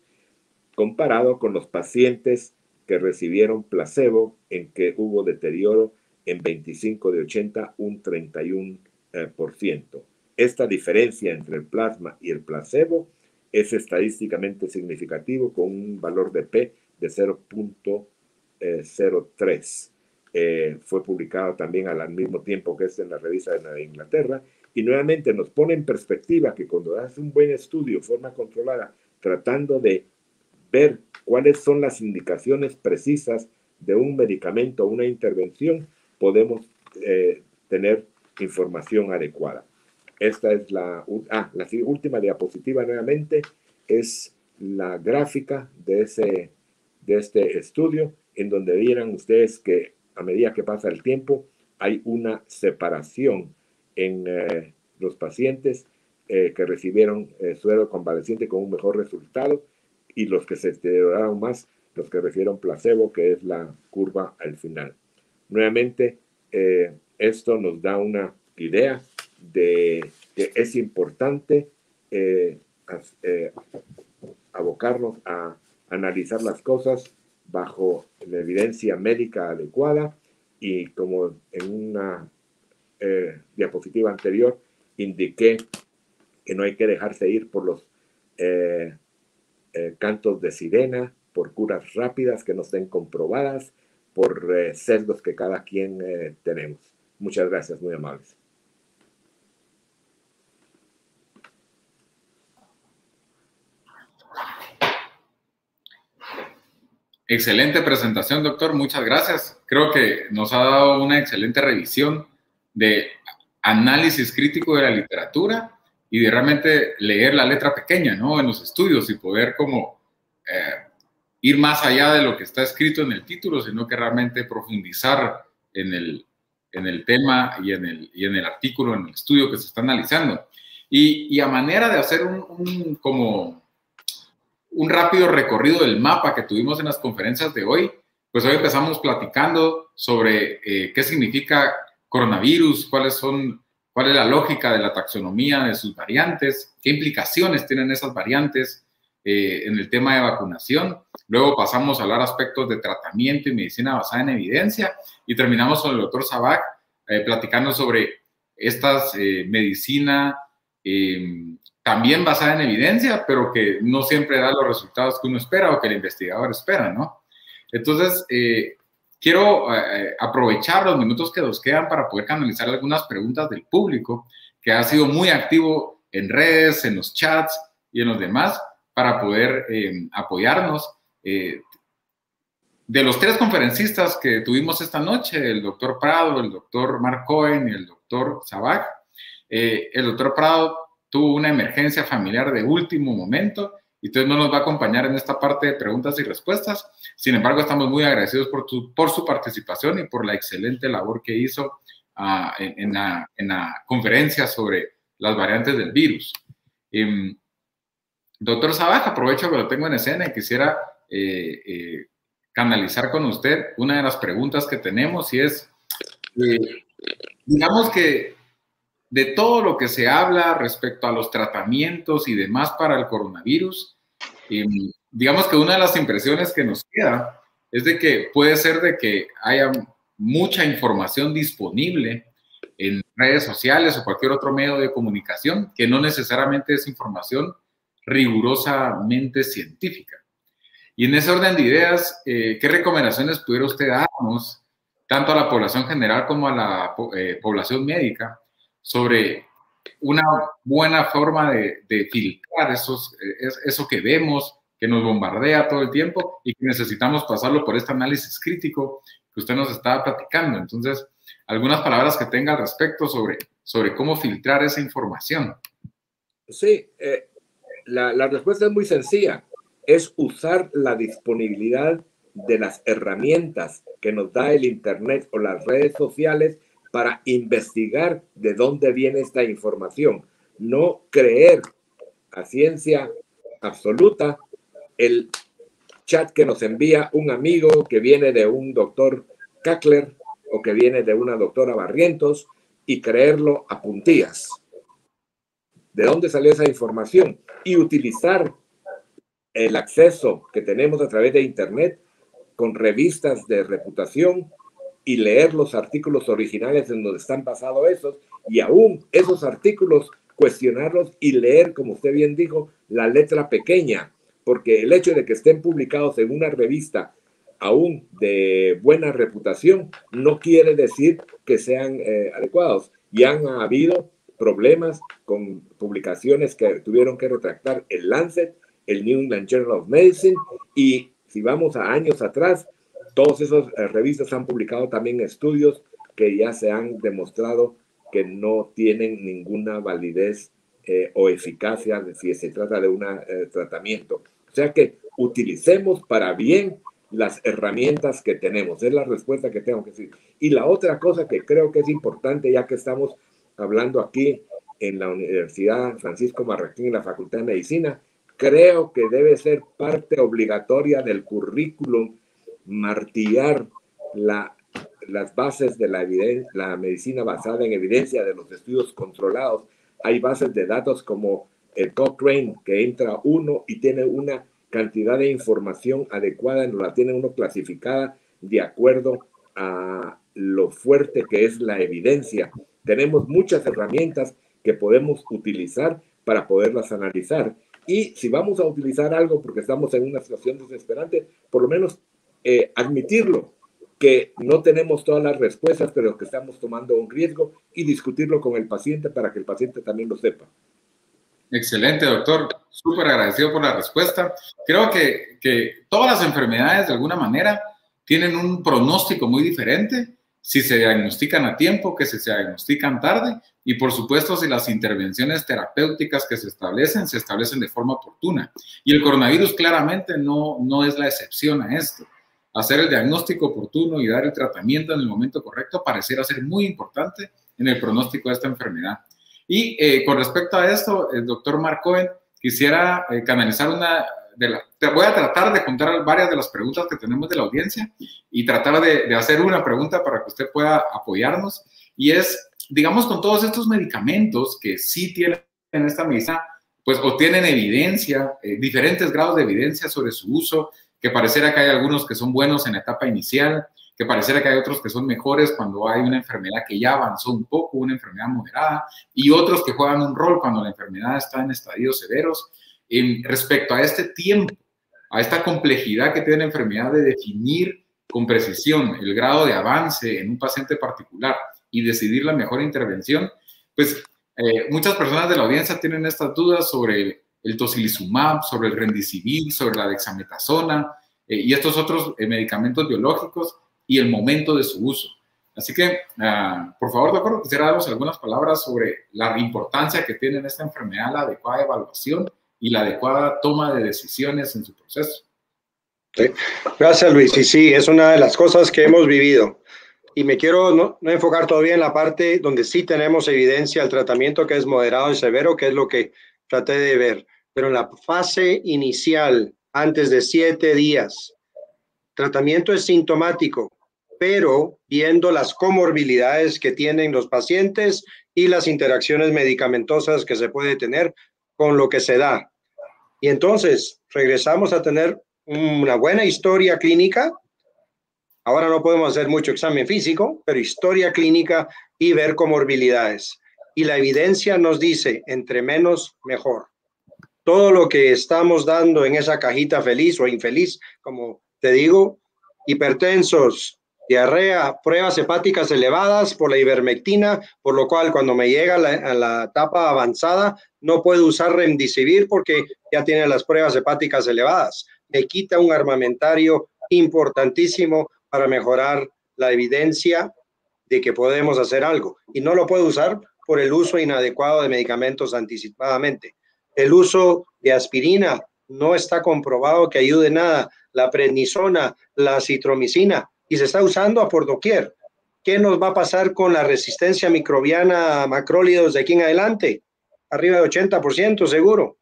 comparado con los pacientes que recibieron placebo, en que hubo deterioro en veinticinco de ochenta, un treinta y uno por ciento. Eh, por ciento. Esta diferencia entre el plasma y el placebo es estadísticamente significativo, con un valor de P de cero punto cero tres. Eh, fue publicado también al mismo tiempo que este en la revista de Inglaterra, y nuevamente nos pone en perspectiva que cuando haces un buen estudio de forma controlada, tratando de ver cuáles son las indicaciones precisas de un medicamento o una intervención, podemos eh, tener información adecuada. Esta es la, ah, la última diapositiva nuevamente, es la gráfica de, ese, de este estudio, en donde vieran ustedes que a medida que pasa el tiempo hay una separación en eh, los pacientes eh, que recibieron eh, suero convaleciente con un mejor resultado, y los que se deterioraron más, los que recibieron placebo, que es la curva al final. Nuevamente, eh, esto nos da una idea de que es importante eh, as, eh, abocarnos a analizar las cosas bajo la evidencia médica adecuada, y como en una eh, diapositiva anterior indiqué que no hay que dejarse ir por los eh, eh, cantos de sirena, por curas rápidas que no estén comprobadas, por eh, sesgos que cada quien eh, tenemos. Muchas gracias, muy amables. Excelente presentación, doctor. Muchas gracias. Creo que nos ha dado una excelente revisión de análisis crítico de la literatura y de realmente leer la letra pequeña, ¿no? En los estudios, y poder como eh, ir más allá de lo que está escrito en el título, sino que realmente profundizar en el, en el tema y en el, y en el artículo, en el estudio que se está analizando. Y, y a manera de hacer un, un como... un rápido recorrido del mapa que tuvimos en las conferencias de hoy, pues hoy empezamos platicando sobre eh, qué significa coronavirus, cuáles son, cuál es la lógica de la taxonomía de sus variantes, qué implicaciones tienen esas variantes eh, en el tema de vacunación. Luego pasamos a hablar aspectos de tratamiento y medicina basada en evidencia, y terminamos con el doctor Sabbaj eh, platicando sobre estas eh, medicina eh, también basada en evidencia, pero que no siempre da los resultados que uno espera o que el investigador espera, ¿no? Entonces, eh, quiero eh, aprovechar los minutos que nos quedan para poder canalizar algunas preguntas del público, que ha sido muy activo en redes, en los chats y en los demás, para poder eh, apoyarnos. Eh, de los tres conferencistas que tuvimos esta noche, el doctor Prado, el doctor Mark Cohen y el doctor Sabbaj, eh, el doctor Prado tuvo una emergencia familiar de último momento, y entonces no nos va a acompañar en esta parte de preguntas y respuestas. Sin embargo, estamos muy agradecidos por, tu, por su participación y por la excelente labor que hizo uh, en, en, la, en la conferencia sobre las variantes del virus. Eh, doctor Sabbaj, aprovecho que lo tengo en escena y quisiera eh, eh, canalizar con usted una de las preguntas que tenemos, y es, eh, digamos que, de todo lo que se habla respecto a los tratamientos y demás para el coronavirus, eh, digamos que una de las impresiones que nos queda es de que puede ser de que haya mucha información disponible en redes sociales o cualquier otro medio de comunicación, que no necesariamente es información rigurosamente científica. Y en ese orden de ideas, eh, ¿qué recomendaciones pudiera usted darnos, tanto a la población general como a la eh, población médica, sobre una buena forma de, de filtrar esos, eso que vemos, que nos bombardea todo el tiempo y que necesitamos pasarlo por este análisis crítico que usted nos estaba platicando? Entonces, algunas palabras que tenga al respecto sobre, sobre cómo filtrar esa información. Sí, eh, la, la respuesta es muy sencilla. Es usar la disponibilidad de las herramientas que nos da el Internet o las redes sociales para investigar de dónde viene esta información. No creer a ciencia absoluta el chat que nos envía un amigo que viene de un doctor Cackler o que viene de una doctora Barrientos y creerlo a puntillas. ¿De dónde salió esa información? Y utilizar el acceso que tenemos a través de Internet con revistas de reputación y leer los artículos originales en donde están basados esos, y aún esos artículos cuestionarlos y leer, como usted bien dijo, la letra pequeña, porque el hecho de que estén publicados en una revista aún de buena reputación no quiere decir que sean eh, adecuados. Y han habido problemas con publicaciones que tuvieron que retractar el Lancet, el New England Journal of Medicine, y si vamos a años atrás, todas esas revistas han publicado también estudios que ya se han demostrado que no tienen ninguna validez eh, o eficacia si se trata de un eh, tratamiento. O sea que utilicemos para bien las herramientas que tenemos. Es la respuesta que tengo que decir. Y la otra cosa que creo que es importante, ya que estamos hablando aquí en la Universidad Francisco Marroquín, en la Facultad de Medicina, creo que debe ser parte obligatoria del currículum martillar la, las bases de la, eviden la medicina basada en evidencia de los estudios controlados. Hay bases de datos como el Cochrane, que entra uno y tiene una cantidad de información adecuada, no la tiene uno clasificada de acuerdo a lo fuerte que es la evidencia. Tenemos muchas herramientas que podemos utilizar para poderlas analizar. Y si vamos a utilizar algo porque estamos en una situación desesperante, por lo menos eh, admitirlo, que no tenemos todas las respuestas, pero que estamos tomando un riesgo, y discutirlo con el paciente para que el paciente también lo sepa. Excelente, doctor. Súper agradecido por la respuesta. Creo que, que todas las enfermedades, de alguna manera, tienen un pronóstico muy diferente si se diagnostican a tiempo, que si se diagnostican tarde, y por supuesto si las intervenciones terapéuticas que se establecen, se establecen de forma oportuna. Y el coronavirus claramente no, no es la excepción a esto. Hacer el diagnóstico oportuno y dar el tratamiento en el momento correcto pareciera ser muy importante en el pronóstico de esta enfermedad. Y eh, con respecto a esto, el doctor Mark Cohen, quisiera eh, canalizar una... De la, te voy a tratar de contar varias de las preguntas que tenemos de la audiencia y tratar de, de hacer una pregunta para que usted pueda apoyarnos, y es, digamos, con todos estos medicamentos que sí tienen en esta medicina, pues o tienen evidencia, eh, diferentes grados de evidencia sobre su uso, que pareciera que hay algunos que son buenos en la etapa inicial, que pareciera que hay otros que son mejores cuando hay una enfermedad que ya avanzó un poco, una enfermedad moderada, y otros que juegan un rol cuando la enfermedad está en estadios severos. En respecto a este tiempo, a esta complejidad que tiene la enfermedad de definir con precisión el grado de avance en un paciente particular y decidir la mejor intervención, pues eh, muchas personas de la audiencia tienen estas dudas sobre el, el tocilizumab, sobre el remdesivir, sobre la dexametasona eh, y estos otros eh, medicamentos biológicos y el momento de su uso. Así que, uh, por favor, doctor, quisiera darnos algunas palabras sobre la importancia que tiene en esta enfermedad la adecuada evaluación y la adecuada toma de decisiones en su proceso. Sí. Gracias, Luis. Y sí, es una de las cosas que hemos vivido. Y me quiero no, no enfocar todavía en la parte donde sí tenemos evidencia del tratamiento que es moderado y severo, que es lo que traté de ver. Pero en la fase inicial, antes de siete días, tratamiento es sintomático, pero viendo las comorbilidades que tienen los pacientes y las interacciones medicamentosas que se puede tener con lo que se da. Y entonces regresamos a tener una buena historia clínica. Ahora no podemos hacer mucho examen físico, pero historia clínica y ver comorbilidades. Y la evidencia nos dice, entre menos, mejor. Todo lo que estamos dando en esa cajita feliz o infeliz, como te digo, hipertensos, diarrea, pruebas hepáticas elevadas por la ivermectina, por lo cual cuando me llega la, a la etapa avanzada, no puedo usar remdesivir porque ya tiene las pruebas hepáticas elevadas. Me quita un armamentario importantísimo para mejorar la evidencia de que podemos hacer algo. Y no lo puedo usar por el uso inadecuado de medicamentos anticipadamente. El uso de aspirina no está comprobado que ayude nada. La prednisona, la azitromicina, y se está usando a por doquier. ¿Qué nos va a pasar con la resistencia microbiana a macrólidos de aquí en adelante? Arriba de ochenta por ciento seguro.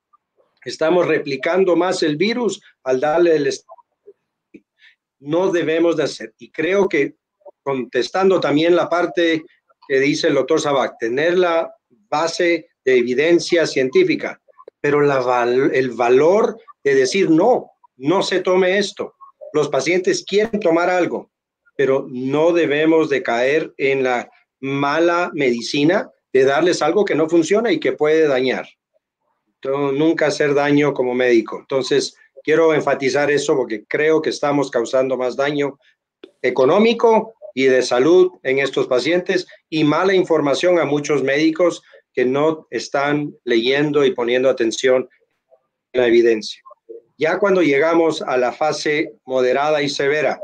Estamos replicando más el virus al darle el estado. No debemos de hacer. Y creo que, contestando también la parte que dice el doctor Sabbaj, tener la base de evidencia científica, pero la val el valor de decir no, no se tome esto. Los pacientes quieren tomar algo, pero no debemos de caer en la mala medicina de darles algo que no funciona y que puede dañar. Entonces, nunca hacer daño como médico. Entonces, quiero enfatizar eso porque creo que estamos causando más daño económico y de salud en estos pacientes y mala información a muchos médicos que no están leyendo y poniendo atención a la evidencia. Ya cuando llegamos a la fase moderada y severa,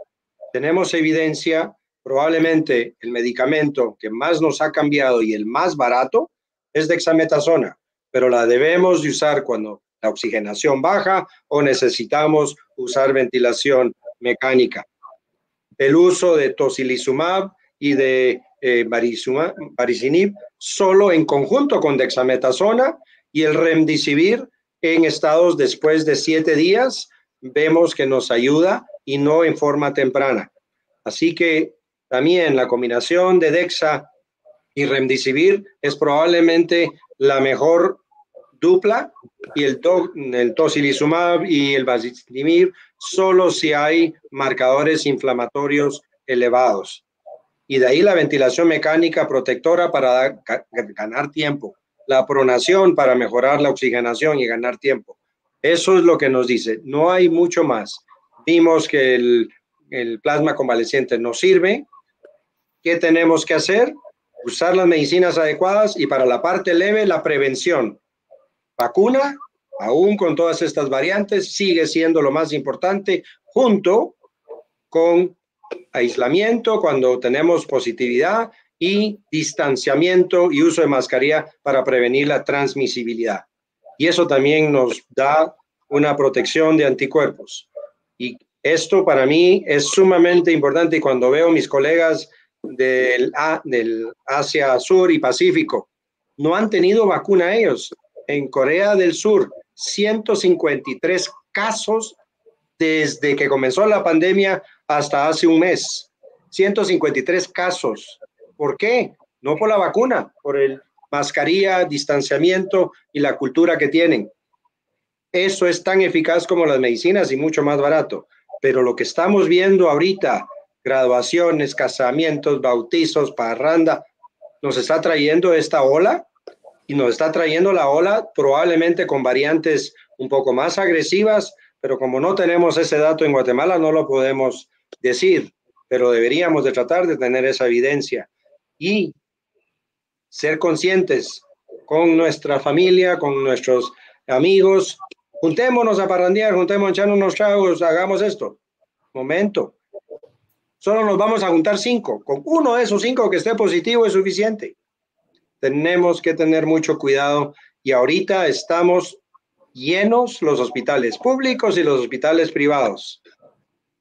tenemos evidencia, probablemente el medicamento que más nos ha cambiado y el más barato es dexametasona, pero la debemos de usar cuando la oxigenación baja o necesitamos usar ventilación mecánica. El uso de tocilizumab y de eh, baricitinib solo en conjunto con dexametasona y el remdesivir en estados después de siete días, vemos que nos ayuda y no en forma temprana. Así que también la combinación de dexa y remdesivir es probablemente la mejor dupla y el, to el tocilizumab y el baricitinib solo si hay marcadores inflamatorios elevados. Y de ahí la ventilación mecánica protectora para ganar tiempo, la pronación para mejorar la oxigenación y ganar tiempo. Eso es lo que nos dice, no hay mucho más. Vimos que el, el plasma convaleciente no sirve. ¿Qué tenemos que hacer? Usar las medicinas adecuadas y para la parte leve, la prevención. Vacuna, aún con todas estas variantes, sigue siendo lo más importante, junto con aislamiento cuando tenemos positividad y distanciamiento y uso de mascarilla para prevenir la transmisibilidad. Y eso también nos da una protección de anticuerpos. Y esto para mí es sumamente importante y cuando veo mis colegas del, del Asia Sur y Pacífico, no han tenido vacuna ellos. En Corea del Sur, ciento cincuenta y tres casos desde que comenzó la pandemia hasta hace un mes. ciento cincuenta y tres casos. ¿Por qué? No por la vacuna, por el mascarilla, distanciamiento y la cultura que tienen. Eso es tan eficaz como las medicinas y mucho más barato. Pero lo que estamos viendo ahorita, graduaciones, casamientos, bautizos, parranda, nos está trayendo esta ola. Y nos está trayendo la ola probablemente con variantes un poco más agresivas, pero como no tenemos ese dato en Guatemala, no lo podemos decir, pero deberíamos de tratar de tener esa evidencia y ser conscientes con nuestra familia, con nuestros amigos. Juntémonos a parrandear, juntémonos a echar unos tragos, hagamos esto. Momento. Solo nos vamos a juntar cinco. Con uno de esos cinco que esté positivo es suficiente. Tenemos que tener mucho cuidado y ahorita estamos llenos los hospitales públicos y los hospitales privados.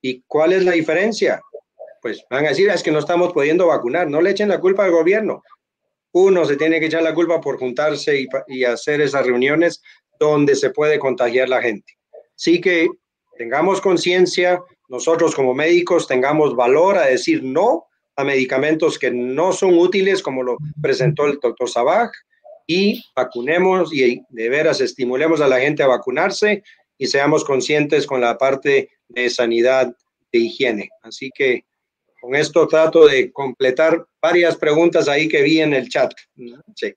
¿Y cuál es la diferencia? Pues van a decir, es que no estamos pudiendo vacunar. No le echen la culpa al gobierno. Uno se tiene que echar la culpa por juntarse y, y hacer esas reuniones donde se puede contagiar la gente. Así que tengamos conciencia, nosotros como médicos tengamos valor a decir no a medicamentos que no son útiles, como lo presentó el doctor Sabbaj, y vacunemos y de veras estimulemos a la gente a vacunarse y seamos conscientes con la parte de sanidad, de higiene. Así que con esto trato de completar varias preguntas ahí que vi en el chat. Sí.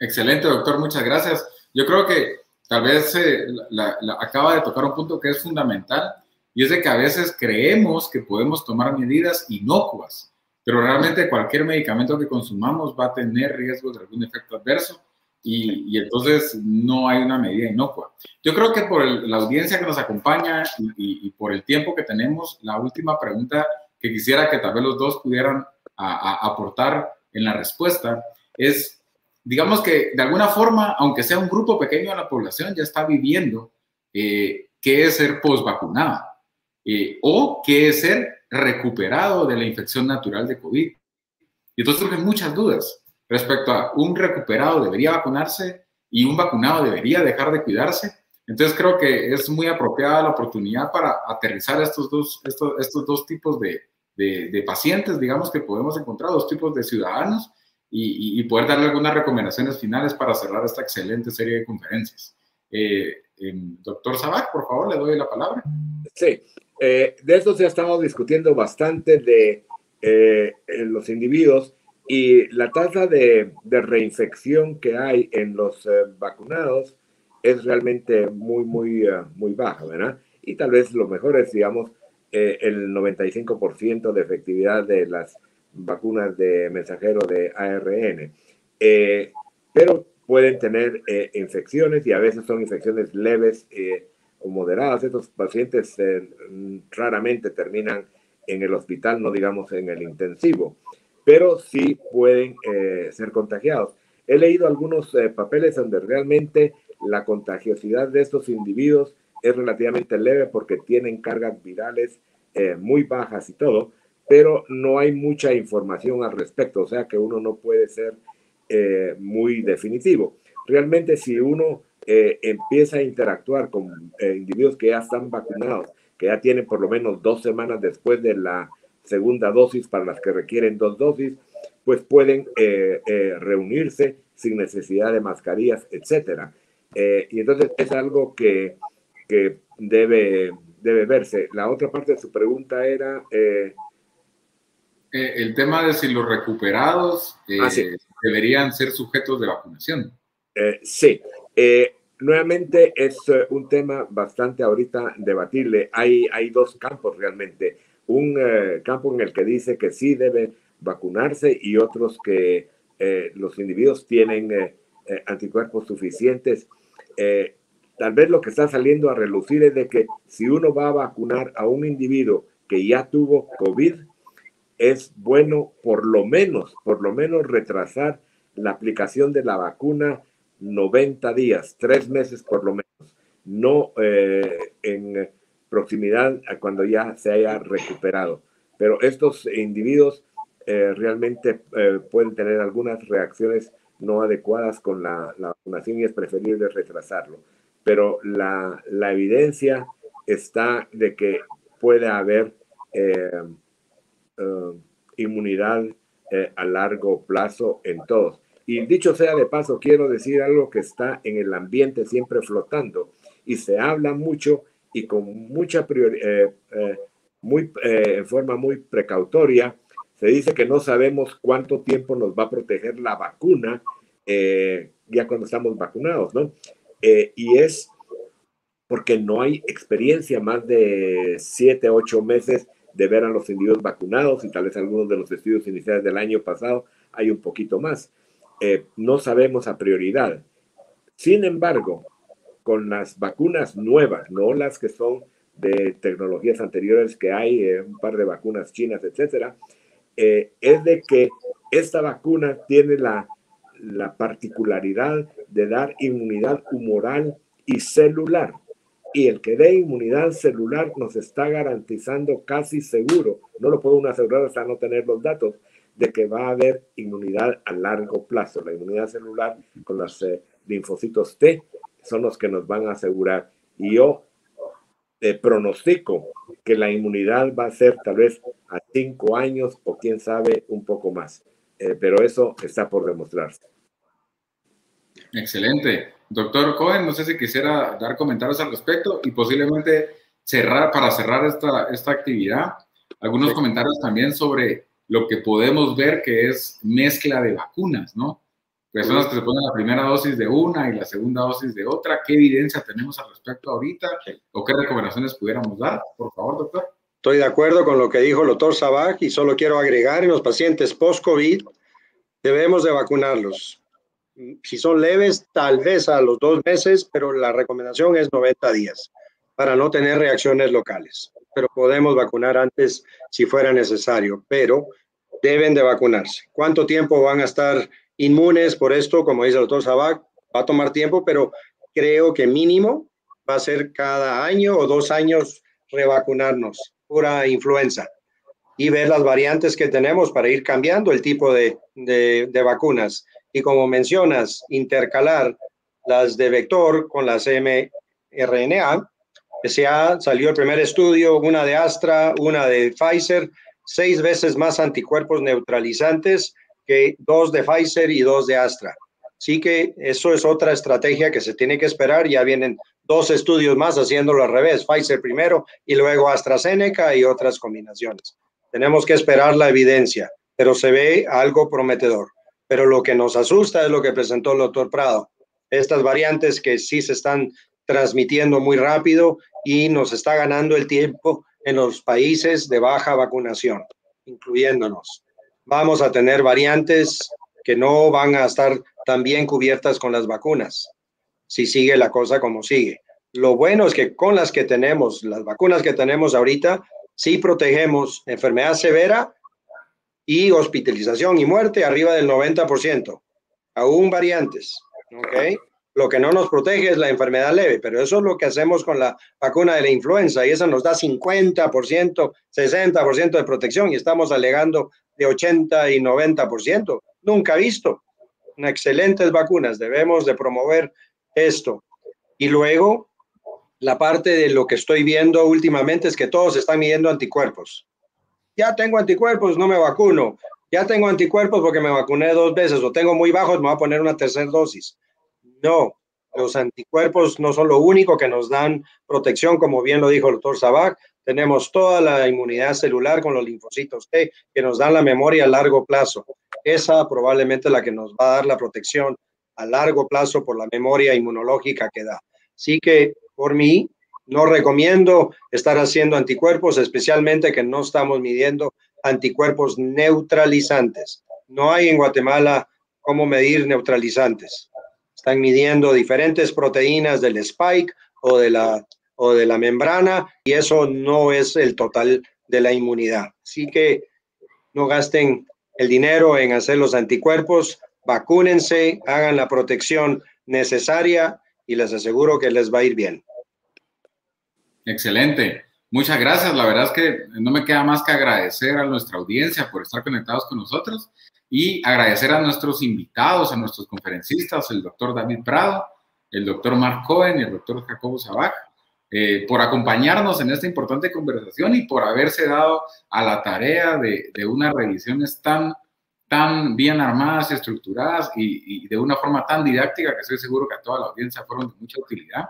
Excelente, doctor, muchas gracias. Yo creo que tal vez eh, la, la, acaba de tocar un punto que es fundamental, y es de que a veces creemos que podemos tomar medidas inocuas, pero realmente cualquier medicamento que consumamos va a tener riesgos de algún efecto adverso y, y entonces no hay una medida inocua. Yo creo que por el, la audiencia que nos acompaña y, y, y por el tiempo que tenemos, la última pregunta que quisiera que tal vez los dos pudieran a, a, aportar en la respuesta es, digamos que de alguna forma, aunque sea un grupo pequeño de la población, ya está viviendo eh, qué es ser posvacunado eh, o qué es ser recuperado de la infección natural de COVID. Y entonces surgen muchas dudas respecto a un recuperado debería vacunarse y un vacunado debería dejar de cuidarse. Entonces creo que es muy apropiada la oportunidad para aterrizar estos dos, estos, estos dos tipos de, de, de pacientes, digamos, que podemos encontrar, dos tipos de ciudadanos, y, y poder darle algunas recomendaciones finales para cerrar esta excelente serie de conferencias. Eh, eh, doctor Sabbaj, por favor, le doy la palabra. Sí, eh, de esto ya estamos discutiendo bastante de eh, los individuos y la tasa de, de reinfección que hay en los eh, vacunados es realmente muy, muy, uh, muy baja, ¿verdad? Y tal vez lo mejor es, digamos, eh, el noventa y cinco por ciento de efectividad de las vacunas de mensajero de A R N. Eh, pero pueden tener eh, infecciones, y a veces son infecciones leves eh, o moderadas. Estos pacientes eh, raramente terminan en el hospital, no digamos en el intensivo, pero sí pueden eh, ser contagiados. He leído algunos eh, papeles donde realmente la contagiosidad de estos individuos es relativamente leve porque tienen cargas virales eh, muy bajas y todo, pero no hay mucha información al respecto, o sea que uno no puede ser eh, muy definitivo. Realmente si uno eh, empieza a interactuar con eh, individuos que ya están vacunados, que ya tienen por lo menos dos semanas después de la segunda dosis para las que requieren dos dosis, pues pueden eh, eh, reunirse sin necesidad de mascarillas, etcétera. Eh, y entonces es algo que, que debe, debe verse. La otra parte de su pregunta era... Eh... Eh, el tema de si los recuperados eh, ah, sí. deberían ser sujetos de vacunación. Eh, sí. Eh, nuevamente es un tema bastante ahorita debatible. Hay, hay dos campos realmente. Un eh, campo en el que dice que sí debe vacunarse y otros que eh, los individuos tienen eh, eh, anticuerpos suficientes. Eh, tal vez lo que está saliendo a relucir es de que si uno va a vacunar a un individuo que ya tuvo COVID, es bueno por lo menos, por lo menos retrasar la aplicación de la vacuna noventa días, tres meses por lo menos, no eh, en proximidad a cuando ya se haya recuperado. Pero estos individuos eh, realmente eh, pueden tener algunas reacciones no adecuadas con la, la vacunación y es preferible retrasarlo. Pero la, la evidencia está de que puede haber eh, eh, inmunidad eh, a largo plazo en todos. Y dicho sea de paso, quiero decir algo que está en el ambiente siempre flotando y se habla mucho y con mucha prioridad, eh, eh, muy, eh, en forma muy precautoria. Se dice que no sabemos cuánto tiempo nos va a proteger la vacuna eh, ya cuando estamos vacunados, ¿no? Eh, y es porque no hay experiencia más de siete, ocho meses de ver a los individuos vacunados, y tal vez algunos de los estudios iniciales del año pasado hay un poquito más. Eh, no sabemos a prioridad. Sin embargo, con las vacunas nuevas, no las que son de tecnologías anteriores que hay, eh, un par de vacunas chinas, etcétera, Eh, es de que esta vacuna tiene la, la particularidad de dar inmunidad humoral y celular. Y el que dé inmunidad celular nos está garantizando casi seguro, no lo puedo asegurar hasta no tener los datos, de que va a haber inmunidad a largo plazo. La inmunidad celular con los eh, linfocitos T son los que nos van a asegurar. Y yo Eh, pronostico que la inmunidad va a ser tal vez a cinco años o quién sabe un poco más, eh, pero eso está por demostrarse. Excelente. Doctor Cohen, no sé si quisiera dar comentarios al respecto y posiblemente cerrar, para cerrar esta, esta actividad, algunos sí. comentarios también sobre lo que podemos ver que es mezcla de vacunas, ¿no? Personas que se ponen la primera dosis de una y la segunda dosis de otra, ¿qué evidencia tenemos al respecto ahorita? ¿O qué recomendaciones pudiéramos dar? Por favor, doctor. Estoy de acuerdo con lo que dijo el doctor Sabbaj y solo quiero agregar, en los pacientes post-COVID debemos de vacunarlos. Si son leves, tal vez a los dos meses, pero la recomendación es noventa días para no tener reacciones locales. Pero podemos vacunar antes si fuera necesario, pero deben de vacunarse. ¿Cuánto tiempo van a estar inmunes por esto? Como dice el doctor Sabbaj, va a tomar tiempo, pero creo que mínimo va a ser cada año o dos años revacunarnos, pura influenza. y ver las variantes que tenemos para ir cambiando el tipo de, de, de vacunas. Y como mencionas, intercalar las de vector con las mRNA. Se ha, salió el primer estudio, una de Astra, una de Pfizer, seis veces más anticuerpos neutralizantes que dos de Pfizer y dos de Astra. Así que eso es otra estrategia que se tiene que esperar. Ya vienen dos estudios más haciéndolo al revés, Pfizer primero y luego AstraZeneca y otras combinaciones. Tenemos que esperar la evidencia, pero se ve algo prometedor. Pero lo que nos asusta es lo que presentó el doctor Prado. Estas variantes que sí se están transmitiendo muy rápido y nos está ganando el tiempo en los países de baja vacunación, incluyéndonos. Vamos a tener variantes que no van a estar tan bien cubiertas con las vacunas, si sigue la cosa como sigue. Lo bueno es que con las que tenemos, las vacunas que tenemos ahorita, sí protegemos enfermedad severa y hospitalización y muerte arriba del noventa por ciento, aún variantes, ¿ok? Lo que no nos protege es la enfermedad leve, pero eso es lo que hacemos con la vacuna de la influenza, y esa nos da cincuenta por ciento, sesenta por ciento de protección, y estamos alegando de ochenta y noventa por ciento. Nunca visto. Excelentes vacunas. Debemos de promover esto. Y luego, la parte de lo que estoy viendo últimamente es que todos están midiendo anticuerpos. Ya tengo anticuerpos, no me vacuno. Ya tengo anticuerpos porque me vacuné dos veces, o tengo muy bajos, me voy a poner una tercera dosis. No, los anticuerpos no son lo único que nos dan protección, como bien lo dijo el doctor Sabbaj. Tenemos toda la inmunidad celular con los linfocitos T que nos dan la memoria a largo plazo. Esa probablemente es la que nos va a dar la protección a largo plazo por la memoria inmunológica que da. Así que, por mí, no recomiendo estar haciendo anticuerpos, especialmente que no estamos midiendo anticuerpos neutralizantes. No hay en Guatemala cómo medir neutralizantes. Están midiendo diferentes proteínas del spike o de la, o de la membrana, y eso no es el total de la inmunidad. Así que no gasten el dinero en hacer los anticuerpos, vacúnense, hagan la protección necesaria y les aseguro que les va a ir bien. Excelente. Muchas gracias. La verdad es que no me queda más que agradecer a nuestra audiencia por estar conectados con nosotros y agradecer a nuestros invitados, a nuestros conferencistas, el doctor David Prado, el doctor Mark Cohen y el doctor Jacobo Sabbaj, eh, por acompañarnos en esta importante conversación y por haberse dado a la tarea de, de unas revisiones tan, tan bien armadas y estructuradas y, y de una forma tan didáctica que estoy seguro que a toda la audiencia fueron de mucha utilidad.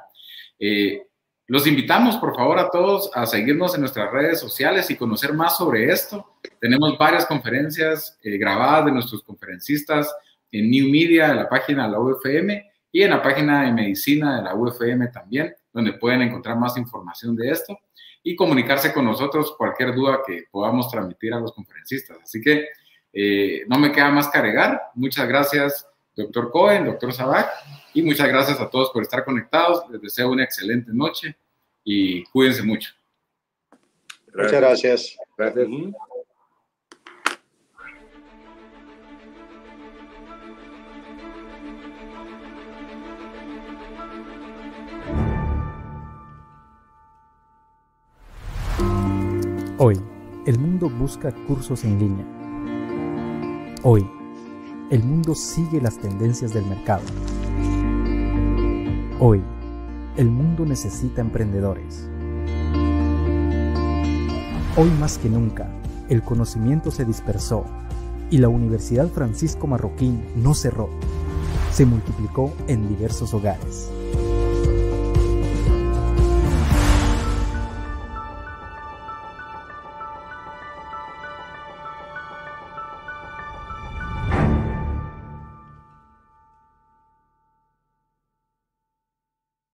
Eh, Los invitamos, por favor, a todos a seguirnos en nuestras redes sociales y conocer más sobre esto. Tenemos varias conferencias eh, grabadas de nuestros conferencistas en New Media, en la página de la U F M y en la página de Medicina de la U F M también, donde pueden encontrar más información de esto y comunicarse con nosotros cualquier duda que podamos transmitir a los conferencistas. Así que eh, no me queda más que agregar. Muchas gracias, doctor Cohen, doctor Sabbaj, y muchas gracias a todos por estar conectados. Les deseo una excelente noche y cuídense mucho. Muchas gracias. Gracias. Uh-huh. Hoy, el mundo busca cursos en línea. Hoy, el mundo sigue las tendencias del mercado. Hoy, el mundo necesita emprendedores. Hoy más que nunca, el conocimiento se dispersó y la Universidad Francisco Marroquín no cerró. Se multiplicó en diversos hogares.